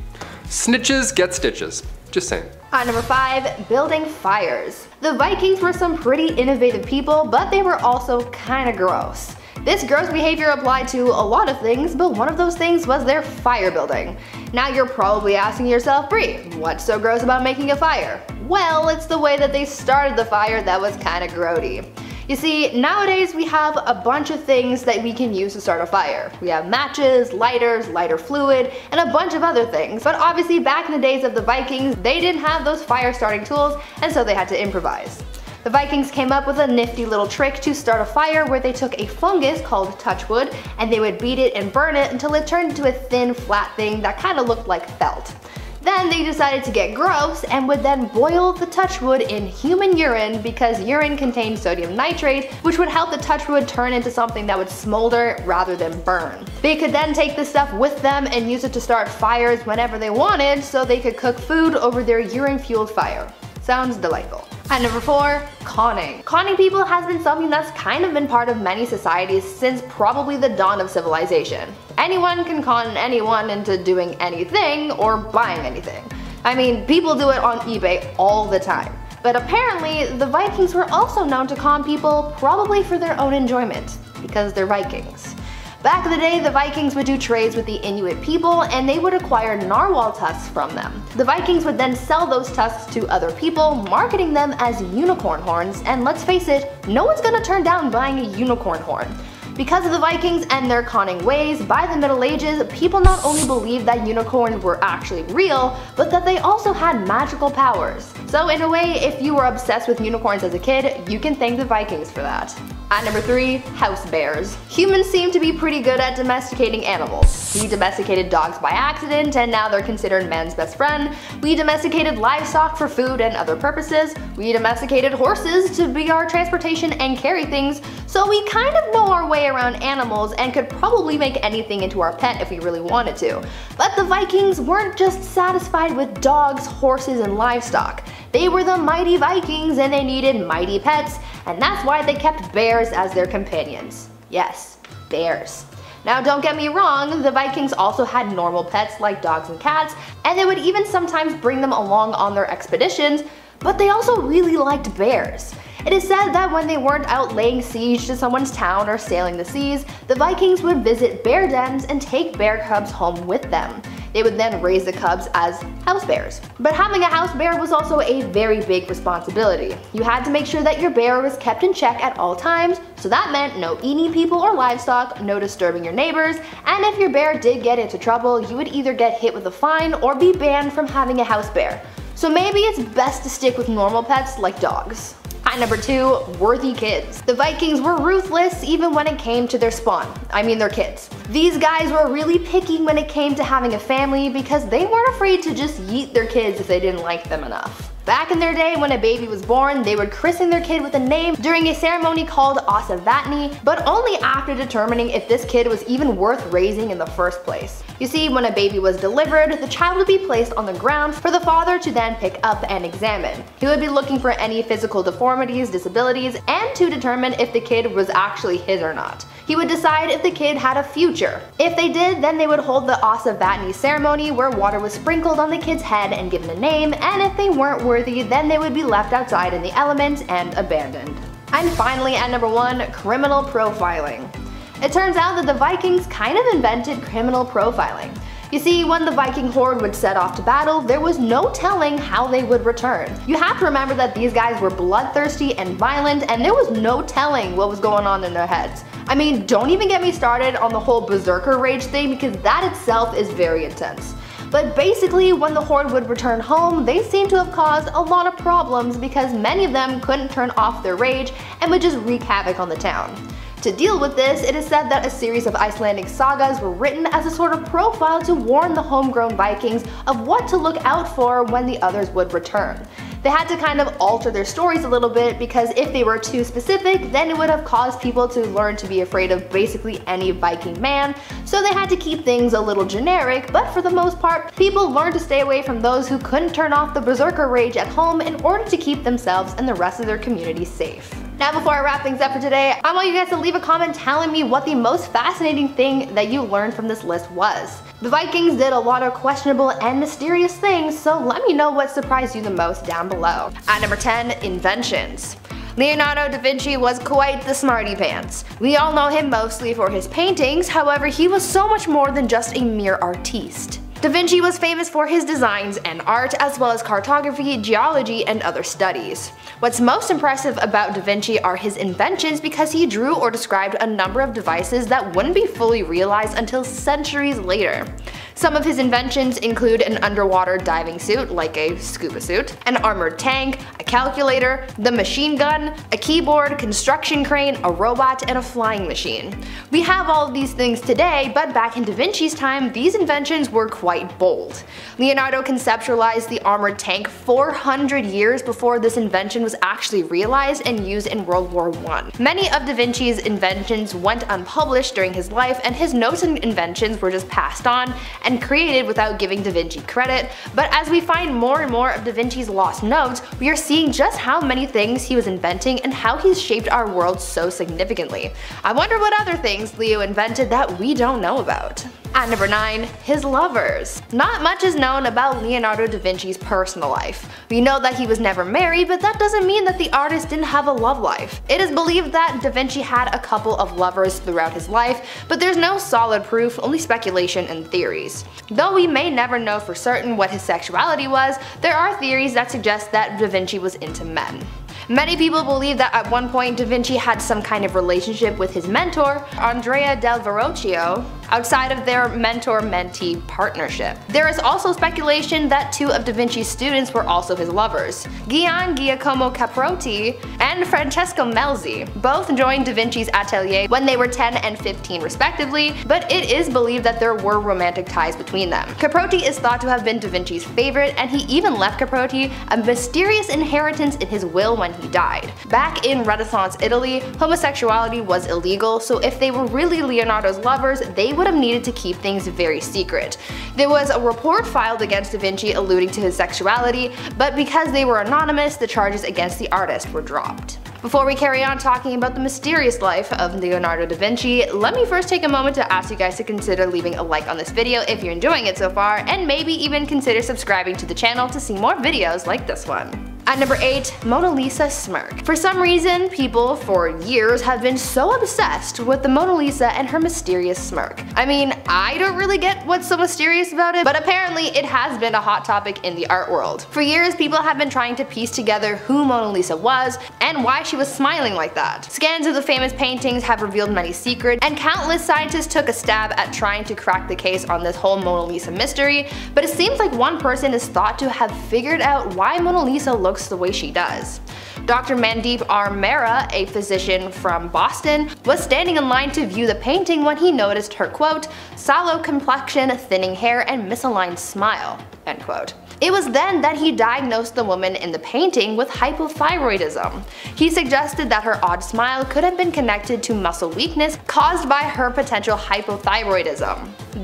Snitches get stitches. Just saying. At number 5, building fires. The Vikings were some pretty innovative people, but they were also kinda gross. This gross behavior applied to a lot of things, but one of those things was their fire building. Now you're probably asking yourself, Bree, what's so gross about making a fire? Well, it's the way that they started the fire that was kinda grody. You see, nowadays we have a bunch of things that we can use to start a fire. We have matches, lighters, lighter fluid, and a bunch of other things. But obviously back in the days of the Vikings, they didn't have those fire starting tools, and so they had to improvise. The Vikings came up with a nifty little trick to start a fire where they took a fungus called touchwood and they would beat it and burn it until it turned into a thin flat thing that kind of looked like felt. Then they decided to get gross and would then boil the touchwood in human urine because urine contained sodium nitrate, which would help the touchwood turn into something that would smolder rather than burn. They could then take this stuff with them and use it to start fires whenever they wanted, so they could cook food over their urine-fueled fire. Sounds delightful. At number 4, conning. Conning people has been something that's kind of been part of many societies since probably the dawn of civilization. Anyone can con anyone into doing anything or buying anything. I mean, people do it on eBay all the time. But apparently, the Vikings were also known to con people probably for their own enjoyment, because they're Vikings. Back in the day, the Vikings would do trades with the Inuit people and they would acquire narwhal tusks from them. The Vikings would then sell those tusks to other people, marketing them as unicorn horns, and let's face it, no one's gonna turn down buying a unicorn horn. Because of the Vikings and their conning ways, by the Middle Ages, people not only believed that unicorns were actually real, but that they also had magical powers. So in a way, if you were obsessed with unicorns as a kid, you can thank the Vikings for that. At number 3, house bears. Humans seem to be pretty good at domesticating animals. We domesticated dogs by accident and now they're considered man's best friend. We domesticated livestock for food and other purposes. We domesticated horses to be our transportation and carry things, so we kind of know our way around animals and could probably make anything into our pet if we really wanted to. But the Vikings weren't just satisfied with dogs, horses, and livestock. They were the mighty Vikings and they needed mighty pets, and that's why they kept bears as their companions. Yes, bears. Now don't get me wrong, the Vikings also had normal pets like dogs and cats, and they would even sometimes bring them along on their expeditions, but they also really liked bears. It is said that when they weren't out laying siege to someone's town or sailing the seas, the Vikings would visit bear dens and take bear cubs home with them. They would then raise the cubs as house bears. But having a house bear was also a very big responsibility. You had to make sure that your bear was kept in check at all times, so that meant no eating people or livestock, no disturbing your neighbors, and if your bear did get into trouble, you would either get hit with a fine or be banned from having a house bear. So maybe it's best to stick with normal pets like dogs. At number 2, worthy kids. The Vikings were ruthless even when it came to their spawn. I mean their kids. These guys were really picky when it came to having a family because they weren't afraid to just yeet their kids if they didn't like them enough. Back in their day, when a baby was born, they would christen their kid with a name during a ceremony called Osavatni, but only after determining if this kid was even worth raising in the first place. You see, when a baby was delivered, the child would be placed on the ground for the father to then pick up and examine. He would be looking for any physical deformities, disabilities, and to determine if the kid was actually his or not. He would decide if the kid had a future. If they did, then they would hold the Osavatni ceremony where water was sprinkled on the kid's head and given a name, and if they weren't worthy, then they would be left outside in the elements and abandoned. And finally, at number 1, criminal profiling. It turns out that the Vikings kind of invented criminal profiling. You see, when the Viking horde would set off to battle, there was no telling how they would return. You have to remember that these guys were bloodthirsty and violent, and there was no telling what was going on in their heads. I mean, don't even get me started on the whole berserker rage thing, because that itself is very intense. But basically, when the horde would return home, they seemed to have caused a lot of problems because many of them couldn't turn off their rage and would just wreak havoc on the town. To deal with this, it is said that a series of Icelandic sagas were written as a sort of profile to warn the homegrown Vikings of what to look out for when the others would return. They had to kind of alter their stories a little bit because if they were too specific, then it would have caused people to learn to be afraid of basically any Viking man, so they had to keep things a little generic, but for the most part, people learned to stay away from those who couldn't turn off the berserker rage at home in order to keep themselves and the rest of their community safe. Now before I wrap things up for today, I want you guys to leave a comment telling me what the most fascinating thing that you learned from this list was. The Vikings did a lot of questionable and mysterious things, so let me know what surprised you the most down below. At number 10, inventions. Leonardo da Vinci was quite the smarty pants. We all know him mostly for his paintings, however he was so much more than just a mere artiste. Da Vinci was famous for his designs and art, as well as cartography, geology, and other studies. What's most impressive about Da Vinci are his inventions because he drew or described a number of devices that wouldn't be fully realized until centuries later. Some of his inventions include an underwater diving suit, like a scuba suit, an armored tank, a calculator, the machine gun, a keyboard, construction crane, a robot, and a flying machine. We have all of these things today, but back in Da Vinci's time, these inventions were quite bold. Leonardo conceptualized the armored tank 400 years before this invention was actually realized and used in World War I. Many of Da Vinci's inventions went unpublished during his life, and his notes and inventions were just passed on and created without giving Da Vinci credit, but as we find more and more of Da Vinci's lost notes, we are seeing just how many things he was inventing and how he's shaped our world so significantly. I wonder what other things Leo invented that we don't know about. At number 9, his lovers. Not much is known about Leonardo da Vinci's personal life. We know that he was never married, but that doesn't mean that the artist didn't have a love life. It is believed that da Vinci had a couple of lovers throughout his life, but there's no solid proof, only speculation and theories. Though we may never know for certain what his sexuality was, there are theories that suggest that da Vinci was into men. Many people believe that at one point da Vinci had some kind of relationship with his mentor, Andrea del Verrocchio, outside of their mentor-mentee partnership. There is also speculation that two of da Vinci's students were also his lovers. Gian Giacomo Caprotti and Francesco Melzi both joined da Vinci's atelier when they were 10 and 15 respectively, but it is believed that there were romantic ties between them. Caprotti is thought to have been da Vinci's favorite, and he even left Caprotti a mysterious inheritance in his will when he died. Back in Renaissance Italy, homosexuality was illegal, so if they were really Leonardo's lovers, they would have needed to keep things very secret. There was a report filed against da Vinci alluding to his sexuality, but because they were anonymous, the charges against the artist were dropped. Before we carry on talking about the mysterious life of Leonardo da Vinci, let me first take a moment to ask you guys to consider leaving a like on this video if you're enjoying it so far, and maybe even consider subscribing to the channel to see more videos like this one. At number 8, Mona Lisa smirk. For some reason, people for years have been so obsessed with the Mona Lisa and her mysterious smirk. I mean, I don't really get what's so mysterious about it, but apparently it has been a hot topic in the art world. For years, people have been trying to piece together who Mona Lisa was and why she was smiling like that. Scans of the famous paintings have revealed many secrets, and countless scientists took a stab at trying to crack the case on this whole Mona Lisa mystery, but it seems like one person is thought to have figured out why Mona Lisa looks the way she does. Dr. Mandeep R. Mehra, a physician from Boston, was standing in line to view the painting when he noticed her, quote, "sallow complexion, thinning hair, and misaligned smile," end quote. It was then that he diagnosed the woman in the painting with hypothyroidism. He suggested that her odd smile could have been connected to muscle weakness caused by her potential hypothyroidism.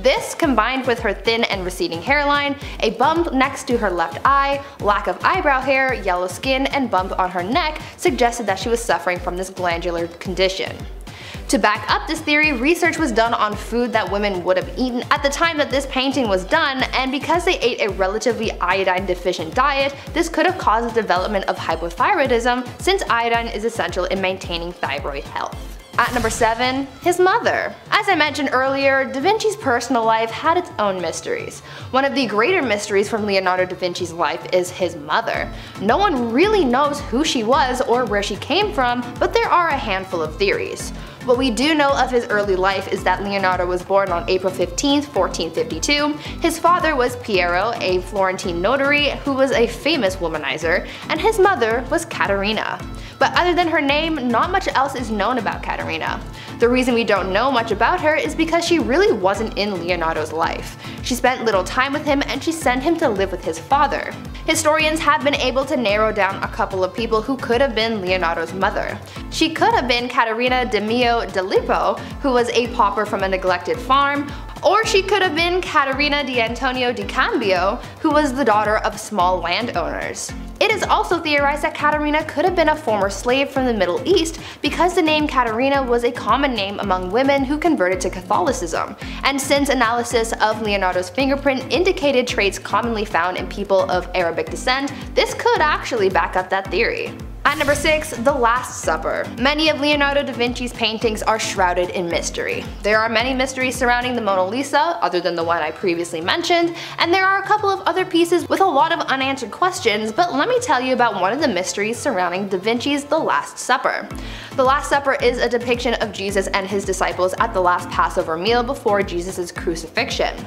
This, combined with her thin and receding hairline, a bump next to her left eye, lack of eyebrow hair, yellow skin, and bump on her neck, suggested that she was suffering from this glandular condition. To back up this theory, research was done on food that women would have eaten at the time that this painting was done, and because they ate a relatively iodine-deficient diet, this could have caused the development of hypothyroidism, since iodine is essential in maintaining thyroid health. At number 7, his mother. As I mentioned earlier, da Vinci's personal life had its own mysteries. One of the greater mysteries from Leonardo da Vinci's life is his mother. No one really knows who she was or where she came from, but there are a handful of theories. What we do know of his early life is that Leonardo was born on April 15, 1452. His father was Piero, a Florentine notary who was a famous womanizer, and his mother was Caterina. But other than her name, not much else is known about Caterina. The reason we don't know much about her is because she really wasn't in Leonardo's life. She spent little time with him, and she sent him to live with his father. Historians have been able to narrow down a couple of people who could have been Leonardo's mother. She could have been Caterina de Mio de Lippo, who was a pauper from a neglected farm, or she could have been Caterina di Antonio di Cambio, who was the daughter of small landowners. It is also theorized that Caterina could have been a former slave from the Middle East, because the name Caterina was a common name among women who converted to Catholicism, and since analysis of Leonardo's fingerprint indicated traits commonly found in people of Arabic descent, this could actually back up that theory. At number 6, The Last Supper. Many of Leonardo da Vinci's paintings are shrouded in mystery. There are many mysteries surrounding the Mona Lisa, other than the one I previously mentioned, and there are a couple of other pieces with a lot of unanswered questions, but let me tell you about one of the mysteries surrounding da Vinci's The Last Supper. The Last Supper is a depiction of Jesus and his disciples at the last Passover meal before Jesus' crucifixion.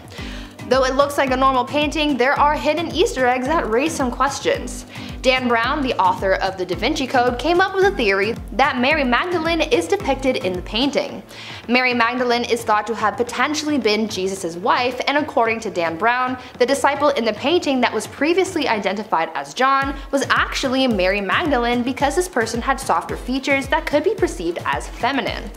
Though it looks like a normal painting, there are hidden Easter eggs that raise some questions. Dan Brown, the author of The Da Vinci Code, came up with a theory that Mary Magdalene is depicted in the painting. Mary Magdalene is thought to have potentially been Jesus' wife, and according to Dan Brown, the disciple in the painting that was previously identified as John was actually Mary Magdalene because this person had softer features that could be perceived as feminine.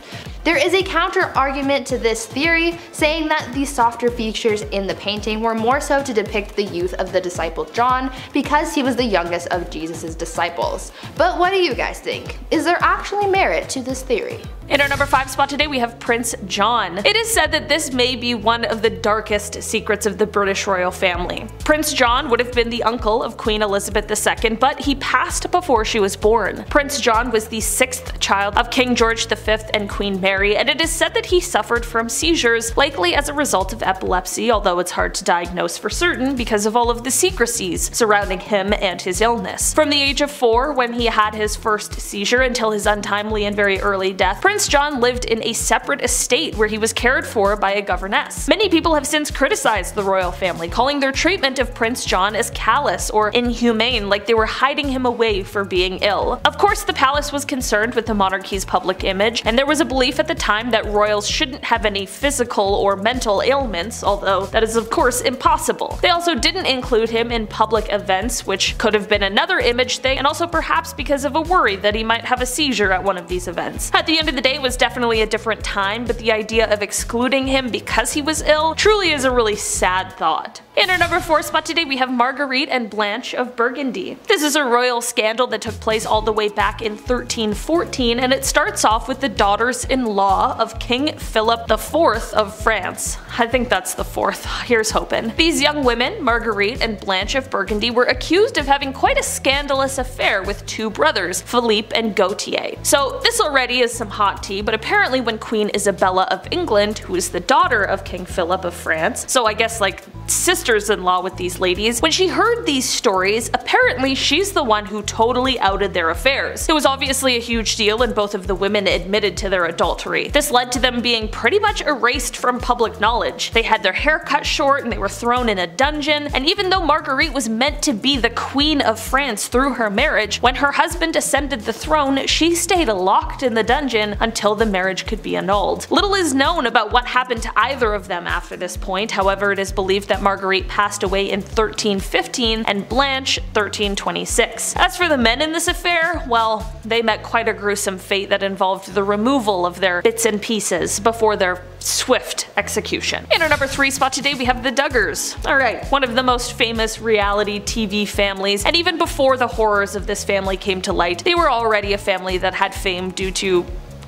There is a counter-argument to this theory, saying that the softer features in the painting were more so to depict the youth of the disciple John because he was the youngest of Jesus' disciples. But what do you guys think? Is there actually merit to this theory? In our number 5 spot today we have Prince John. It is said that this may be one of the darkest secrets of the British royal family. Prince John would have been the uncle of Queen Elizabeth II, but he passed before she was born. Prince John was the 6th child of King George V and Queen Mary, and it is said that he suffered from seizures, likely as a result of epilepsy, although it's hard to diagnose for certain because of all of the secrecies surrounding him and his illness. From the age of 4, when he had his first seizure, until his untimely and very early death, Prince John lived in a separate estate where he was cared for by a governess. Many people have since criticized the royal family, calling their treatment of Prince John as callous or inhumane, like they were hiding him away for being ill. Of course, the palace was concerned with the monarchy's public image, and there was a belief at the time that royals shouldn't have any physical or mental ailments, although that is of course impossible. They also didn't include him in public events, which could have been another image thing, and also perhaps because of a worry that he might have a seizure at one of these events. At the end of the day, it was definitely a different time, but the idea of excluding him because he was ill truly is a really sad thought. In our number 4 spot today we have Marguerite and Blanche of Burgundy. This is a royal scandal that took place all the way back in 1314, and it starts off with the daughters-in-law of King Philippe IV of France. I think that's the 4th, here's hoping. These young women, Marguerite and Blanche of Burgundy, were accused of having quite a scandalous affair with 2 brothers, Philippe and Gautier. So this already is some hot tea, but apparently when Queen Isabella of England, who is the daughter of King Philip of France, so I guess like sisters-in-law with these ladies, when she heard these stories, apparently she's the one who totally outed their affairs. It was obviously a huge deal, and both of the women admitted to their adultery. This led to them being pretty much erased from public knowledge. They had their hair cut short and they were thrown in a dungeon, and even though Marguerite was meant to be the Queen of France through her marriage, when her husband ascended the throne, she stayed locked in the dungeon until the marriage could be annulled. Little is known about what happened to either of them after this point. However, it is believed that Marguerite passed away in 1315 and Blanche 1326. As for the men in this affair, well, they met quite a gruesome fate that involved the removal of their bits and pieces before their swift execution. In our number 3 spot today we have the Duggars. Alright, one of the most famous reality TV families, and even before the horrors of this family came to light, they were already a family that had fame due to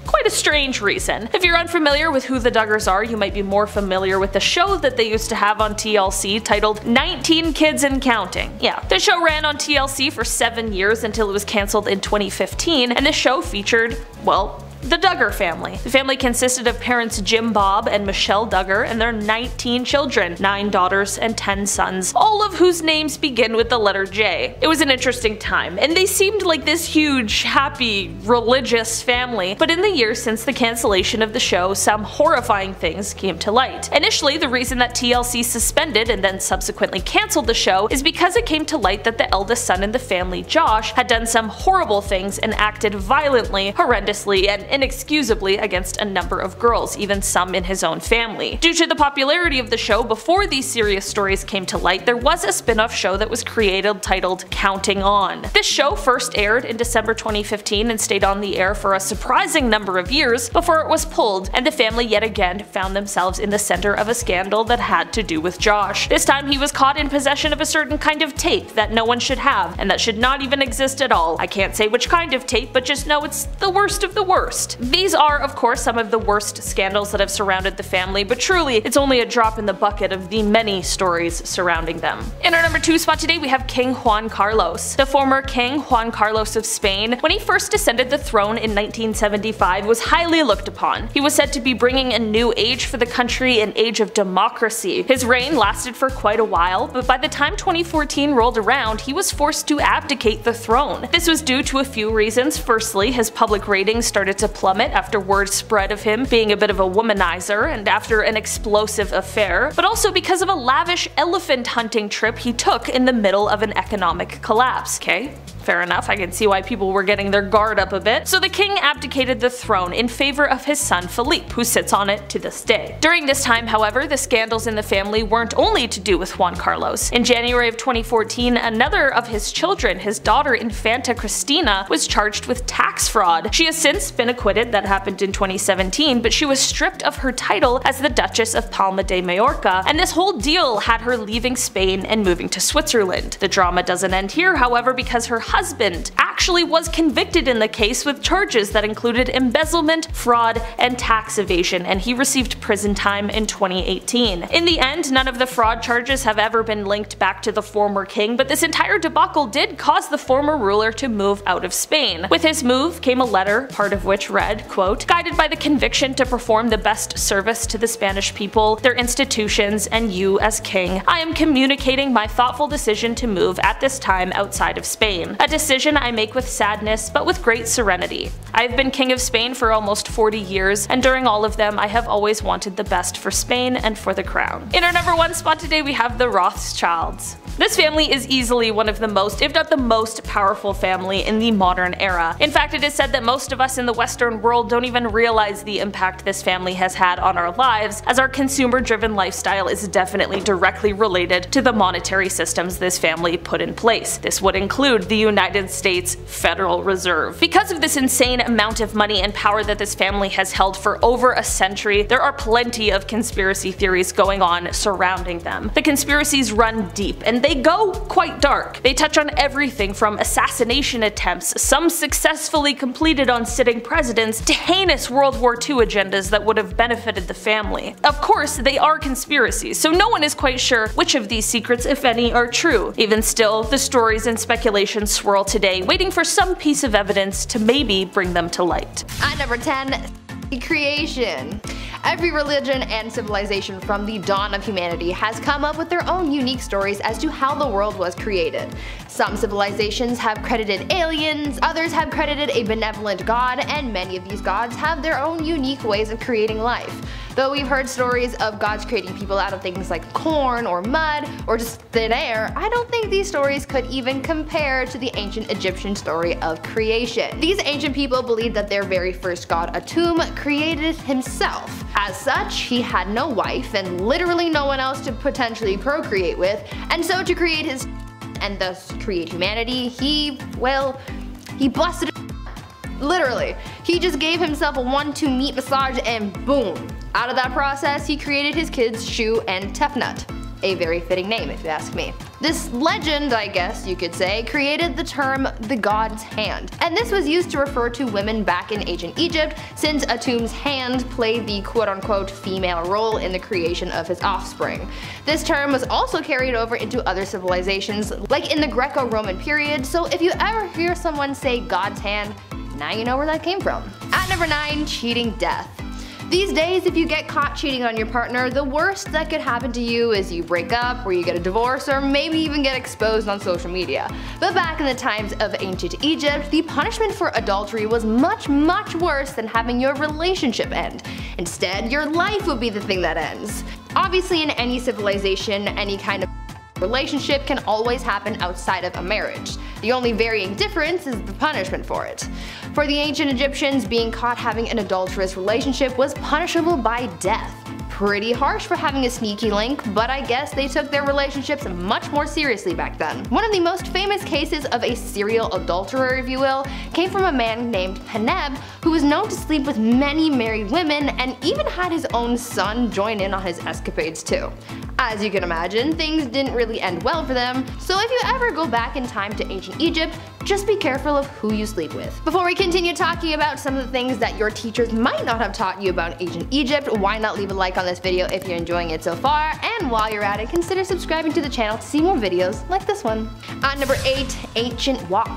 quite a strange reason. If you're unfamiliar with who the Duggars are, you might be more familiar with the show that they used to have on TLC titled 19 Kids and Counting. Yeah, the show ran on TLC for 7 years until it was cancelled in 2015, and the show featured, well, the Duggar family. The family consisted of parents Jim Bob and Michelle Duggar and their 19 children, 9 daughters and 10 sons, all of whose names begin with the letter J. It was an interesting time, and they seemed like this huge, happy, religious family, but in the years since the cancellation of the show, some horrifying things came to light. Initially, the reason that TLC suspended and then subsequently cancelled the show is because it came to light that the eldest son in the family, Josh, had done some horrible things and acted violently, horrendously, and inexcusably against a number of girls, even some in his own family. Due to the popularity of the show, before these serious stories came to light, there was a spin-off show that was created titled Counting On. This show first aired in December 2015 and stayed on the air for a surprising number of years before it was pulled, and the family yet again found themselves in the center of a scandal that had to do with Josh. This time he was caught in possession of a certain kind of tape that no one should have, and that should not even exist at all. I can't say which kind of tape, but just know it's the worst of the worst. These are, of course, some of the worst scandals that have surrounded the family, but truly, it's only a drop in the bucket of the many stories surrounding them. In our number 2 spot today, we have King Juan Carlos. The former King Juan Carlos of Spain, when he first descended the throne in 1975, was highly looked upon. He was said to be bringing a new age for the country, an age of democracy. His reign lasted for quite a while, but by the time 2014 rolled around, he was forced to abdicate the throne. This was due to a few reasons. Firstly, his public ratings started to to plummet after word spread of him being a bit of a womanizer and after an explosive affair, but also because of a lavish elephant hunting trip he took in the middle of an economic collapse. Okay? Fair enough, I can see why people were getting their guard up a bit. So the king abdicated the throne in favor of his son Philippe, who sits on it to this day. During this time, however, the scandals in the family weren't only to do with Juan Carlos. In January of 2014, another of his children, his daughter Infanta Cristina, was charged with tax fraud. She has since been acquitted, that happened in 2017, but she was stripped of her title as the Duchess of Palma de Mallorca, and this whole deal had her leaving Spain and moving to Switzerland. The drama doesn't end here, however, because her husband actually was convicted in the case with charges that included embezzlement, fraud, and tax evasion, and he received prison time in 2018. In the end, none of the fraud charges have ever been linked back to the former king, but this entire debacle did cause the former ruler to move out of Spain. With his move came a letter, part of which read, quote, "Guided by the conviction to perform the best service to the Spanish people, their institutions, and you as king, I am communicating my thoughtful decision to move at this time outside of Spain. A decision I make with sadness, but with great serenity. I have been king of Spain for almost 40 years, and during all of them I have always wanted the best for Spain and for the crown." In our number one spot today we have the Rothschilds. This family is easily one of the most, if not the most, powerful family in the modern era. In fact, it is said that most of us in the Western world don't even realize the impact this family has had on our lives, as our consumer-driven lifestyle is definitely directly related to the monetary systems this family put in place. This would include the United States Federal Reserve. Because of this insane amount of money and power that this family has held for over a century, there are plenty of conspiracy theories going on surrounding them. The conspiracies run deep, and they go quite dark. They touch on everything from assassination attempts, some successfully completed on sitting presidents, to heinous World War II agendas that would have benefited the family. Of course, they are conspiracies, so no one is quite sure which of these secrets, if any, are true. Even still, the stories and speculations swirl today, waiting for some piece of evidence to maybe bring them to light. At number 10, creation. Every religion and civilization from the dawn of humanity has come up with their own unique stories as to how the world was created. Some civilizations have credited aliens, others have credited a benevolent god, and many of these gods have their own unique ways of creating life. Though we've heard stories of gods creating people out of things like corn or mud or just thin air, I don't think these stories could even compare to the ancient Egyptian story of creation. These ancient people believed that their very first god, Atum, created himself. As such, he had no wife and literally no one else to potentially procreate with, and so to create his and thus create humanity, he busted it. Literally. He just gave himself a 1-2 meat massage and boom. Out of that process, he created his kids Shu and Tefnut. A very fitting name, if you ask me. This legend, I guess you could say, created the term the god's hand, and this was used to refer to women back in ancient Egypt, since Atum's hand played the quote-unquote female role in the creation of his offspring. This term was also carried over into other civilizations, like in the Greco-Roman period, so if you ever hear someone say god's hand, now you know where that came from. At number 9, cheating death. These days, if you get caught cheating on your partner, the worst that could happen to you is you break up, or you get a divorce, or maybe even get exposed on social media. But back in the times of ancient Egypt, the punishment for adultery was much, much worse than having your relationship end. Instead, your life would be the thing that ends. Obviously, in any civilization, any kind of relationship can always happen outside of a marriage. The only varying difference is the punishment for it. For the ancient Egyptians, being caught having an adulterous relationship was punishable by death. Pretty harsh for having a sneaky link, but I guess they took their relationships much more seriously back then. One of the most famous cases of a serial adulterer, if you will, came from a man named Peneb, who was known to sleep with many married women and even had his own son join in on his escapades too. As you can imagine, things didn't really end well for them, so if you ever go back in time to ancient Egypt, just be careful of who you sleep with. Before we continue talking about some of the things that your teachers might not have taught you about ancient Egypt, why not leave a like on this video if you're enjoying it so far, and while you're at it, consider subscribing to the channel to see more videos like this one. At number 8, ancient WAP.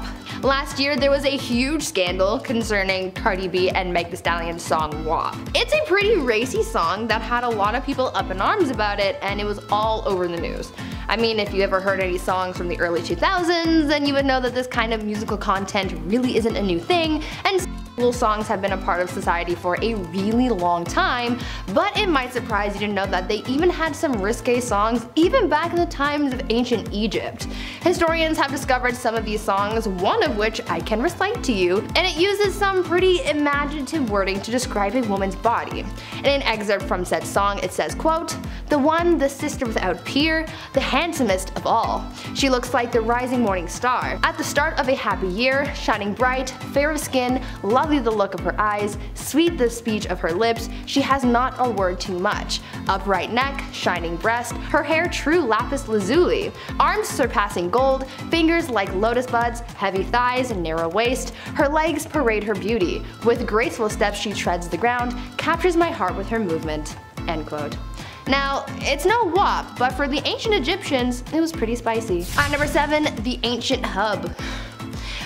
Last year there was a huge scandal concerning Cardi B and Meg Thee Stallion's song WAP. It's a pretty racy song that had a lot of people up in arms about it, and it was all over the news. I mean, if you ever heard any songs from the early 2000s, then you would know that this kind of musical content really isn't a new thing, and School songs have been a part of society for a really long time, but it might surprise you to know that they even had some risque songs even back in the times of ancient Egypt. Historians have discovered some of these songs, one of which I can recite to you, and it uses some pretty imaginative wording to describe a woman's body. In an excerpt from said song, it says, quote, "The one, the sister without peer, the handsomest of all. She looks like the rising morning star, at the start of a happy year, shining bright, fair of skin, lovely the look of her eyes, sweet the speech of her lips, she has not a word too much. Upright neck, shining breast, her hair true lapis lazuli, arms surpassing gold, fingers like lotus buds, heavy thighs, narrow waist, her legs parade her beauty. With graceful steps she treads the ground, captures my heart with her movement." End quote. Now, it's no WAP, but for the ancient Egyptians, it was pretty spicy. At number 7, the ancient hub.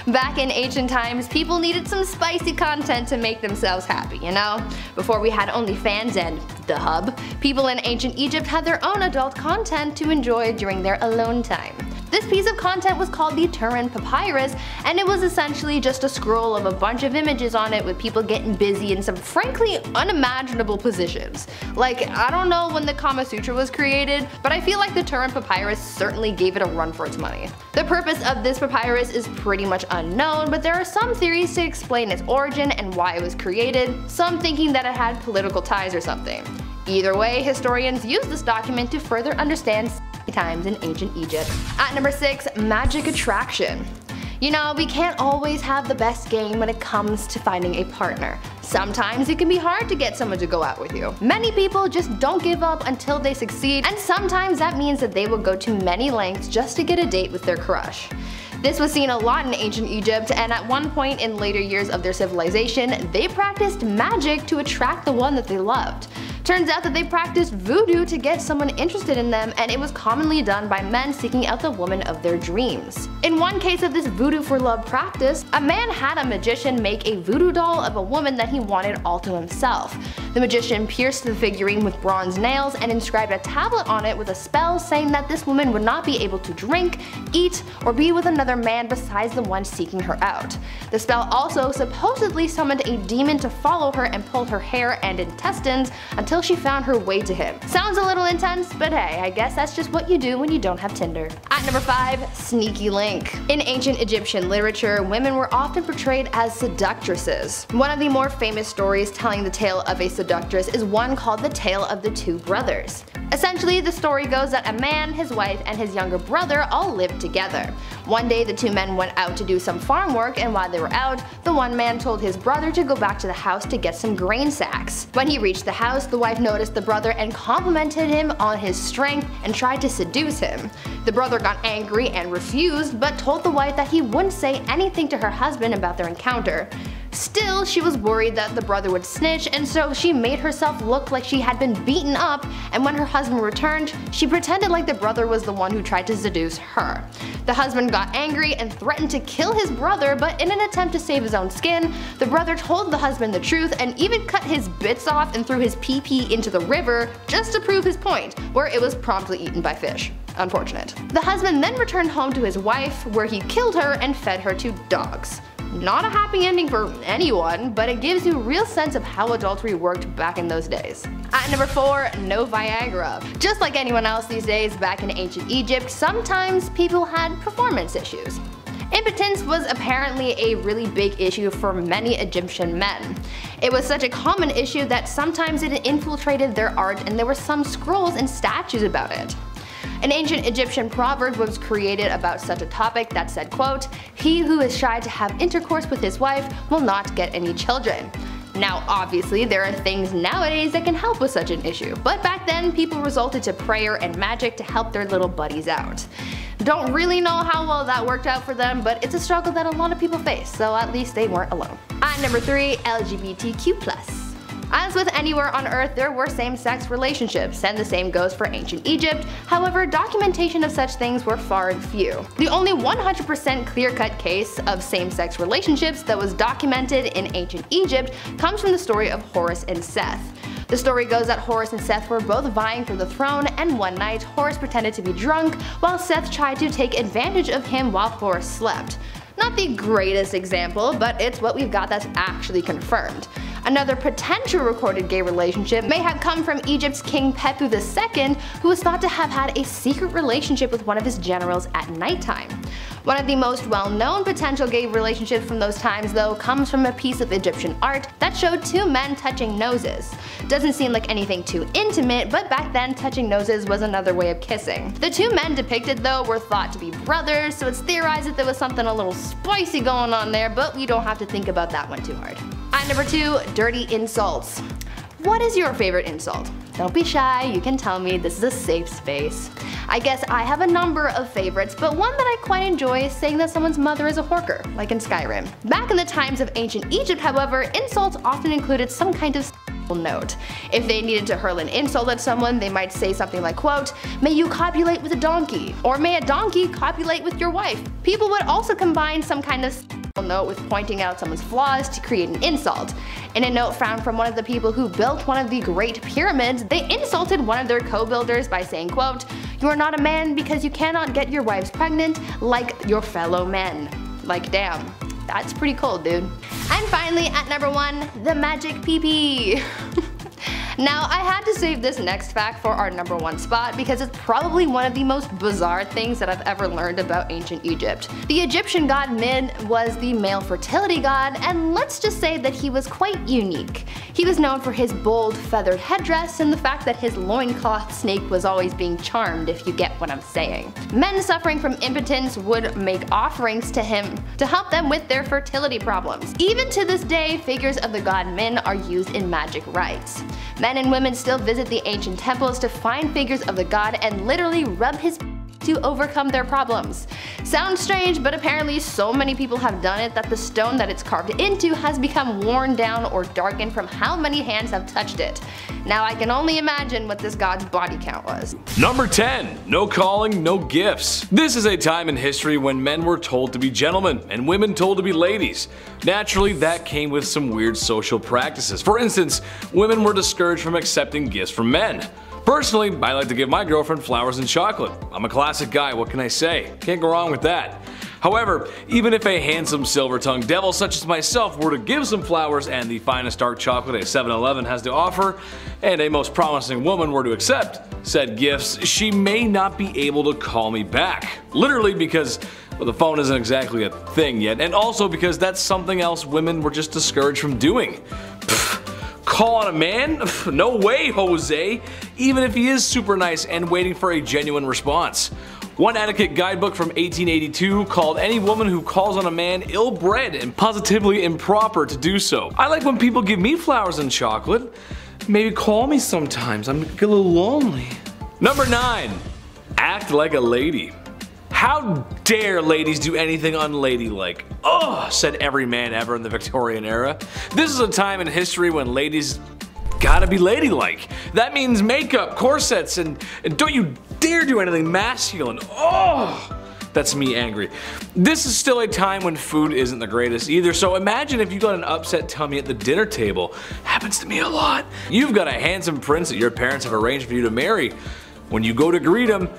Back in ancient times, people needed some spicy content to make themselves happy, you know? Before we had OnlyFans and the hub, people in ancient Egypt had their own adult content to enjoy during their alone time. This piece of content was called the Turin Papyrus, and it was essentially just a scroll of a bunch of images on it with people getting busy in some frankly unimaginable positions. Like, I don't know when the Kama Sutra was created, but I feel like the Turin Papyrus certainly gave it a run for its money. The purpose of this papyrus is pretty much unknown, but there are some theories to explain its origin and why it was created, some thinking that it had political ties or something. Either way, historians use this document to further understand times in ancient Egypt. At number 6, magic attraction. You know, we can't always have the best game when it comes to finding a partner. Sometimes it can be hard to get someone to go out with you. Many people just don't give up until they succeed, and sometimes that means that they will go to many lengths just to get a date with their crush. This was seen a lot in ancient Egypt, and at one point in later years of their civilization, they practiced magic to attract the one that they loved. Turns out that they practiced voodoo to get someone interested in them, and it was commonly done by men seeking out the woman of their dreams. In one case of this voodoo for love practice, a man had a magician make a voodoo doll of a woman that he wanted all to himself. The magician pierced the figurine with bronze nails and inscribed a tablet on it with a spell saying that this woman would not be able to drink, eat, or be with another man besides the one seeking her out. The spell also supposedly summoned a demon to follow her and pull her hair and intestines until she found her way to him. Sounds a little intense, but hey, I guess that's just what you do when you don't have Tinder. At number 5, sneaky link. In ancient Egyptian literature, women were often portrayed as seductresses. One of the more famous stories telling the tale of a seductress is one called the Tale of the Two Brothers. Essentially, the story goes that a man, his wife, and his younger brother all lived together. One day, the two men went out to do some farm work, and while they were out, the one man told his brother to go back to the house to get some grain sacks. When he reached the house, the wife noticed the brother and complimented him on his strength and tried to seduce him. The brother got angry and refused, but told the wife that he wouldn't say anything to her husband about their encounter. Still, she was worried that the brother would snitch, and so she made herself look like she had been beaten up, and when her husband returned, she pretended like the brother was the one who tried to seduce her. The husband got angry and threatened to kill his brother, but in an attempt to save his own skin, the brother told the husband the truth and even cut his bits off and threw his pee-pee into the river just to prove his point, where it was promptly eaten by fish. Unfortunate. The husband then returned home to his wife, where he killed her and fed her to dogs. Not a happy ending for anyone, but it gives you a real sense of how adultery worked back in those days. At number 4, no Viagra. Just like anyone else these days, back in ancient Egypt, sometimes people had performance issues. Impotence was apparently a really big issue for many Egyptian men. It was such a common issue that sometimes it infiltrated their art, and there were some scrolls and statues about it. An ancient Egyptian proverb was created about such a topic that said, quote, "He who is shy to have intercourse with his wife will not get any children." Now obviously there are things nowadays that can help with such an issue, but back then people resorted to prayer and magic to help their little buddies out. Don't really know how well that worked out for them, but it's a struggle that a lot of people face, so at least they weren't alone. At number 3, LGBTQ+. As with anywhere on Earth, there were same-sex relationships, and the same goes for ancient Egypt. However, documentation of such things were far and few. The only 100% clear-cut case of same-sex relationships that was documented in ancient Egypt comes from the story of Horus and Seth. The story goes that Horus and Seth were both vying for the throne, and one night Horus pretended to be drunk, while Seth tried to take advantage of him while Horus slept. Not the greatest example, but it's what we've got that's actually confirmed. Another potential recorded gay relationship may have come from Egypt's King Pepu II, who was thought to have had a secret relationship with one of his generals at nighttime. One of the most well-known potential gay relationships from those times, though, comes from a piece of Egyptian art that showed two men touching noses. Doesn't seem like anything too intimate, but back then touching noses was another way of kissing. The two men depicted, though, were thought to be brothers, so it's theorized that there was something a little spicy going on there, but we don't have to think about that one too hard. At number 2, dirty insults. What is your favorite insult? Don't be shy, you can tell me, this is a safe space. I guess I have a number of favorites, but one that I quite enjoy is saying that someone's mother is a horker, like in Skyrim. Back in the times of ancient Egypt, however, insults often included some kind of note. If they needed to hurl an insult at someone, they might say something like, quote, "May you copulate with a donkey," or "May a donkey copulate with your wife." People would also combine some kind of note with pointing out someone's flaws to create an insult. In a note found from one of the people who built one of the Great Pyramids, they insulted one of their co-builders by saying, quote, "You are not a man because you cannot get your wives pregnant like your fellow men." Like, damn. That's pretty cold, dude. And finally, at number 1, the magic pee-pee. Now, I had to save this next fact for our number 1 spot because it's probably one of the most bizarre things that I've ever learned about ancient Egypt. The Egyptian god Min was the male fertility god, and let's just say that he was quite unique. He was known for his bold, feathered headdress and the fact that his loincloth snake was always being charmed, if you get what I'm saying. Men suffering from impotence would make offerings to him to help them with their fertility problems. Even to this day, figures of the god Min are used in magic rites. Men and women still visit the ancient temples to find figures of the god and literally rub his to overcome their problems. Sounds strange, but apparently so many people have done it that the stone that it's carved into has become worn down or darkened from how many hands have touched it. Now I can only imagine what this god's body count was. Number 10. No calling, no gifts. This is a time in history when men were told to be gentlemen and women told to be ladies. Naturally, that came with some weird social practices. For instance, women were discouraged from accepting gifts from men. Personally, I like to give my girlfriend flowers and chocolate. I'm a classic guy, what can I say? Can't go wrong with that. However, even if a handsome silver-tongued devil such as myself were to give some flowers and the finest dark chocolate a 7-Eleven has to offer, and a most promising woman were to accept said gifts, she may not be able to call me back. Literally because, well, the phone isn't exactly a thing yet, and also because that's something else women were just discouraged from doing. Call on a man? No way, Jose, even if he is super nice and waiting for a genuine response. One etiquette guidebook from 1882 called any woman who calls on a man ill-bred and positively improper to do so. I like when people give me flowers and chocolate. Maybe call me sometimes, I'm a little lonely. Number 9. Act like a lady. How dare ladies do anything unladylike? Ugh, said every man ever in the Victorian era. This is a time in history when ladies gotta be ladylike. That means makeup, corsets, and don't you dare do anything masculine. Ugh! That's me angry. This is still a time when food isn't the greatest either, so imagine if you got an upset tummy at the dinner table. Happens to me a lot. You've got a handsome prince that your parents have arranged for you to marry. When you go to greet him,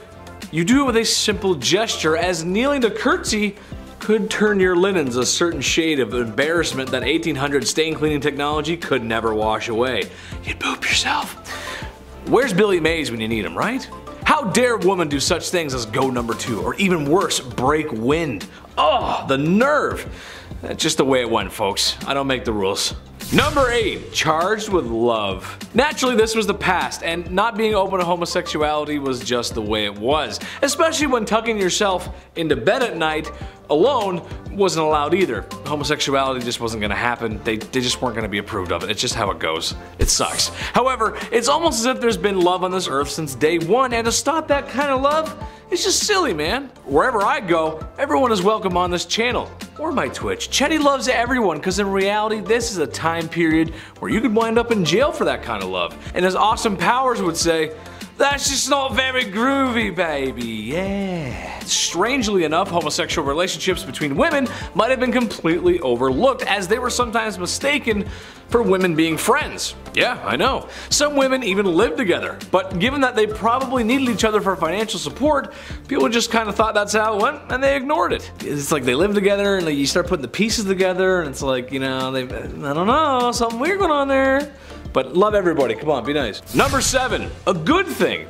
you do it with a simple gesture, as kneeling to curtsy could turn your linens a certain shade of embarrassment that 1800 stain cleaning technology could never wash away. You'd poop yourself. Where's Billy Mays when you need him, right? How dare women do such things as go number 2, or even worse, break wind. Oh, the nerve. That's just the way it went, folks. I don't make the rules. Number 8. Charged with love. Naturally, this was the past, and not being open to homosexuality was just the way it was. Especially when tucking yourself into bed at night alone wasn't allowed either. Homosexuality just wasn't going to happen. They just weren't going to be approved of it. It's just how it goes. It sucks. However, it's almost as if there's been love on this earth since day 1, and to stop that kind of love, it's just silly, man. Wherever I go, everyone is welcome on this channel or my Twitch. Chetty loves everyone, because in reality, this is a time period where you could wind up in jail for that kind of love. And as Awesome Powers would say, That's just not very groovy, baby. Yeah. Strangely enough, homosexual relationships between women might have been completely overlooked, as they were sometimes mistaken for women being friends. Yeah, I know. Some women even lived together, but given that they probably needed each other for financial support, people just kind of thought that's how it went, and they ignored it. It's like they lived together, and like you start putting the pieces together, and it's like, you know, they, I don't know, something weird going on there. But love everybody, come on, be nice. Number 7, a good thing.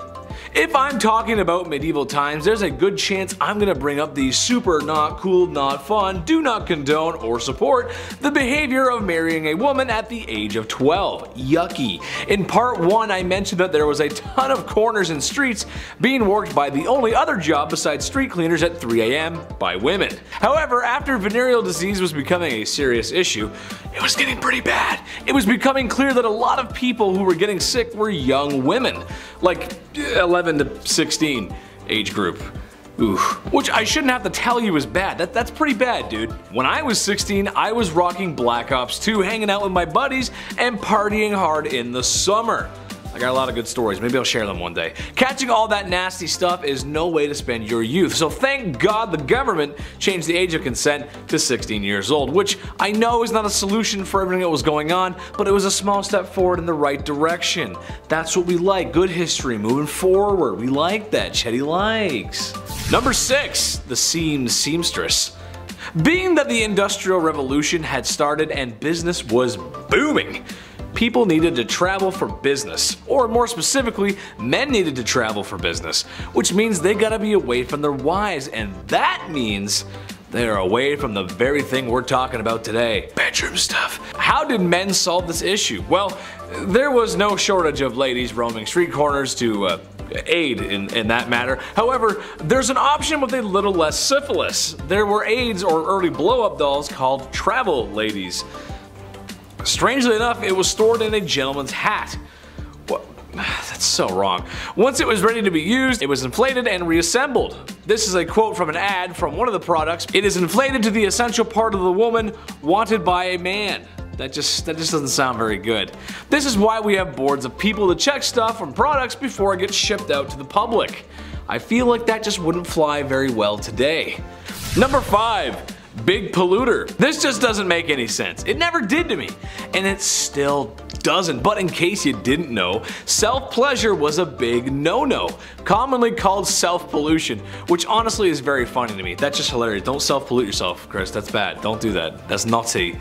If I'm talking about medieval times, there's a good chance I'm gonna bring up the super not cool, not fun, do not condone or support the behavior of marrying a woman at the age of 12. Yucky. In part 1, I mentioned that there was a ton of corners and streets being worked by the only other job besides street cleaners at 3 AM by women. However, after venereal disease was becoming a serious issue, it was getting pretty bad. It was becoming clear that a lot of people who were getting sick were young women, like 11 to 16 age group. Oof. Which I shouldn't have to tell you is bad. That's pretty bad, dude. When I was 16, I was rocking Black Ops 2, hanging out with my buddies and partying hard in the summer. I got a lot of good stories, maybe I'll share them one day. Catching all that nasty stuff is no way to spend your youth, so thank God the government changed the age of consent to 16 years old, which I know is not a solution for everything that was going on, but it was a small step forward in the right direction. That's what we like, good history, moving forward. We like that, Chetty likes. Number 6, the seamstress. Being that the Industrial Revolution had started and business was booming, people needed to travel for business, or more specifically, men needed to travel for business, which means they gotta be away from their wives, and that means they're away from the very thing we're talking about today, bedroom stuff. How did men solve this issue? Well, there was no shortage of ladies roaming street corners to aid in that matter. However, there's an option with a little less syphilis. There were aids or early blow-up dolls called travel ladies. Strangely enough, it was stored in a gentleman's hat. What? That's so wrong. Once it was ready to be used, it was inflated and reassembled. This is a quote from an ad from one of the products. It is inflated to the essential part of the woman wanted by a man. That just doesn't sound very good. This is why we have boards of people to check stuff from products before it gets shipped out to the public. I feel like that just wouldn't fly very well today. Number 5. Big polluter. This just doesn't make any sense. It never did to me, and it still doesn't. But in case you didn't know, self-pleasure was a big no-no, commonly called self-pollution, which honestly is very funny to me. That's just hilarious. Don't self-pollute yourself, Chris. That's bad. Don't do that. That's naughty.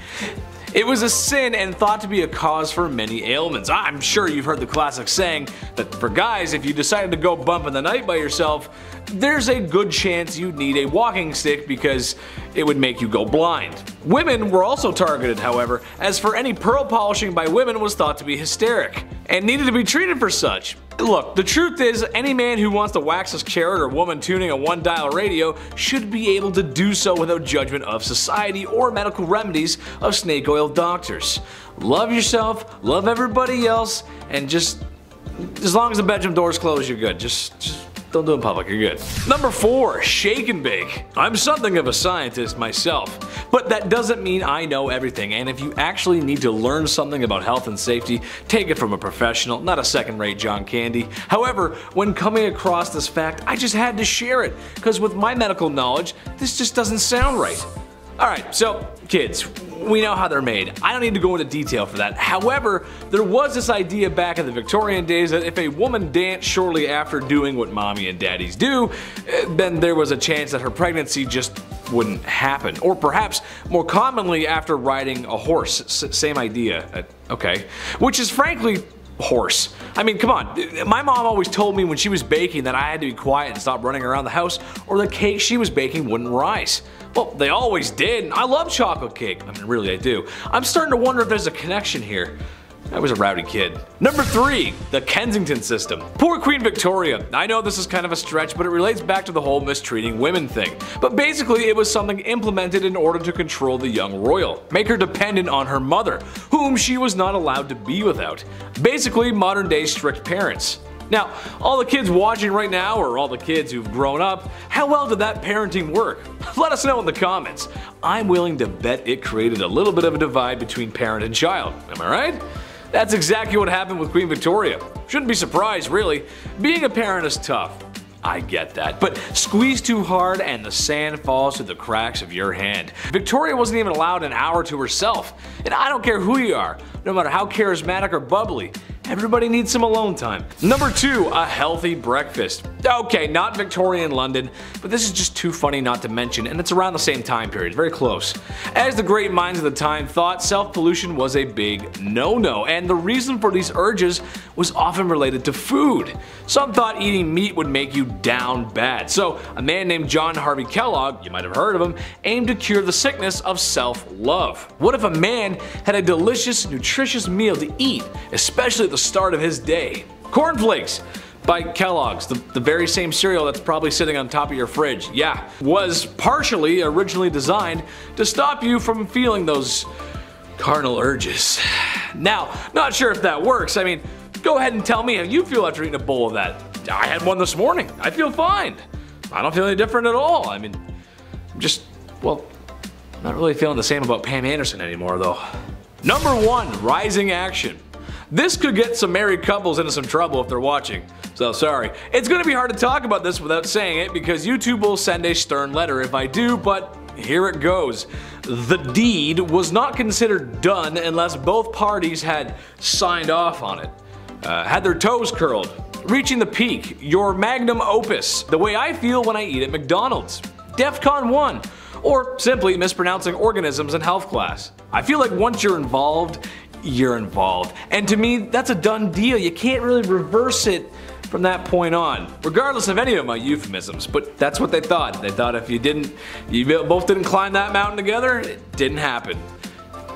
It was a sin and thought to be a cause for many ailments. I'm sure you've heard the classic saying that for guys, if you decided to go bump in the night by yourself, there's a good chance you'd need a walking stick because it would make you go blind. Women were also targeted, however, as for any pearl polishing by women was thought to be hysteric and needed to be treated for such. Look, the truth is, any man who wants to wax his carrot or woman tuning a one-dial radio should be able to do so without judgment of society or medical remedies of snake oil doctors. Love yourself, love everybody else, and just as long as the bedroom door's closed, you're good. Just don't do it in public, you're good. Number 4, shake and bake. I'm something of a scientist myself, but that doesn't mean I know everything, and if you actually need to learn something about health and safety, take it from a professional, not a second-rate John Candy. However, when coming across this fact, I just had to share it, because with my medical knowledge, this just doesn't sound right. Alright, so kids, we know how they're made. I don't need to go into detail for that. However, there was this idea back in the Victorian days that if a woman danced shortly after doing what mommy and daddies do, then there was a chance that her pregnancy just wouldn't happen. Or perhaps more commonly after riding a horse. Same idea, okay. Which is frankly, horse. I mean, come on. My mom always told me when she was baking that I had to be quiet and stop running around the house or the cake she was baking wouldn't rise. Well, they always did. I love chocolate cake. I mean, really, I do. I'm starting to wonder if there's a connection here. I was a rowdy kid. Number 3, the Kensington system. Poor Queen Victoria. I know this is kind of a stretch, but it relates back to the whole mistreating women thing. But basically, it was something implemented in order to control the young royal, make her dependent on her mother, whom she was not allowed to be without. Basically, modern day strict parents. Now, all the kids watching right now, or all the kids who've grown up, how well did that parenting work? Let us know in the comments. I'm willing to bet it created a little bit of a divide between parent and child. Am I right? That's exactly what happened with Queen Victoria. Shouldn't be surprised, really. Being a parent is tough. I get that, but squeeze too hard and the sand falls through the cracks of your hand. Victoria wasn't even allowed an hour to herself. And I don't care who you are, no matter how charismatic or bubbly, everybody needs some alone time. Number 2, a healthy breakfast. Okay, not Victorian London, but this is just too funny not to mention, and it's around the same time period, very close. As the great minds of the time thought, self-pollution was a big no-no, and the reason for these urges was often related to food. Some thought eating meat would make you down bad, so a man named John Harvey Kellogg, you might have heard of him, aimed to cure the sickness of self-love. What if a man had a delicious, nutritious meal to eat, especially at the start of his day? Cornflakes by Kellogg's, the very same cereal that's probably sitting on top of your fridge, yeah, was partially originally designed to stop you from feeling those carnal urges. Now, not sure if that works. I mean, go ahead and tell me how you feel after eating a bowl of that. I had one this morning. I feel fine. I don't feel any different at all. I mean, I'm just, well, not really feeling the same about Pam Anderson anymore though. Number 1, rising action. This could get some married couples into some trouble if they're watching, so sorry. It's gonna be hard to talk about this without saying it because YouTube will send a stern letter if I do, but here it goes. The deed was not considered done unless both parties had signed off on it, had their toes curled, reaching the peak, your magnum opus, the way I feel when I eat at McDonald's, DEFCON 1, or simply mispronouncing organisms in health class. I feel like once you're involved, you're involved. And to me, that's a done deal. You can't really reverse it from that point on, regardless of any of my euphemisms, but that's what they thought. They thought if you both didn't climb that mountain together, it didn't happen.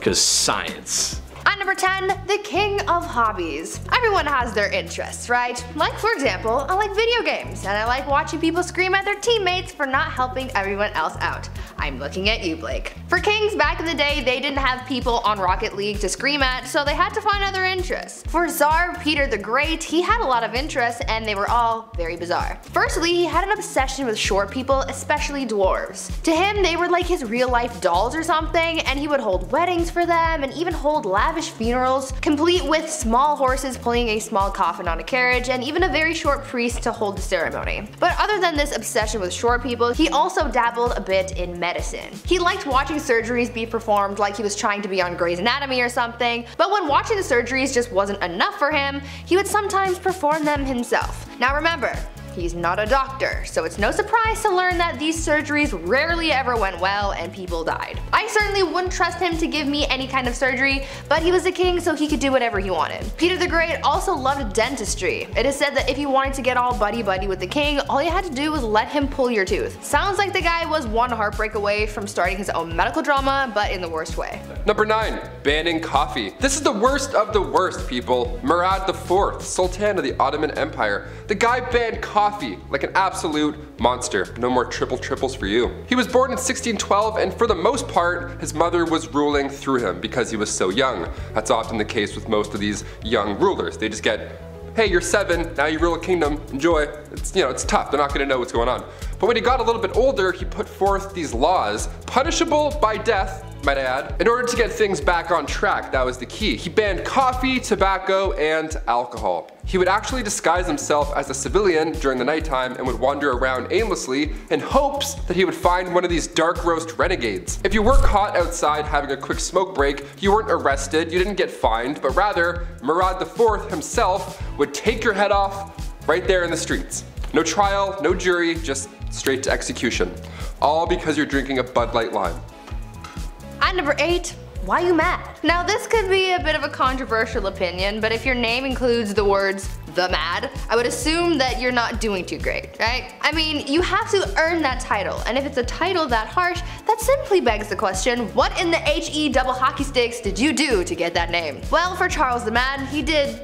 Cause science. At number 10, the king of hobbies. Everyone has their interests, right? Like, for example, I like video games, and I like watching people scream at their teammates for not helping everyone else out. I'm looking at you, Blake. For kings back in the day, they didn't have people on Rocket League to scream at, so they had to find other interests. For Tsar Peter the Great, he had a lot of interests, and they were all very bizarre. Firstly, he had an obsession with short people, especially dwarves. To him, they were like his real-life dolls or something, and he would hold weddings for them, and even hold lavish funerals, complete with small horses pulling a small coffin on a carriage, and even a very short priest to hold the ceremony. But other than this obsession with short people, he also dabbled a bit in medicine. He liked watching surgeries be performed like he was trying to be on Grey's Anatomy or something, but when watching the surgeries just wasn't enough for him, he would sometimes perform them himself. Now remember, he's not a doctor, so it's no surprise to learn that these surgeries rarely ever went well and people died. I certainly wouldn't trust him to give me any kind of surgery, but he was a king so he could do whatever he wanted. Peter the Great also loved dentistry. It is said that if you wanted to get all buddy-buddy with the king, all you had to do was let him pull your tooth. Sounds like the guy was one heartbreak away from starting his own medical drama, but in the worst way. Number 9, banning coffee. This is the worst of the worst, people. Murad IV, Sultan of the Ottoman Empire. The guy banned coffee like an absolute monster. No more triples for you. He was born in 1612, and for the most part his mother was ruling through him because he was so young. That's often the case with most of these young rulers. They just get, hey, you're 7, now you rule a kingdom, enjoy. It's, you know, it's tough, they're not gonna know what's going on. But when he got a little bit older, he put forth these laws, punishable by death, might I add, in order to get things back on track. That was the key. He banned coffee, tobacco, and alcohol. He would actually disguise himself as a civilian during the nighttime and would wander around aimlessly in hopes that he would find one of these dark roast renegades. If you were caught outside having a quick smoke break, you weren't arrested, you didn't get fined, but rather Murad IV himself would take your head off right there in the streets. No trial, no jury, just straight to execution. All because you're drinking a Bud Light Lime. At number 8, why you mad? Now this could be a bit of a controversial opinion, but if your name includes the words "the mad," I would assume that you're not doing too great, right? I mean, you have to earn that title, and if it's a title that harsh, that simply begs the question, what in the HE double hockey sticks did you do to get that name? Well, for Charles the Mad, he did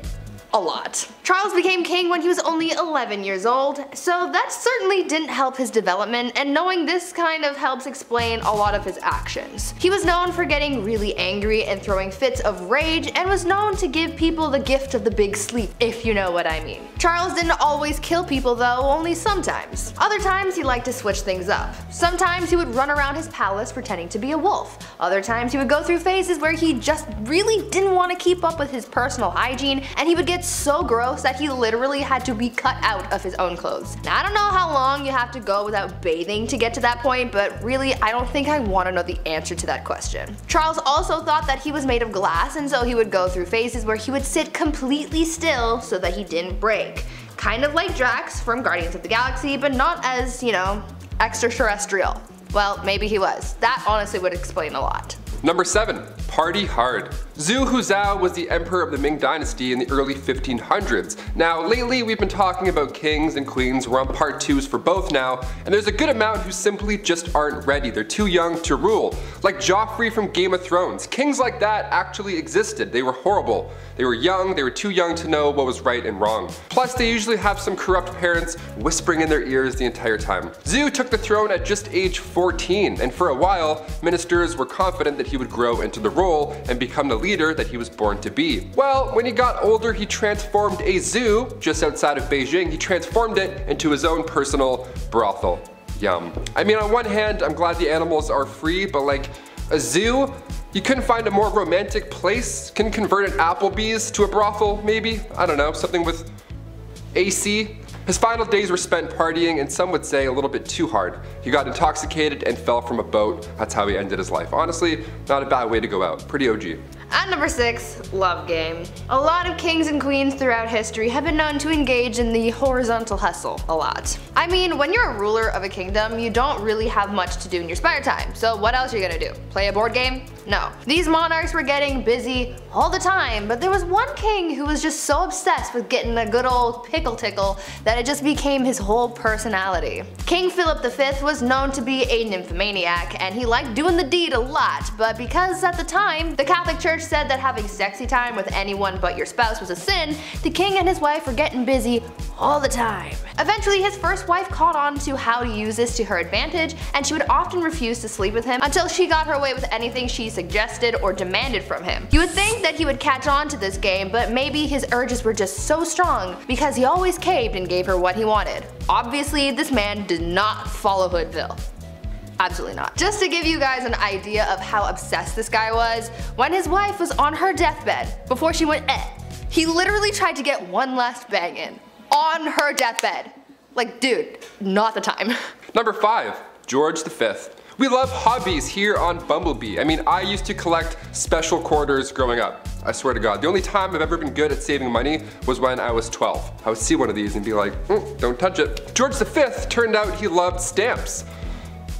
a lot. Charles became king when he was only 11 years old, so that certainly didn't help his development, and knowing this kind of helps explain a lot of his actions. He was known for getting really angry and throwing fits of rage, and was known to give people the gift of the big sleep, if you know what I mean. Charles didn't always kill people though, only sometimes. Other times he liked to switch things up. Sometimes he would run around his palace pretending to be a wolf. Other times he would go through phases where he just really didn't want to keep up with his personal hygiene, and he would get so gross that he literally had to be cut out of his own clothes. Now I don't know how long you have to go without bathing to get to that point, but really I don't think I want to know the answer to that question. Charles also thought that he was made of glass, and so he would go through phases where he would sit completely still so that he didn't break. Kind of like Drax from Guardians of the Galaxy, but not as, you know, extraterrestrial. Well, maybe he was. That honestly would explain a lot. Number 7, party hard. Zhu Huzhou was the emperor of the Ming Dynasty in the early 1500s. Now, lately we've been talking about kings and queens, we're on part 2s for both now, and there's a good amount who simply just aren't ready, they're too young to rule. Like Joffrey from Game of Thrones, kings like that actually existed, they were horrible. They were young, they were too young to know what was right and wrong. Plus they usually have some corrupt parents whispering in their ears the entire time. Zhu took the throne at just age 14, and for a while, ministers were confident that he would grow into the role and become the leader that he was born to be. Well, when he got older, he transformed a zoo just outside of Beijing, he transformed it into his own personal brothel. Yum. I mean, on one hand, I'm glad the animals are free, but like, a zoo? You couldn't find a more romantic place? Can convert an Applebee's to a brothel, maybe? I don't know, something with AC? His final days were spent partying, and some would say a little bit too hard. He got intoxicated and fell from a boat. That's how he ended his life. Honestly, not a bad way to go out. Pretty OG. At number 6, love game. A lot of kings and queens throughout history have been known to engage in the horizontal hustle a lot. I mean, when you're a ruler of a kingdom, you don't really have much to do in your spare time, so what else are you gonna do? Play a board game? No. These monarchs were getting busy all the time, but there was one king who was just so obsessed with getting a good old pickle tickle that it just became his whole personality. King Philip V was known to be a nymphomaniac, and he liked doing the deed a lot, but because at the time, the Catholic Church said that having sexy time with anyone but your spouse was a sin, the king and his wife were getting busy all the time. Eventually his first wife caught on to how to use this to her advantage, and she would often refuse to sleep with him until she got her way with anything she suggested or demanded from him. You would think that he would catch on to this game, but maybe his urges were just so strong because he always caved and gave her what he wanted. Obviously this man did not follow Hoodville. Absolutely not. Just to give you guys an idea of how obsessed this guy was, when his wife was on her deathbed, before she went he literally tried to get one last bang in. On her deathbed. Like, dude, not the time. Number 5, George V. We love hobbies here on Bumblebee. I mean, I used to collect special quarters growing up. I swear to God, the only time I've ever been good at saving money was when I was 12. I would see one of these and be like, don't touch it. George V turned out he loved stamps.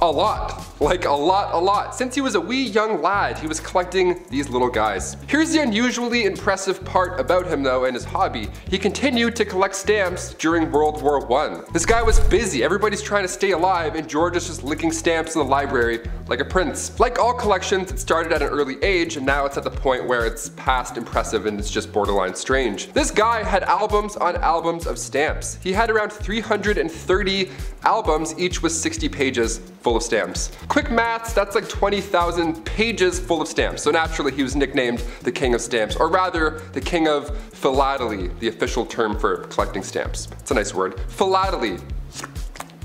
A lot. Like a lot. Since he was a wee young lad, he was collecting these little guys. Here's the unusually impressive part about him though and his hobby. He continued to collect stamps during World War I. This guy was busy, everybody's trying to stay alive, and George is just licking stamps in the library like a prince. Like all collections, it started at an early age, and now it's at the point where it's past impressive and it's just borderline strange. This guy had albums on albums of stamps. He had around 330 albums, each with 60 pages full of stamps. Quick maths, that's like 20,000 pages full of stamps, so naturally he was nicknamed the King of Stamps, or rather, the King of Philately, the official term for collecting stamps. It's a nice word. Philately.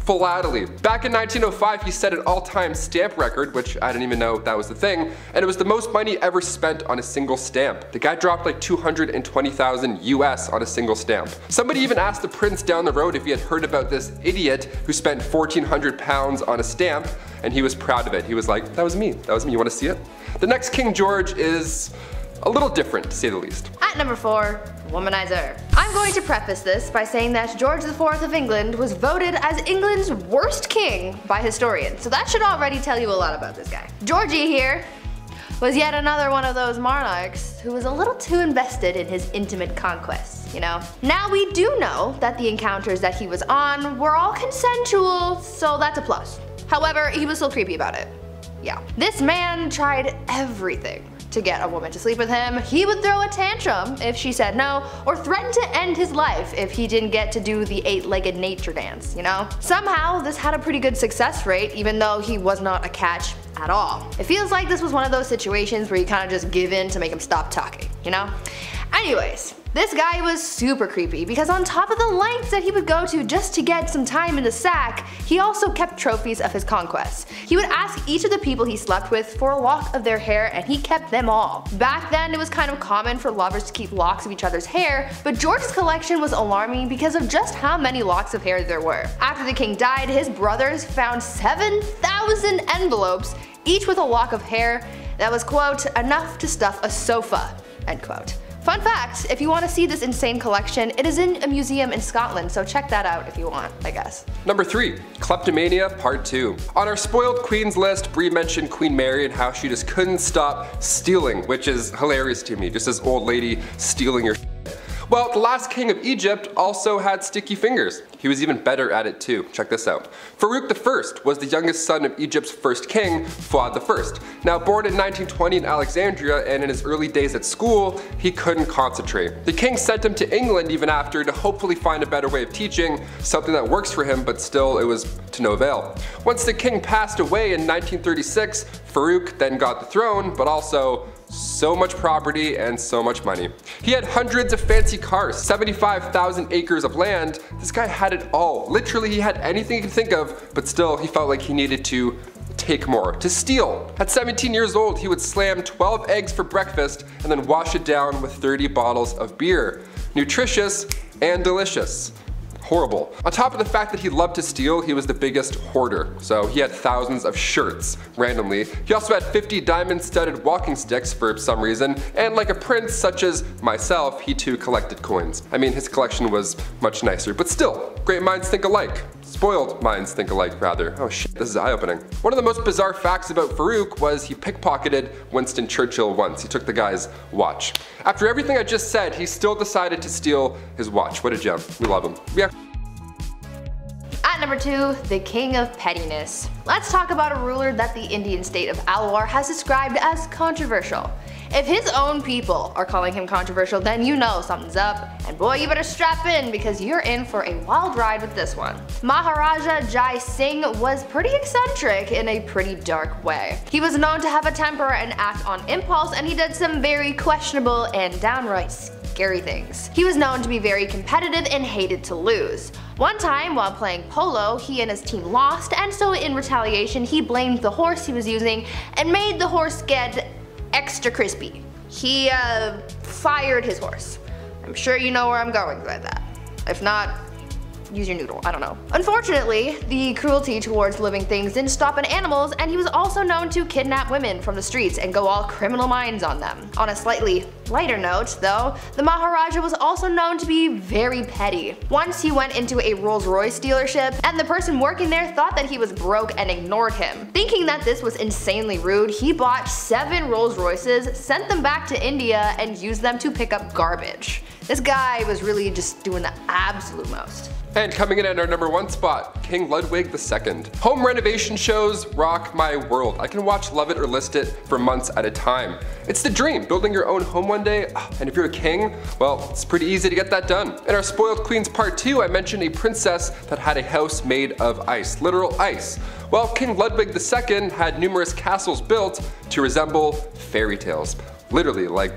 Philately. Back in 1905, he set an all-time stamp record, which I didn't even know that was the thing, and it was the most money ever spent on a single stamp. The guy dropped like 220,000 US on a single stamp. Somebody even asked the prince down the road if he had heard about this idiot who spent 1,400 pounds on a stamp, and he was proud of it. He was like, that was me. That was me. You want to see it? The next King George is a little different, to say the least. At number 4, womanizer. I'm going to preface this by saying that George IV of England was voted as England's worst king by historians, so that should already tell you a lot about this guy. Georgie here was yet another one of those monarchs who was a little too invested in his intimate conquests, you know? Now we do know that the encounters that he was on were all consensual, so that's a plus. However, he was still creepy about it. Yeah. This man tried everything. to get a woman to sleep with him. He would throw a tantrum if she said no, or threaten to end his life if he didn't get to do the eight-legged nature dance, you know? Somehow, this had a pretty good success rate, even though he was not a catch at all. It feels like this was one of those situations where you kind of just give in to make him stop talking, you know? Anyways, this guy was super creepy because on top of the lengths that he would go to just to get some time in the sack, he also kept trophies of his conquests. He would ask each of the people he slept with for a lock of their hair, and he kept them all. Back then, it was kind of common for lovers to keep locks of each other's hair, but George's collection was alarming because of just how many locks of hair there were. After the king died, his brothers found 7,000 envelopes, each with a lock of hair that was, quote, enough to stuff a sofa, end quote. Fun fact, if you want to see this insane collection, it is in a museum in Scotland, so check that out if you want, I guess. Number 3. Kleptomania Part 2. On our spoiled queens list, Bree mentioned Queen Mary and how she just couldn't stop stealing, which is hilarious to me, just this old lady stealing your shit. Well, the last king of Egypt also had sticky fingers. He was even better at it too. Check this out. Farouk I was the youngest son of Egypt's first king, Fuad I. Now born in 1920 in Alexandria, and in his early days at school, he couldn't concentrate. The king sent him to England even after to hopefully find a better way of teaching, something that works for him, but still it was to no avail. Once the king passed away in 1936, Farouk then got the throne, but also so much property and so much money. He had hundreds of fancy cars, 75,000 acres of land. This guy had it all. Literally, he had anything he could think of, but still he felt like he needed to take more, to steal. At 17 years old, he would slam 12 eggs for breakfast and then wash it down with 30 bottles of beer. Nutritious and delicious. Horrible. On top of the fact that he loved to steal, he was the biggest hoarder, so he had thousands of shirts, randomly. He also had 50 diamond-studded walking sticks for some reason, and like a prince such as myself, he too collected coins. I mean, his collection was much nicer, but still, great minds think alike. Spoiled minds think alike, rather. Oh shit, this is eye-opening. One of the most bizarre facts about Farouk was he pickpocketed Winston Churchill once. He took the guy's watch. After everything I just said, he still decided to steal his watch. What a gem. We love him. Yeah. At number 2, the King of Pettiness. Let's talk about a ruler that the Indian state of Alwar has described as controversial. If his own people are calling him controversial, then you know something's up, and boy, you better strap in because you're in for a wild ride with this one. Maharaja Jai Singh was pretty eccentric in a pretty dark way. He was known to have a temper and act on impulse, and he did some very questionable and downright scary things. He was known to be very competitive and hated to lose. One time, while playing polo, he and his team lost, and so in retaliation, he blamed the horse he was using and made the horse get extra crispy. He fired his horse. I'm sure you know where I'm going with that. If not, use your noodle, I don't know. Unfortunately, the cruelty towards living things didn't stop at animals, and he was also known to kidnap women from the streets and go all criminal minds on them. On a slightly lighter note, though, the Maharaja was also known to be very petty. Once he went into a Rolls-Royce dealership, and the person working there thought that he was broke and ignored him. Thinking that this was insanely rude, he bought 7 Rolls-Royces, sent them back to India, and used them to pick up garbage. This guy was really just doing the absolute most. And coming in at our number 1 spot, King Ludwig II. Home renovation shows rock my world. I can watch Love It or List It for months at a time. It's the dream, building your own home one day, and if you're a king, well, it's pretty easy to get that done. In our Spoiled Queens Part 2, I mentioned a princess that had a house made of ice, literal ice. Well, King Ludwig II had numerous castles built to resemble fairy tales. Literally, like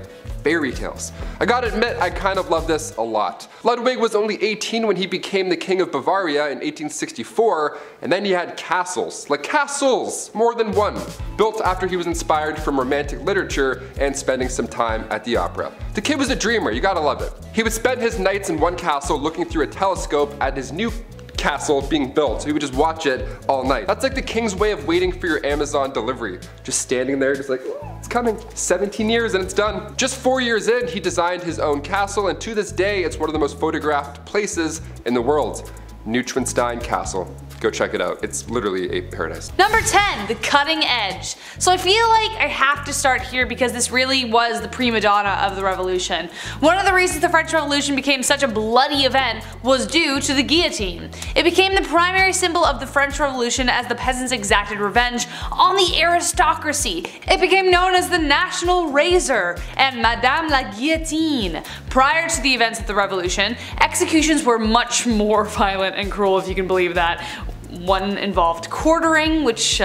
fairy tales. I gotta admit, I kind of love this a lot. Ludwig was only 18 when he became the king of Bavaria in 1864, and then he had castles, like castles, more than one, built after he was inspired from romantic literature and spending some time at the opera. The kid was a dreamer, you gotta love it. He would spend his nights in one castle looking through a telescope at his new castle being built, so you would just watch it all night. That's like the king's way of waiting for your Amazon delivery. Just standing there, just like, oh, it's coming. 17 years and it's done. Just 4 years in, he designed his own castle, and to this day, it's one of the most photographed places in the world. Neuschwanstein Castle. Go check it out. It's literally a paradise. Number 10, the cutting edge. So I feel like I have to start here because this really was the prima donna of the Revolution. One of the reasons the French Revolution became such a bloody event was due to the guillotine. It became the primary symbol of the French Revolution as the peasants exacted revenge on the aristocracy. It became known as the National Razor and Madame la Guillotine. Prior to the events of the Revolution, executions were much more violent and cruel, if you can believe that. One involved quartering, which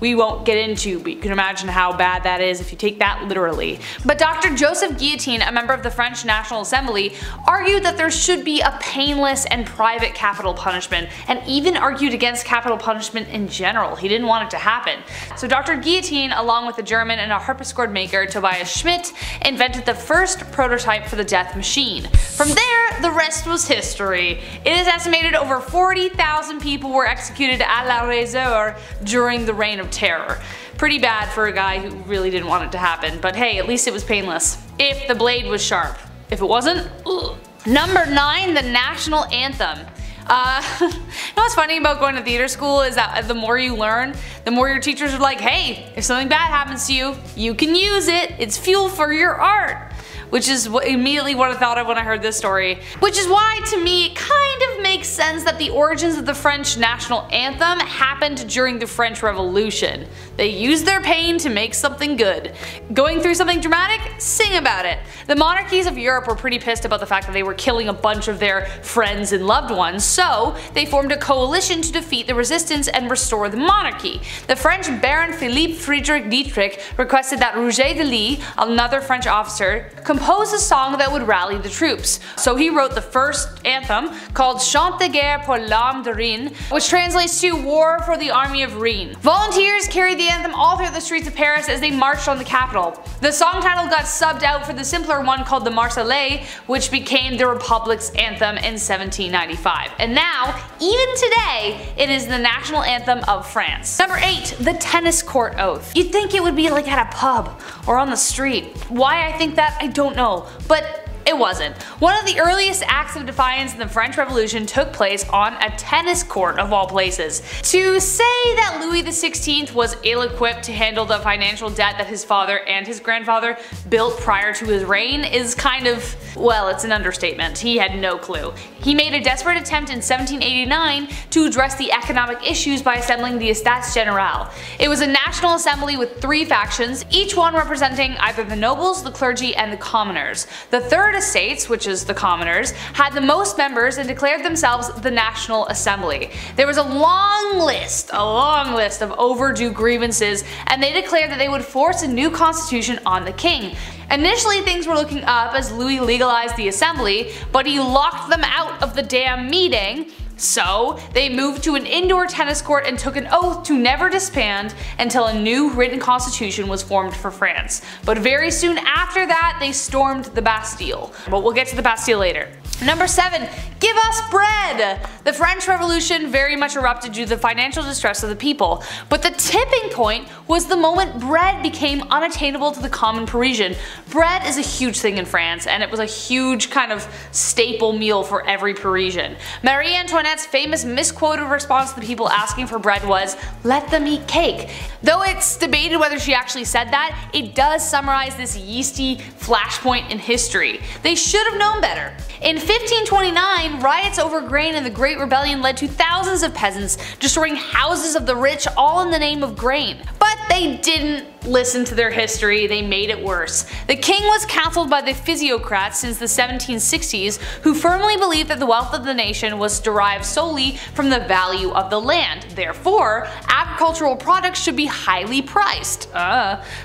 we won't get into, but you can imagine how bad that is if you take that literally. But Dr. Joseph Guillotine, a member of the French National Assembly, argued that there should be a painless and private capital punishment, and even argued against capital punishment in general. He didn't want it to happen. So Dr. Guillotine, along with the German and a harpsichord maker Tobias Schmidt, invented the first prototype for the death machine. From there, the rest was history. It is estimated over 40,000 people were executed à la rasoir during the reign of terror. Pretty bad for a guy who really didn't want it to happen, but hey, at least it was painless. If the blade was sharp. If it wasn't, ugh. Number 9, the national anthem. You know what's funny about going to theater school is that the more you learn, the more your teachers are like, hey, if something bad happens to you, you can use it. It's fuel for your art. Which is immediately what I thought of when I heard this story. Which is why, to me, it kind of makes sense that the origins of the French national anthem happened during the French Revolution. They used their pain to make something good. Going through something dramatic? Sing about it. The monarchies of Europe were pretty pissed about the fact that they were killing a bunch of their friends and loved ones, so they formed a coalition to defeat the resistance and restore the monarchy. The French Baron Philippe Friedrich Dietrich requested that Rouget de Lisle, another French officer, compose a song that would rally the troops. So he wrote the first anthem called Chant de guerre pour l'armée de Rhin, which translates to War for the Army of Rhin. Volunteers carried the anthem all through the streets of Paris as they marched on the capital. The song title got subbed out for the simpler one called the Marseillaise, which became the Republic's anthem in 1795. And now, even today, it is the national anthem of France. Number 8, the tennis court oath. You'd think it would be like at a pub or on the street. Why I think that, I don't know, but it wasn't. One of the earliest acts of defiance in the French Revolution took place on a tennis court of all places. To say that Louis XVI was ill-equipped to handle the financial debt that his father and his grandfather built prior to his reign is kind of, well, it's an understatement. He had no clue. He made a desperate attempt in 1789 to address the economic issues by assembling the Estates Generales. It was a national assembly with three factions, each one representing either the nobles, the clergy, and the commoners. The third Estates, which is the commoners, had the most members and declared themselves the National Assembly. There was a long list of overdue grievances, and they declared that they would force a new constitution on the king. Initially, things were looking up as Louis legalized the assembly, but he locked them out of the damn meeting. So they moved to an indoor tennis court and took an oath to never disband until a new written constitution was formed for France. But very soon after that, they stormed the Bastille. But we'll get to the Bastille later. Number 7, give us bread! The French Revolution very much erupted due to the financial distress of the people, but the tipping point was the moment bread became unattainable to the common Parisian. Bread is a huge thing in France, and it was a huge kind of staple meal for every Parisian. Marie Antoinette's famous misquoted response to the people asking for bread was, "Let them eat cake." Though it's debated whether she actually said that, it does summarize this yeasty flashpoint in history. They should have known better. In 1529, riots over grain and the Great Rebellion led to thousands of peasants destroying houses of the rich, all in the name of grain. But they didn't listen to their history, they made it worse. The king was counseled by the physiocrats since the 1760s, who firmly believed that the wealth of the nation was derived solely from the value of the land. Therefore, agricultural products should be highly priced.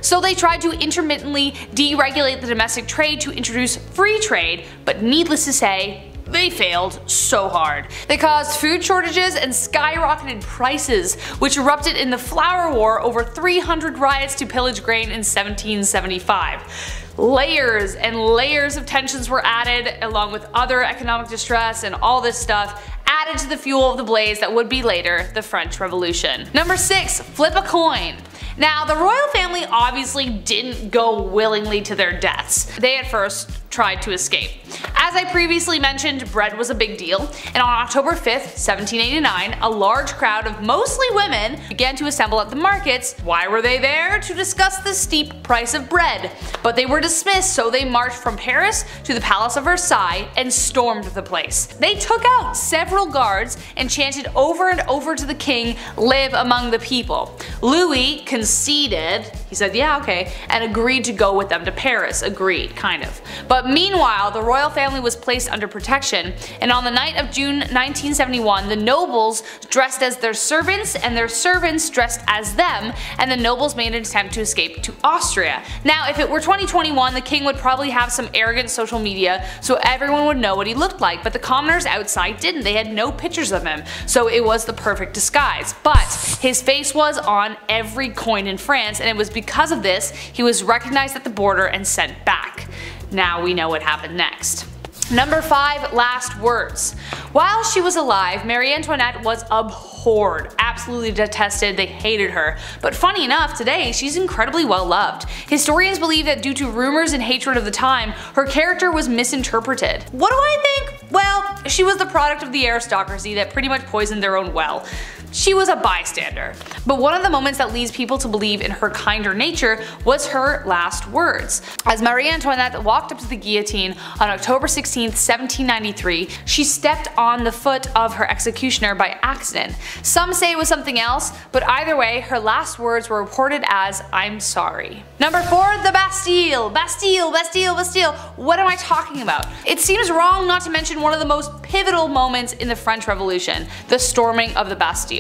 So they tried to intermittently deregulate the domestic trade to introduce free trade, but needless to say, they failed so hard. They caused food shortages and skyrocketed prices, which erupted in the Flour War, over 300 riots to pillage grain in 1775. Layers and layers of tensions were added, along with other economic distress and all this stuff, added to the fuel of the blaze that would be later the French Revolution. Number 6, flip a coin. Now, the royal family obviously didn't go willingly to their deaths. They at first tried to escape. As I previously mentioned, bread was a big deal, and on October 5th, 1789, a large crowd of mostly women began to assemble at the markets. Why were they there? To discuss the steep price of bread. But they were dismissed, so they marched from Paris to the Palace of Versailles and stormed the place. They took out several guards and chanted over and over to the king, "Live among the people." Louis conceded. He said, yeah, okay, and agreed to go with them to Paris. Agreed, kind of. But meanwhile, the royal family was placed under protection, and on the night of June 1971, the nobles dressed as their servants and their servants dressed as them, and the nobles made an attempt to escape to Austria. Now, if it were 2021, the king would probably have some arrogant social media so everyone would know what he looked like, but the commoners outside didn't. They had no pictures of him, so it was the perfect disguise. But his face was on every coin in France, and it was because of this he was recognized at the border and sent back. Now we know what happened next. Number 5, last words. While she was alive, Marie Antoinette was abhorred, absolutely detested, they hated her. But funny enough, today she's incredibly well loved. Historians believe that due to rumors and hatred of the time, her character was misinterpreted. What do I think? Well, she was the product of the aristocracy that pretty much poisoned their own well. She was a bystander. But one of the moments that leads people to believe in her kinder nature was her last words. As Marie Antoinette walked up to the guillotine on October 16, 1793, she stepped on the foot of her executioner by accident. Some say it was something else, but either way, her last words were reported as, "I'm sorry." Number 4, the Bastille. Bastille, Bastille, Bastille. What am I talking about? It seems wrong not to mention one of the most pivotal moments in the French Revolution, the storming of the Bastille.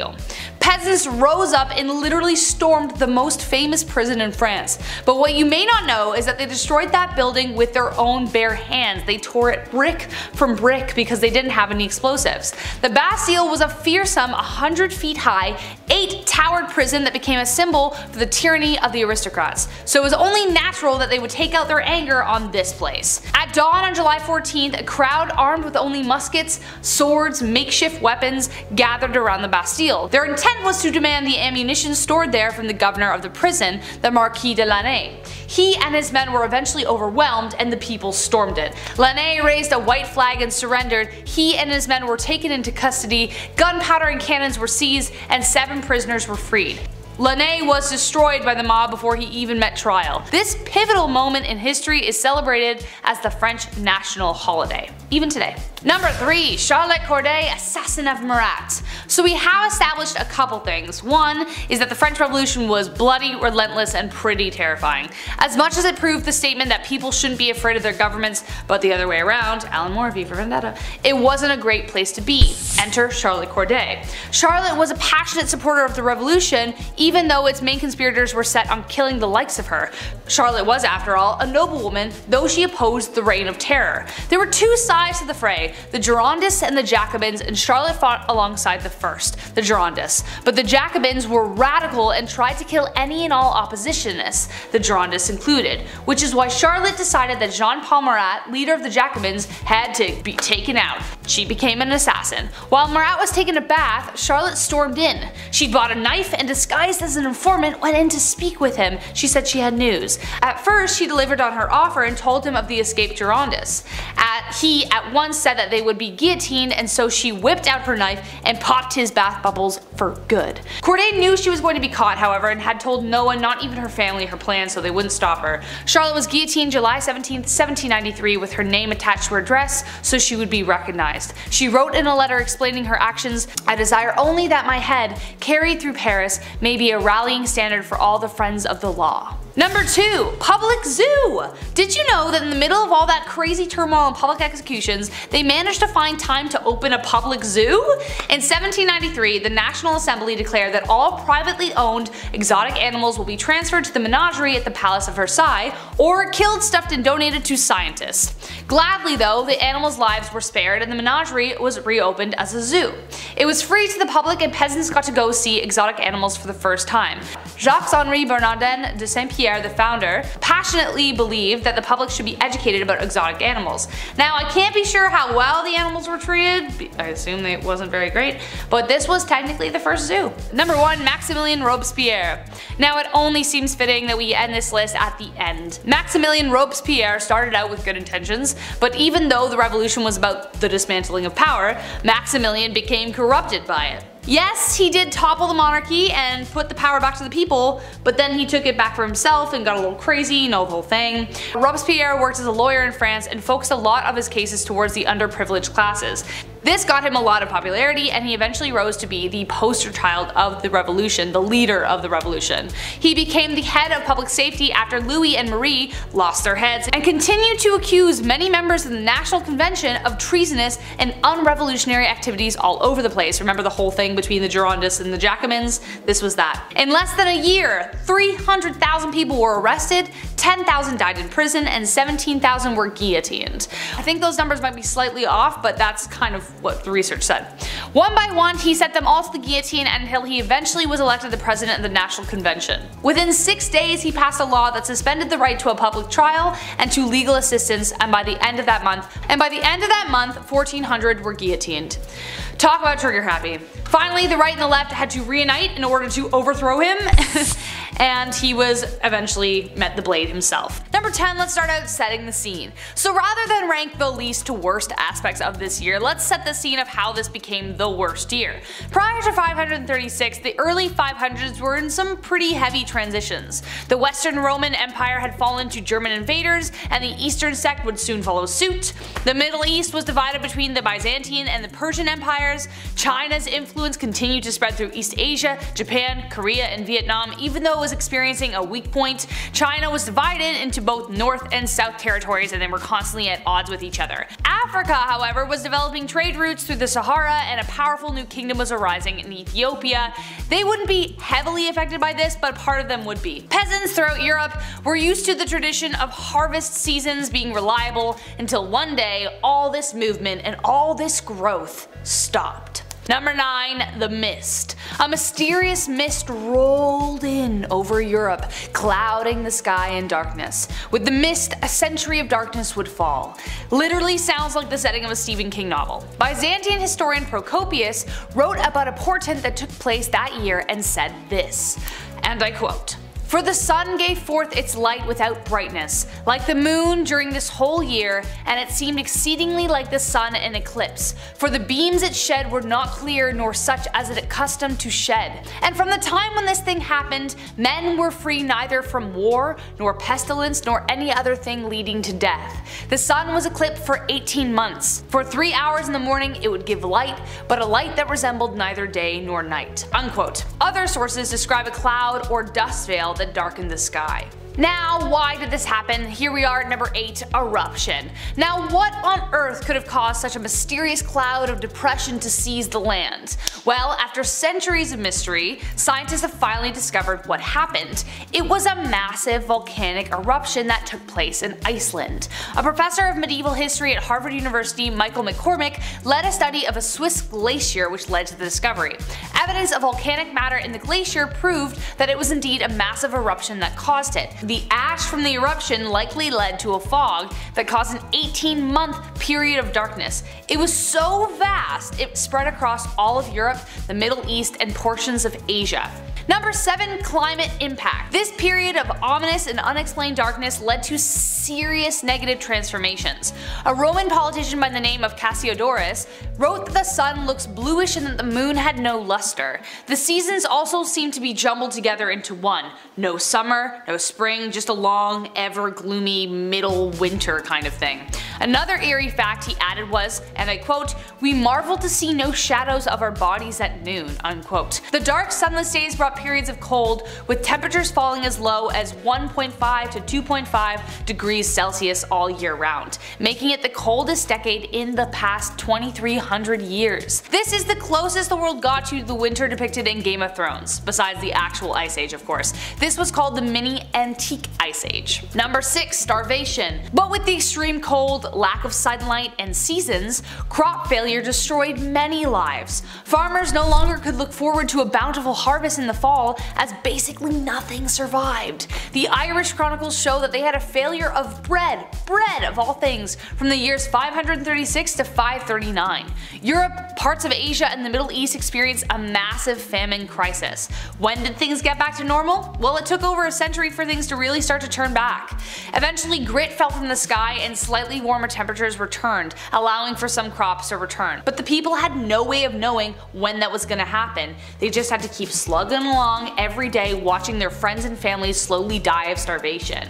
Peasants rose up and literally stormed the most famous prison in France. But what you may not know is that they destroyed that building with their own bare hands. They tore it brick from brick because they didn't have any explosives. The Bastille was a fearsome 100 feet high, 8-towered prison that became a symbol for the tyranny of the aristocrats. So it was only natural that they would take out their anger on this place. At dawn on July 14th, a crowd armed with only muskets, swords, makeshift weapons gathered around the Bastille. Their intent was to demand the ammunition stored there from the governor of the prison, the Marquis de Launay. He and his men were eventually overwhelmed and the people stormed it. Launay raised a white flag and surrendered. He and his men were taken into custody, gunpowder and cannons were seized, and 7 prisoners were freed. Launay was destroyed by the mob before he even met trial. This pivotal moment in history is celebrated as the French national holiday, even today. Number 3, Charlotte Corday, assassin of Marat. So we have established a couple things. One is that the French Revolution was bloody, relentless, and pretty terrifying. As much as it proved the statement that people shouldn't be afraid of their governments, but the other way around, Alan Moore, V for Vendetta, it wasn't a great place to be. Enter Charlotte Corday. Charlotte was a passionate supporter of the revolution, even though its main conspirators were set on killing the likes of her. Charlotte was, after all, a noblewoman, though she opposed the Reign of Terror. There were 2 sides to the fray, the Girondists and the Jacobins, and Charlotte fought alongside the first, the Girondists. But the Jacobins were radical and tried to kill any and all oppositionists, the Girondists included, which is why Charlotte decided that Jean-Paul Marat, leader of the Jacobins, had to be taken out. She became an assassin. While Marat was taking a bath, Charlotte stormed in. She bought a knife and disguised as an informant, went in to speak with him. She said she had news. At first, she delivered on her offer and told him of the escaped Girondists. He at once said that they would be guillotined, and so she whipped out her knife and popped his bath bubbles for good. Corday knew she was going to be caught, however, and had told no one, not even her family, her plan, so they wouldn't stop her. Charlotte was guillotined July 17, 1793, with her name attached to her dress so she would be recognized. She wrote in a letter explaining her actions, "I desire only that my head, carried through Paris, may be a rallying standard for all the friends of the law." Number 2, public zoo. Did you know that in the middle of all that crazy turmoil and public executions, they managed to find time to open a public zoo? In 1793, the National Assembly declared that all privately owned exotic animals will be transferred to the menagerie at the Palace of Versailles, or killed, stuffed, and donated to scientists. Gladly though, the animals' lives were spared and the menagerie was reopened as a zoo. It was free to the public and peasants got to go see exotic animals for the first time. Jacques-Henri Bernardin de Saint-Pierre Pierre, the founder, passionately believed that the public should be educated about exotic animals. Now, I can't be sure how well the animals were treated, I assume it wasn't very great, but this was technically the first zoo. Number 1, Maximilien Robespierre. Now, it only seems fitting that we end this list at the end. Maximilien Robespierre started out with good intentions, but even though the revolution was about the dismantling of power, Maximilien became corrupted by it. Yes, he did topple the monarchy and put the power back to the people, but then he took it back for himself and got a little crazy, you know, the whole thing. Robespierre worked as a lawyer in France and focused a lot of his cases towards the underprivileged classes. This got him a lot of popularity, and he eventually rose to be the poster child of the revolution, the leader of the revolution. He became the head of public safety after Louis and Marie lost their heads, and continued to accuse many members of the National Convention of treasonous and unrevolutionary activities all over the place. Remember the whole thing between the Girondists and the Jacobins? This was that. In less than a year, 300,000 people were arrested, 10,000 died in prison, and 17,000 were guillotined. I think those numbers might be slightly off, but that's kind of what the research said. One by one, he sent them all to the guillotine until he eventually was elected the president of the National Convention. Within 6 days, he passed a law that suspended the right to a public trial and to legal assistance, and by the end of that month, 1,400 were guillotined. Talk about trigger happy. Finally, the right and the left had to reunite in order to overthrow him, and he was eventually met the blade himself. Number 10, let's start out setting the scene. So rather than rank the least to worst aspects of this year, let's set the scene of how this became the worst year. Prior to 536, the early 500s were in some pretty heavy transitions. The Western Roman Empire had fallen to German invaders, and the Eastern sect would soon follow suit. The Middle East was divided between the Byzantine and the Persian empires. China's influence continued to spread through East Asia, Japan, Korea, and Vietnam. Even though it was experiencing a weak point, China was divided into both North and South territories, and they were constantly at odds with each other. Africa, however, was developing trade routes through the Sahara, and a powerful new kingdom was arising in Ethiopia. They wouldn't be heavily affected by this, but part of them would be. Peasants throughout Europe were used to the tradition of harvest seasons being reliable, until one day all this movement and all this growth stopped. Number 9, the mist. A mysterious mist rolled in over Europe, clouding the sky in darkness. With the mist, a century of darkness would fall. Literally sounds like the setting of a Stephen King novel. Byzantine historian Procopius wrote about a portent that took place that year and said this, and I quote, "For the sun gave forth its light without brightness, like the moon during this whole year, and it seemed exceedingly like the sun in eclipse. For the beams it shed were not clear nor such as it accustomed to shed. And from the time when this thing happened, men were free neither from war, nor pestilence, nor any other thing leading to death. The sun was eclipsed for 18 months. For 3 hours in the morning it would give light, but a light that resembled neither day nor night." Unquote. Other sources describe a cloud or dust veil that darkened the sky. Now, why did this happen? Here we are at number 8, eruption. Now, what on earth could have caused such a mysterious cloud of depression to seize the land? Well, after centuries of mystery, scientists have finally discovered what happened. It was a massive volcanic eruption that took place in Iceland. A professor of medieval history at Harvard University, Michael McCormick, led a study of a Swiss glacier which led to the discovery. Evidence of volcanic matter in the glacier proved that it was indeed a massive eruption that caused it. The ash from the eruption likely led to a fog that caused an 18-month period of darkness. It was so vast it spread across all of Europe, the Middle East, and portions of Asia. Number 7, climate impact. This period of ominous and unexplained darkness led to serious negative transformations. A Roman politician by the name of Cassiodorus wrote that the sun looks bluish and that the moon had no luster. The seasons also seemed to be jumbled together into one. No summer, no spring, just a long, ever gloomy middle winter kind of thing. Another eerie fact he added was, and I quote, "We marveled to see no shadows of our bodies at noon." Unquote. The dark, sunless days brought periods of cold, with temperatures falling as low as 1.5 to 2.5 degrees Celsius all year round, making it the coldest decade in the past 2,300 years. This is the closest the world got to the winter depicted in Game of Thrones, besides the actual Ice Age, of course. This was called the Mini Antique Ice Age. Number 6, starvation. But with the extreme cold, lack of sunlight and seasons, crop failure destroyed many lives. Farmers no longer could look forward to a bountiful harvest in the fall, as basically nothing survived. The Irish chronicles show that they had a failure of bread of all things, from the years 536 to 539. Europe, parts of Asia, and the Middle East experienced a massive famine crisis. When did things get back to normal? Well, it took over a century for things to really start to turn back. Eventually, grit fell from the sky and slightly warmer temperatures returned, allowing for some crops to return. But the people had no way of knowing when that was going to happen. They just had to keep slugging along every day, watching their friends and families slowly die of starvation.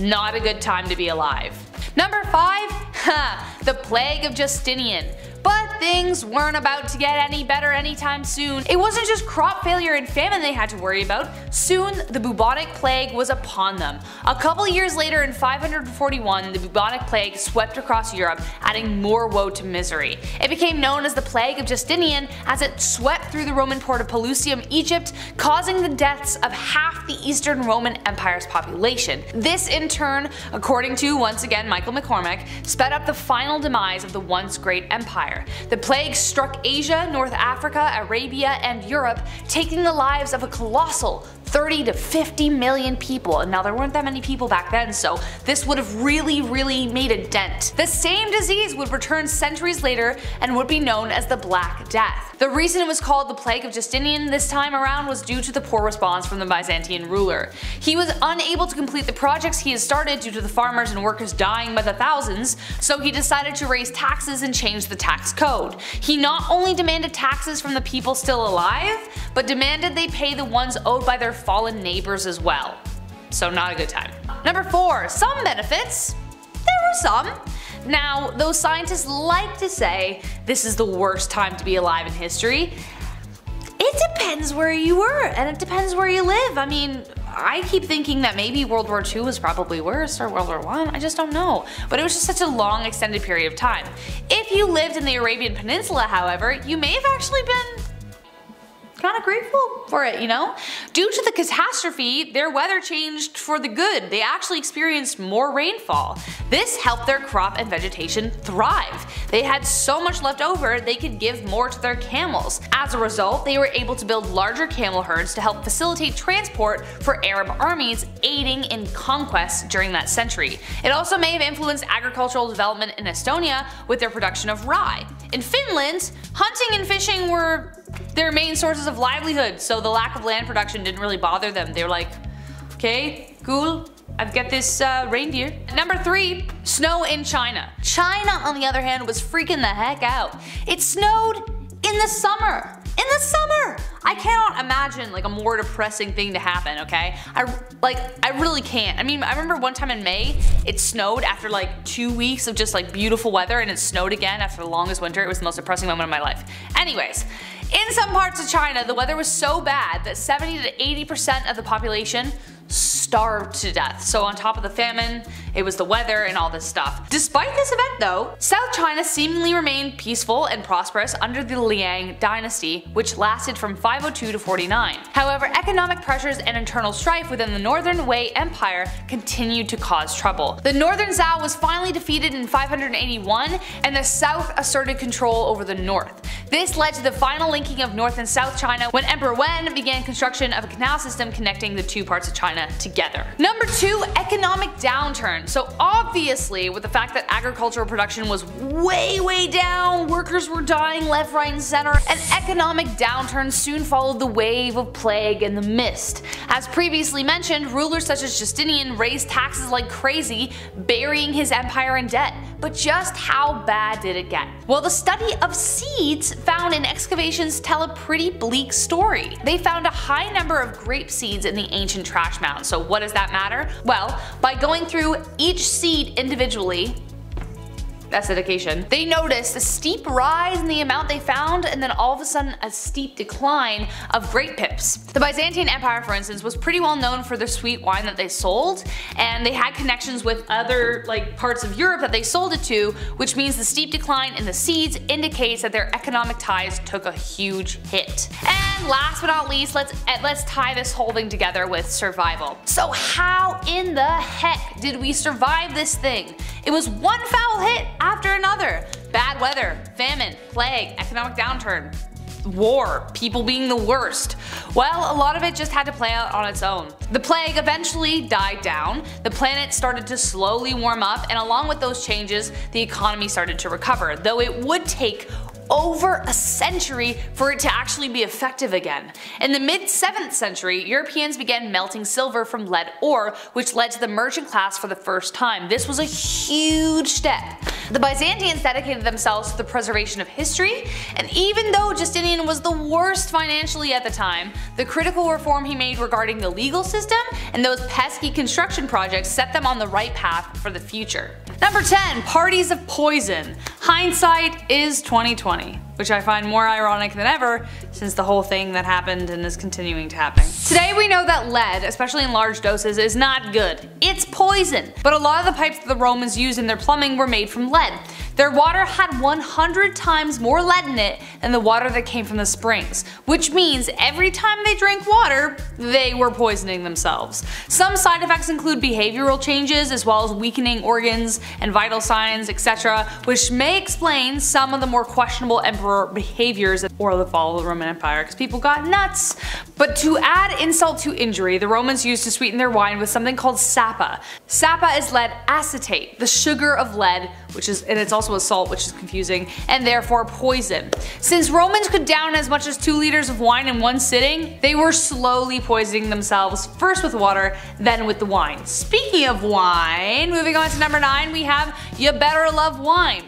Not a good time to be alive. Number 5, the Plague of Justinian. But things weren't about to get any better anytime soon. It wasn't just crop failure and famine they had to worry about. Soon, the bubonic plague was upon them. A couple years later, in 541, the bubonic plague swept across Europe, adding more woe to misery. It became known as the Plague of Justinian, as it swept through the Roman port of Pelusium, Egypt, causing the deaths of half the Eastern Roman Empire's population. This, in turn, according to, once again, Michael McCormack, sped up the final demise of the once great empire. The plague struck Asia, North Africa, Arabia, and Europe, taking the lives of a colossal 30 to 50 million people. And now there weren't that many people back then, so this would have really made a dent. The same disease would return centuries later and would be known as the Black Death. The reason it was called the Plague of Justinian this time around was due to the poor response from the Byzantine ruler. He was unable to complete the projects he had started due to the farmers and workers dying by the thousands, so he decided to raise taxes and change the tax code. He not only demanded taxes from the people still alive, but demanded they pay the ones owed by their fallen neighbors as well. So not a good time. Number 4, some benefits. There were some. Now, though scientists like to say this is the worst time to be alive in history, it depends where you were and it depends where you live. I mean, I keep thinking that maybe World War II was probably worse, or World War I, just don't know. But it was just such a long extended period of time. If you lived in the Arabian Peninsula, however, you may have actually been kind of grateful for it, you know? Due to the catastrophe, their weather changed for the good. They actually experienced more rainfall. This helped their crop and vegetation thrive. They had so much left over, they could give more to their camels. As a result, they were able to build larger camel herds to help facilitate transport for Arab armies, aiding in conquest during that century. It also may have influenced agricultural development in Estonia with their production of rye. In Finland, hunting and fishing were their main sources of livelihood, so the lack of land production didn't really bother them. They were like, okay, cool, I've got this reindeer. Number 3, snow in China. China, on the other hand, was freaking the heck out. It snowed in the summer. In the summer! I cannot imagine like a more depressing thing to happen, okay? I really can't. I mean, I remember one time in May, it snowed after like 2 weeks of just like beautiful weather, and it snowed again after the longest winter. It was the most depressing moment of my life. Anyways, in some parts of China, the weather was so bad that 70 to 80% of the population starved to death. So on top of the famine, it was the weather and all this stuff. Despite this event though, South China seemingly remained peaceful and prosperous under the Liang dynasty, which lasted from 502 to 49. However, economic pressures and internal strife within the Northern Wei Empire continued to cause trouble. The Northern Zhao was finally defeated in 581, and the South asserted control over the North. This led to the final linking of North and South China when Emperor Wen began construction of a canal system connecting the two parts of China together. Number 2, economic downturn. So obviously, with the fact that agricultural production was way down, workers were dying left, right, and center, an economic downturn soon followed the wave of plague and the mist. As previously mentioned, rulers such as Justinian raised taxes like crazy, burying his empire in debt. But just how bad did it get? Well, the study of seeds found in excavations tell a pretty bleak story. They found a high number of grape seeds in the ancient trash mound. So what does that matter? Well, by going through each seed individually, that's dedication, they noticed a steep rise in the amount they found, and then all of a sudden a steep decline of grape pips. The Byzantine Empire, for instance, was pretty well known for the sweet wine that they sold, and they had connections with other parts of Europe that they sold it to, which means the steep decline in the seeds indicates that their economic ties took a huge hit. And last but not least, let's tie this whole thing together with survival. So how in the heck did we survive this thing? It was one foul hit after another. Bad weather, famine, plague, economic downturn, war, people being the worst. Well, a lot of it just had to play out on its own. The plague eventually died down, the planet started to slowly warm up, and along with those changes, the economy started to recover, though it would take over a century for it to actually be effective again. In the mid-7th century, Europeans began melting silver from lead ore, which led to the merchant class for the first time. This was a huge step. The Byzantines dedicated themselves to the preservation of history, and even though Justinian was the worst financially at the time, the critical reform he made regarding the legal system and those pesky construction projects set them on the right path for the future. Number 10. Parties of poison. Hindsight is 2020, which I find more ironic than ever since the whole thing that happened and is continuing to happen. Today we know that lead, especially in large doses, is not good. It's poison. But a lot of the pipes that the Romans used in their plumbing were made from lead. Their water had 100 times more lead in it than the water that came from the springs, which means every time they drank water, they were poisoning themselves. Some side effects include behavioral changes as well as weakening organs and vital signs, etc., which may explain some of the more questionable emperor behaviors or the fall of the Roman Empire, because people got nuts. But to add insult to injury, the Romans used to sweeten their wine with something called sappa. Sappa is lead acetate, the sugar of lead, which is, and it's also a salt, which is confusing, and therefore poison. Since Romans could down as much as 2 liters of wine in one sitting, they were slowly poisoning themselves, first with water, then with the wine. Speaking of wine, moving on to number 9, we have You Better Love Wine.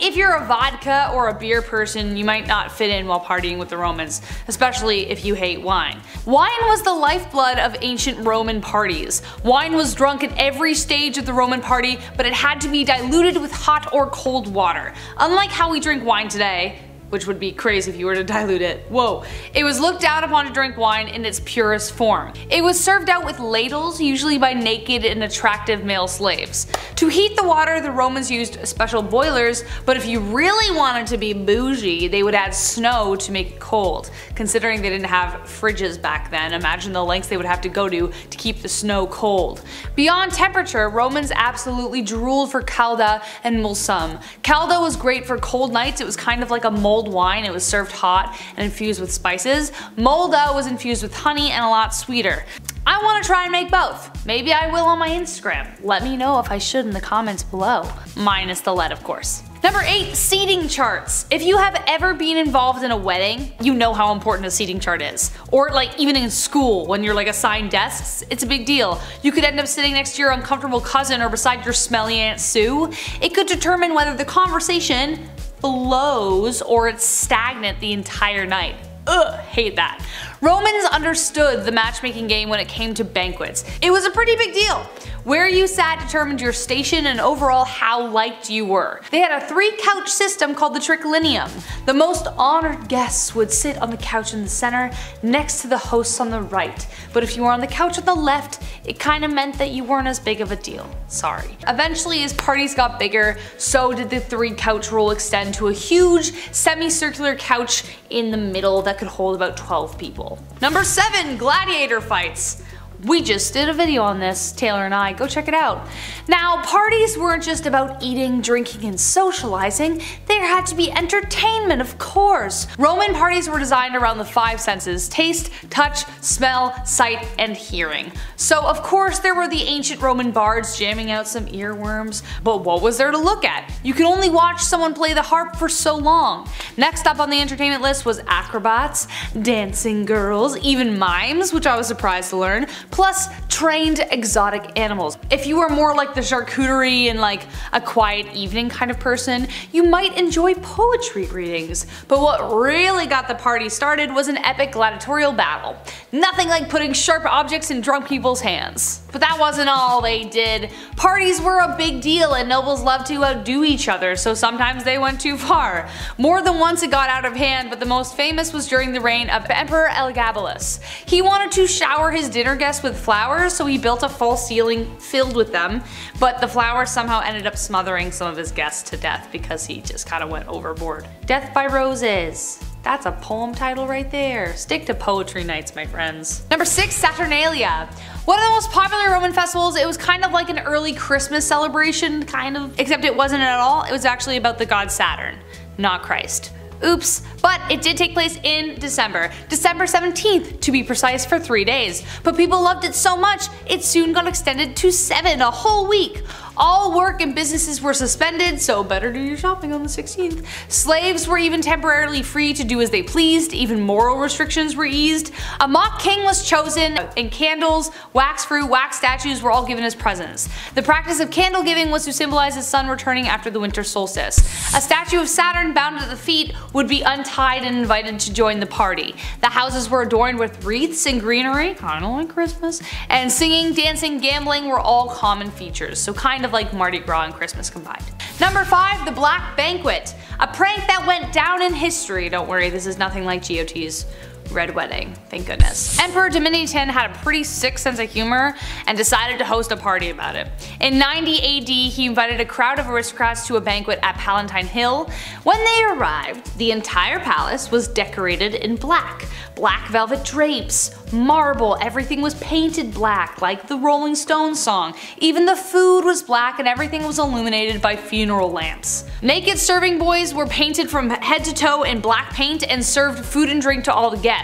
If you're a vodka or a beer person, you might not fit in while partying with the Romans, especially if you hate wine. Wine was the lifeblood of ancient Roman parties. Wine was drunk at every stage of the Roman party, but it had to be diluted with hot or cold water. Unlike how we drink wine today, which would be crazy if you were to dilute it. Whoa. It was looked down upon to drink wine in its purest form. It was served out with ladles, usually by naked and attractive male slaves. To heat the water, the Romans used special boilers, but if you really wanted to be bougie, they would add snow to make it cold. Considering they didn't have fridges back then, imagine the lengths they would have to go to keep the snow cold. Beyond temperature, Romans absolutely drooled for calda and mulsum. Calda was great for cold nights. It was kind of like a mold wine. It was served hot and infused with spices. Murdaugh was infused with honey and a lot sweeter. I want to try and make both. Maybe I will on my Instagram. Let me know if I should in the comments below. Minus the lead, of course. Number 8, seating charts. If you have ever been involved in a wedding, you know how important a seating chart is. Or like even in school, when you're like assigned desks, it's a big deal. You could end up sitting next to your uncomfortable cousin or beside your smelly Aunt Sue. It could determine whether the conversation blows or it's stagnant the entire night. Ugh, hate that. Romans understood the matchmaking game when it came to banquets. It was a pretty big deal. Where you sat determined your station and overall how liked you were. They had a 3-couch system called the triclinium. The most honored guests would sit on the couch in the center next to the hosts on the right, but if you were on the couch on the left, it kinda meant that you weren't as big of a deal. Sorry. Eventually, as parties got bigger, so did the 3-couch rule extend to a huge semicircular couch in the middle that could hold about 12 people. Number 7, gladiator fights. We just did a video on this, Taylor and I, go check it out. Now, parties weren't just about eating, drinking, and socializing. There had to be entertainment, of course. Roman parties were designed around the 5 senses: taste, touch, smell, sight, and hearing. So of course there were the ancient Roman bards jamming out some earworms, but what was there to look at? You could only watch someone play the harp for so long. Next up on the entertainment list was acrobats, dancing girls, even mimes, which I was surprised to learn, plus trained exotic animals. If you are more like the charcuterie and like a quiet evening kind of person, you might enjoy poetry readings. But what really got the party started was an epic gladiatorial battle. Nothing like putting sharp objects in drunk people's hands. But that wasn't all they did. Parties were a big deal and nobles loved to outdo each other, so sometimes they went too far. More than once it got out of hand, but the most famous was during the reign of Emperor Elagabalus. He wanted to shower his dinner guests with flowers, so he built a false ceiling filled with them, but the flowers somehow ended up smothering some of his guests to death because he just kind of went overboard. Death by roses. That's a poem title right there. Stick to poetry nights, my friends. Number 6, Saturnalia. One of the most popular Roman festivals. It was kind of like an early Christmas celebration, kind of, except it wasn't at all. It was actually about the god Saturn, not Christ. Oops, but it did take place in December. December 17th, to be precise, for 3 days. But people loved it so much, it soon got extended to 7, a whole week. All work and businesses were suspended, so better do your shopping on the 16th. Slaves were even temporarily free to do as they pleased, even moral restrictions were eased. A mock king was chosen, and candles, wax fruit, wax statues were all given as presents. The practice of candle giving was to symbolize the sun returning after the winter solstice. A statue of Saturn bound at the feet would be untied and invited to join the party. The houses were adorned with wreaths and greenery, kinda like Christmas, and singing, dancing, gambling were all common features, so kind of like Mardi Gras and Christmas combined. Number 5, the Black Banquet. A prank that went down in history. Don't worry, this is nothing like GOT's Red Wedding, thank goodness. Emperor Domitian had a pretty sick sense of humor and decided to host a party about it. In 90 AD, he invited a crowd of aristocrats to a banquet at Palatine Hill. When they arrived, the entire palace was decorated in black. Black velvet drapes, marble, everything was painted black, like the Rolling Stones song. Even the food was black and everything was illuminated by funeral lamps. Naked serving boys were painted from head to toe in black paint and served food and drink to all the guests.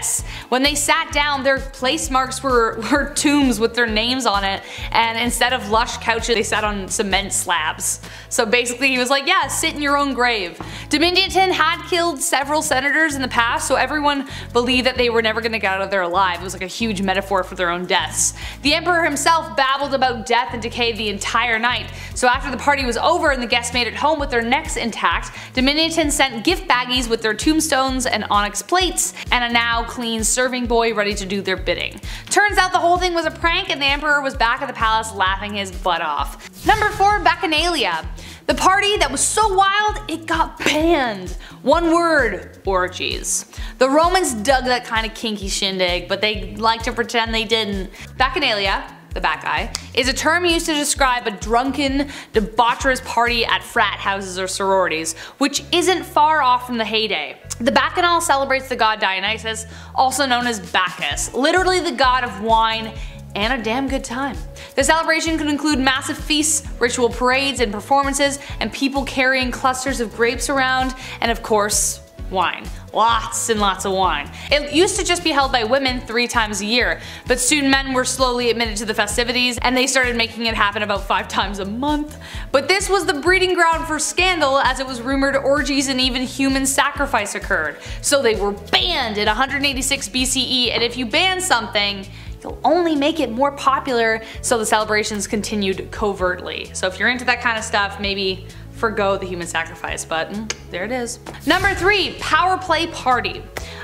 When they sat down, their place marks were tombs with their names on it, and instead of lush couches, they sat on cement slabs. So basically he was like, yeah, sit in your own grave. Domitian had killed several senators in the past, so everyone believed that they were never going to get out of there alive. It was like a huge metaphor for their own deaths. The emperor himself babbled about death and decay the entire night, so after the party was over and the guests made it home with their necks intact, Domitian sent gift baggies with their tombstones and onyx plates and a now clean serving boy ready to do their bidding. Turns out the whole thing was a prank and the emperor was back at the palace laughing his butt off. Number 4, Bacchanalia. The party that was so wild it got banned. One word, orgies. The Romans dug that kind of kinky shindig, but they like to pretend they didn't. Bacchanalia, the back eye, is a term used to describe a drunken, debaucherous party at frat houses or sororities, which isn't far off from the heyday. The Bacchanal celebrates the god Dionysus, also known as Bacchus, literally the god of wine and a damn good time. The celebration could include massive feasts, ritual parades and performances, and people carrying clusters of grapes around, and of course, wine. Lots and lots of wine. It used to just be held by women 3 times a year, but soon men were slowly admitted to the festivities and they started making it happen about 5 times a month. But this was the breeding ground for scandal, as it was rumored orgies and even human sacrifice occurred. So they were banned in 186 BCE, and if you ban something, you'll only make it more popular, so the celebrations continued covertly. So if you're into that kind of stuff, maybe forgo the human sacrifice, but there it is. Number 3, power play party.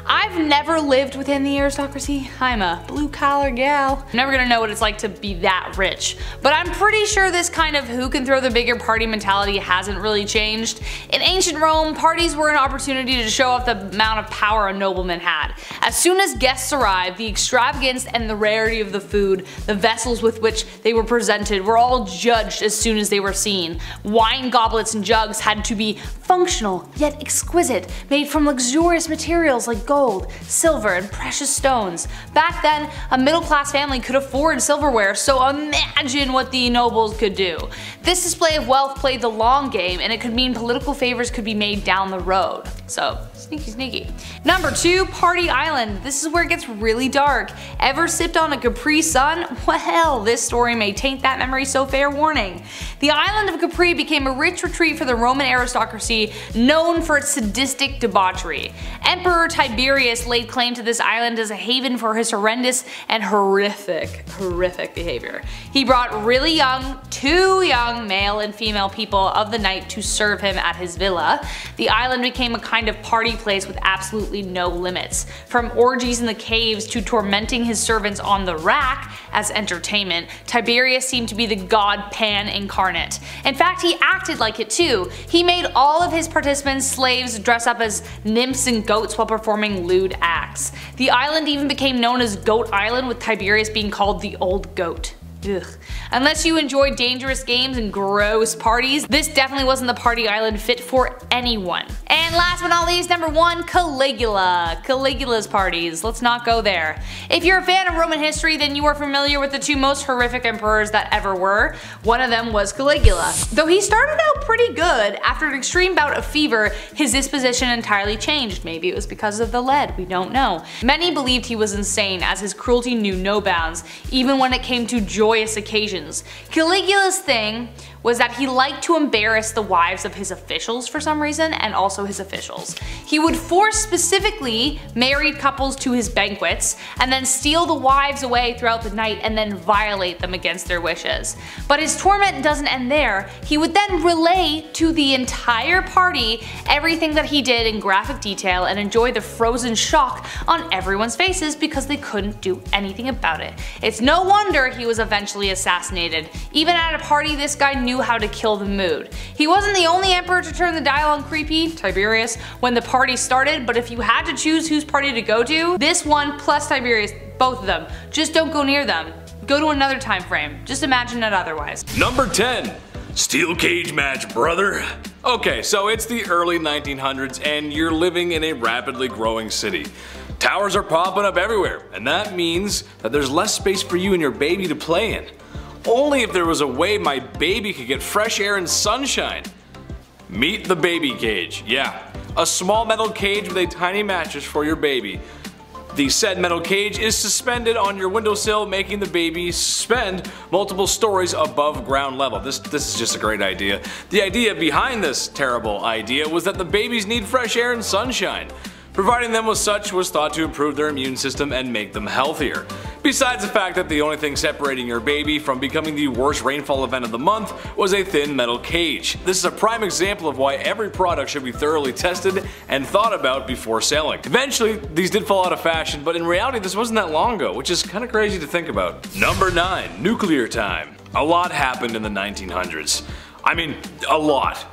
I've never lived within the aristocracy. I'm a blue collar gal. I'm never gonna know what it's like to be that rich, but I'm pretty sure this kind of who can throw the bigger party mentality hasn't really changed. In ancient Rome, parties were an opportunity to show off the amount of power a nobleman had. As soon as guests arrived, the extravagance and the rarity of the food, the vessels with which they were presented, were all judged as soon as they were seen. Wine goblets and jugs had to be functional yet exquisite, made from luxurious materials like gold, silver, and precious stones. Back then, a middle-class family could afford silverware, so imagine what the nobles could do. This display of wealth played the long game, and it could mean political favors could be made down the road. So sneaky, sneaky. Number 2, Party Island. This is where it gets really dark. Ever sipped on a Capri Sun? Well, this story may taint that memory, so fair warning. The island of Capri became a rich retreat for the Roman aristocracy, known for its sadistic debauchery. Emperor Tiberius laid claim to this island as a haven for his horrendous and horrific behavior. He brought really young, 2 young male and female people of the night to serve him at his villa. The island became a kind of party place with absolutely no limits, from orgies in the caves to tormenting his servants on the rack as entertainment. Tiberius seemed to be the god Pan incarnate. In fact, he acted like it too. He made all of his participants slaves dress up as nymphs and goats while performing lewd acts. The island even became known as Goat Island, with Tiberius being called the Old Goat. Ugh. Unless you enjoy dangerous games and gross parties, this definitely wasn't the party island fit for anyone. And last but not least, number 1, Caligula. Caligula's parties. Let's not go there. If you're a fan of Roman history, then you are familiar with the two most horrific emperors that ever were. One of them was Caligula. Though he started out pretty good, after an extreme bout of fever, his disposition entirely changed. Maybe it was because of the lead, we don't know. Many believed he was insane, as his cruelty knew no bounds, even when it came to joyous occasions. Caligula's thing was that he liked to embarrass the wives of his officials for some reason, and also his officials. He would force specifically married couples to his banquets, and then steal the wives away throughout the night and then violate them against their wishes. But his torment doesn't end there. He would then relay to the entire party everything that he did in graphic detail and enjoy the frozen shock on everyone's faces because they couldn't do anything about it. It's no wonder he was eventually assassinated. Even at a party, this guy knew how to kill the mood. He wasn't the only emperor to turn the dial on creepy, Tiberius, when the party started, but if you had to choose whose party to go to, this one plus Tiberius, both of them. Just don't go near them. Go to another time frame. Just imagine it otherwise. Number 10. Steel cage match, brother. Okay, so it's the early 1900s and you're living in a rapidly growing city. Towers are popping up everywhere, and that means that there's less space for you and your baby to play in. Only if there was a way my baby could get fresh air and sunshine. Meet the baby cage. Yeah, a small metal cage with a tiny mattress for your baby. The said metal cage is suspended on your windowsill, making the baby suspend multiple stories above ground level. This is just a great idea. The idea behind this terrible idea was that the babies need fresh air and sunshine. Providing them with such was thought to improve their immune system and make them healthier. Besides the fact that the only thing separating your baby from becoming the worst rainfall event of the month was a thin metal cage. This is a prime example of why every product should be thoroughly tested and thought about before selling. Eventually, these did fall out of fashion, but in reality this wasn't that long ago, which is kind of crazy to think about. Number 9. Nuclear time. A lot happened in the 1900s. I mean, a lot.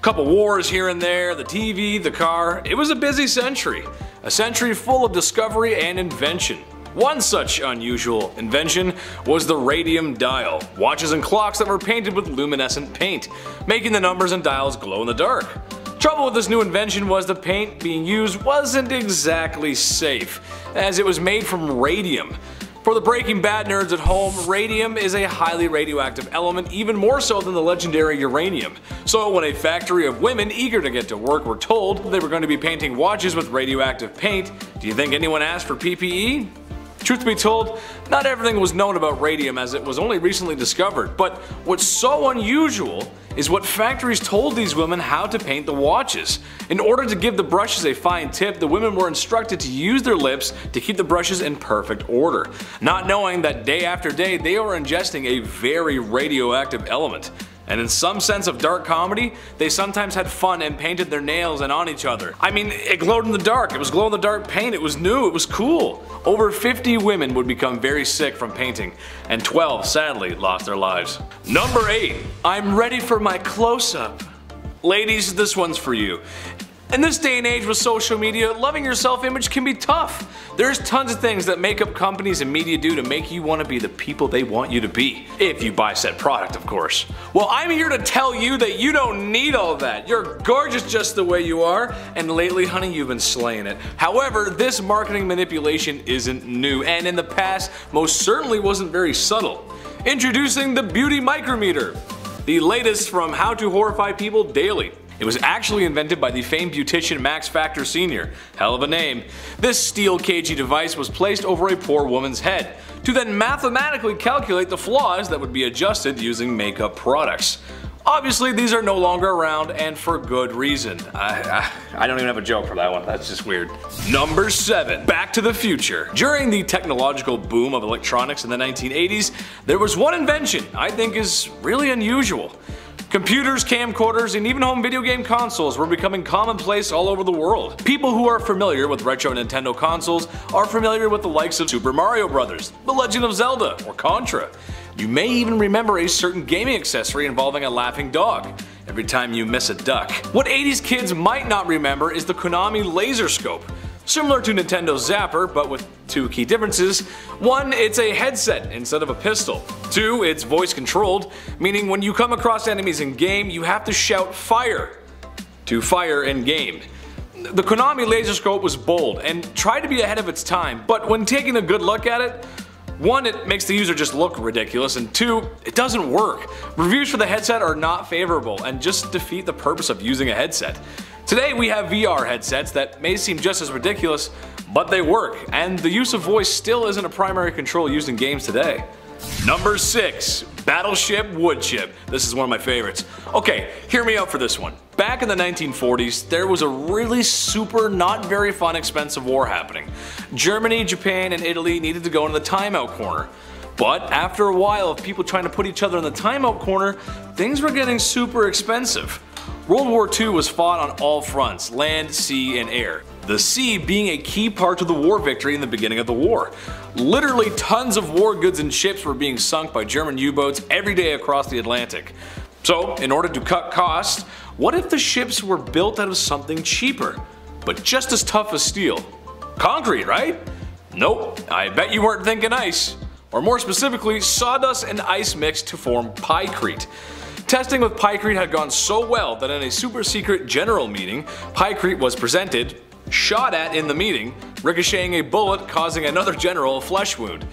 Couple wars here and there, the TV, the car. It was a busy century. A century full of discovery and invention. One such unusual invention was the radium dial, watches and clocks that were painted with luminescent paint, making the numbers and dials glow in the dark. Trouble with this new invention was the paint being used wasn't exactly safe, as it was made from radium. For the Breaking Bad nerds at home, radium is a highly radioactive element, even more so than the legendary uranium. So when a factory of women eager to get to work were told they were going to be painting watches with radioactive paint, do you think anyone asked for PPE? Truth be told, not everything was known about radium, as it was only recently discovered, but what's so unusual is what factories told these women how to paint the watches. In order to give the brushes a fine tip, the women were instructed to use their lips to keep the brushes in perfect order, not knowing that day after day they were ingesting a very radioactive element. And in some sense of dark comedy, they sometimes had fun and painted their nails and on each other. I mean, it glowed in the dark, it was glow in the dark paint, it was new, it was cool. Over 50 women would become very sick from painting, and 12 sadly lost their lives. Number 8. I'm ready for my close-up. Ladies, this one's for you. In this day and age with social media, loving your self-image can be tough. There's tons of things that makeup companies and media do to make you want to be the people they want you to be. If you buy said product, of course. Well, I'm here to tell you that you don't need all that. You're gorgeous just the way you are, and lately, honey, you've been slaying it. However, this marketing manipulation isn't new, and in the past, most certainly wasn't very subtle. Introducing the Beauty Micrometer, the latest from How to Horrify People Daily. It was actually invented by the famed beautician Max Factor Sr. Hell of a name. This steel cagey device was placed over a poor woman's head to then mathematically calculate the flaws that would be adjusted using makeup products. Obviously these are no longer around, and for good reason. I don't even have a joke for that one, that's just weird. Number 7. Back to the Future. During the technological boom of electronics in the 1980s, there was one invention I think is really unusual. Computers, camcorders, and even home video game consoles were becoming commonplace all over the world. People who are familiar with retro Nintendo consoles are familiar with the likes of Super Mario Bros., The Legend of Zelda, or Contra. You may even remember a certain gaming accessory involving a laughing dog every time you miss a duck. What 80s kids might not remember is the Konami Laser Scope. Similar to Nintendo's Zapper, but with two key differences. One, it's a headset instead of a pistol. Two, it's voice controlled, meaning when you come across enemies in game, you have to shout fire to fire in game. The Konami laser scope was bold and tried to be ahead of its time, but when taking a good look at it, one, it makes the user just look ridiculous, and two, it doesn't work. Reviews for the headset are not favorable and just defeat the purpose of using a headset. Today we have VR headsets that may seem just as ridiculous, but they work, and the use of voice still isn't a primary control used in games today. Number 6. Battleship Woodchip. This is one of my favorites. Okay, hear me out for this one. Back in the 1940s, there was a really super, not very fun, expensive war happening. Germany, Japan, and Italy needed to go into the timeout corner. But after a while of people trying to put each other in the timeout corner, things were getting super expensive. World War II was fought on all fronts, land, sea, and air. The sea being a key part of the war victory in the beginning of the war. Literally tons of war goods and ships were being sunk by German U-boats every day across the Atlantic. So in order to cut costs, what if the ships were built out of something cheaper, but just as tough as steel? Concrete, right? Nope, I bet you weren't thinking ice. Or more specifically, sawdust and ice mixed to form pycrete. Testing with pycrete had gone so well that in a super secret general meeting, pycrete was presented, shot at in the meeting, ricocheting a bullet causing another general a flesh wound.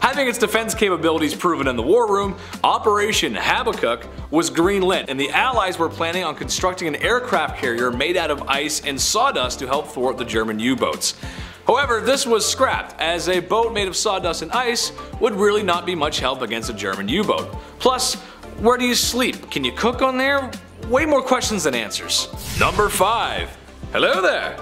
Having its defense capabilities proven in the war room, Operation Habakkuk was greenlit, and the Allies were planning on constructing an aircraft carrier made out of ice and sawdust to help thwart the German U-boats. However, this was scrapped, as a boat made of sawdust and ice would really not be much help against a German U-boat. Plus, where do you sleep? Can you cook on there? Way more questions than answers. Number 5. Hello there!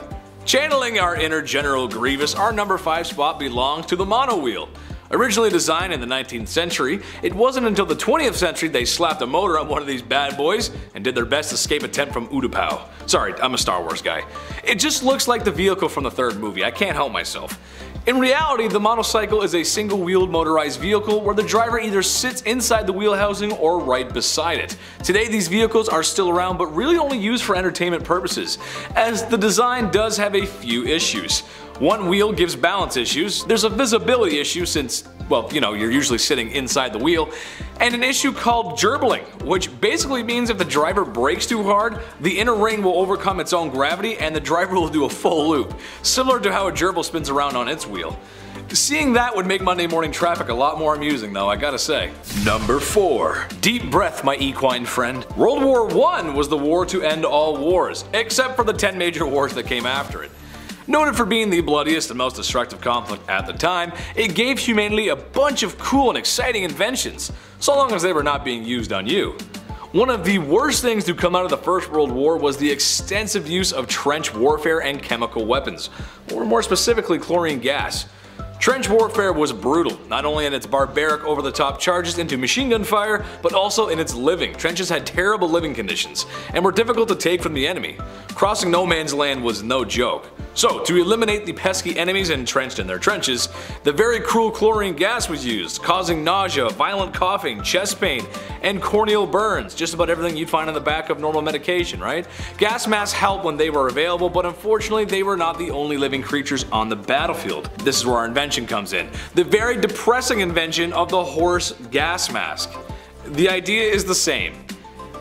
Channeling our inner General Grievous, our number 5 spot belongs to the monowheel. Originally designed in the 19th century, it wasn't until the 20th century they slapped a motor on one of these bad boys and did their best escape attempt from Utapau. Sorry, I'm a Star Wars guy. It just looks like the vehicle from the third movie, I can't help myself. In reality, the monocycle is a single-wheeled motorized vehicle where the driver either sits inside the wheel housing or right beside it. Today these vehicles are still around, but really only used for entertainment purposes, as the design does have a few issues. One wheel gives balance issues, there's a visibility issue since, well, you know, you're usually sitting inside the wheel, and an issue called gerbling, which basically means if the driver brakes too hard, the inner ring will overcome its own gravity and the driver will do a full loop, similar to how a gerbil spins around on its wheel. Seeing that would make Monday morning traffic a lot more amusing though, I gotta say. Number 4. Deep breath, my equine friend. World War I was the war to end all wars, except for the 10 major wars that came after it. Noted for being the bloodiest and most destructive conflict at the time, it gave humanity a bunch of cool and exciting inventions, so long as they were not being used on you. One of the worst things to come out of the First World War was the extensive use of trench warfare and chemical weapons, or more specifically chlorine gas. Trench warfare was brutal, not only in its barbaric over-the-top charges into machine gun fire, but also in its living. Trenches had terrible living conditions and were difficult to take from the enemy. Crossing no man's land was no joke. So to eliminate the pesky enemies entrenched in their trenches, the very cruel chlorine gas was used, causing nausea, violent coughing, chest pain, and corneal burns, just about everything you'd find on the back of normal medication, right? Gas masks helped when they were available, but unfortunately they were not the only living creatures on the battlefield. This is where our invention comes in, the very depressing invention of the horse gas mask. The idea is the same.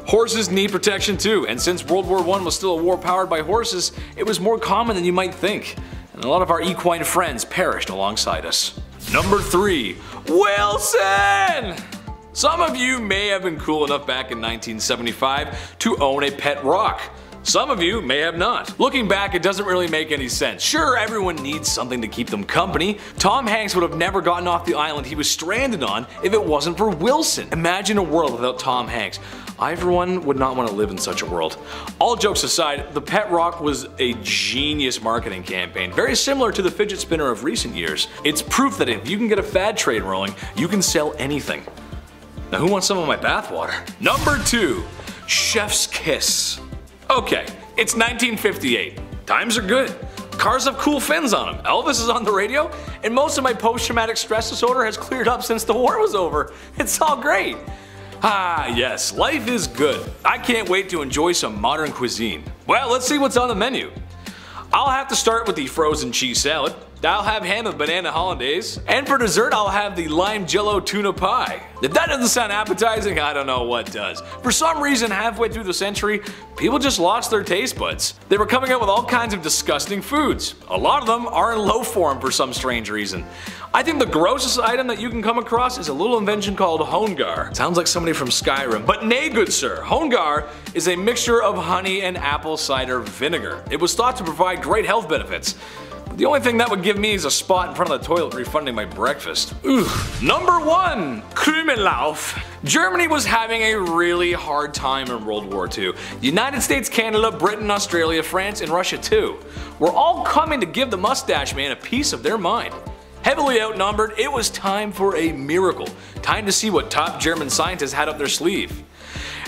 Horses need protection too, and since World War I was still a war powered by horses, it was more common than you might think, and a lot of our equine friends perished alongside us. Number 3. Wilson! Some of you may have been cool enough back in 1975 to own a pet rock. Some of you may have not. Looking back, it doesn't really make any sense. Sure, everyone needs something to keep them company. Tom Hanks would have never gotten off the island he was stranded on if it wasn't for Wilson. Imagine a world without Tom Hanks. I, for one, would not want to live in such a world. All jokes aside, the pet rock was a genius marketing campaign, very similar to the fidget spinner of recent years. It's proof that if you can get a fad trade rolling, you can sell anything. Now who wants some of my bathwater? Number 2. Chef's Kiss. Okay, it's 1958. Times are good. Cars have cool fins on them, Elvis is on the radio, and most of my post-traumatic stress disorder has cleared up since the war was over. It's all great. Ah yes, life is good. I can't wait to enjoy some modern cuisine. Well, let's see what's on the menu. I'll have to start with the frozen cheese salad. I'll have ham and banana hollandaise. And for dessert, I'll have the lime jello tuna pie. If that doesn't sound appetizing, I don't know what does. For some reason, halfway through the century, people just lost their taste buds. They were coming up with all kinds of disgusting foods. A lot of them are in low form for some strange reason. I think the grossest item that you can come across is a little invention called hongar. Sounds like somebody from Skyrim, but nay, good sir. Hongar is a mixture of honey and apple cider vinegar. It was thought to provide great health benefits. The only thing that would give me is a spot in front of the toilet refunding my breakfast. Ooh. Number 1. Krümellauf. Germany was having a really hard time in World War II. The United States, Canada, Britain, Australia, France, and Russia too. We're all coming to give the mustache man a piece of their mind. Heavily outnumbered, it was time for a miracle. Time to see what top German scientists had up their sleeve.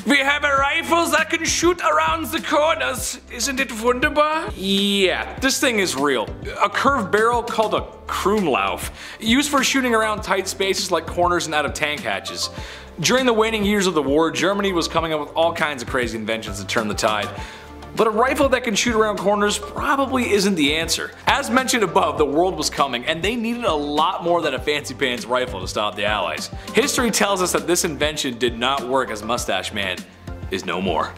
We have rifles that can shoot around the corners. Isn't it wunderbar? Yeah, this thing is real. A curved barrel called a Krümellauf, used for shooting around tight spaces like corners and out of tank hatches. During the waning years of the war, Germany was coming up with all kinds of crazy inventions to turn the tide. But a rifle that can shoot around corners probably isn't the answer. As mentioned above, the world was coming and they needed a lot more than a fancy pants rifle to stop the Allies. History tells us that this invention did not work as Mustache Man is no more.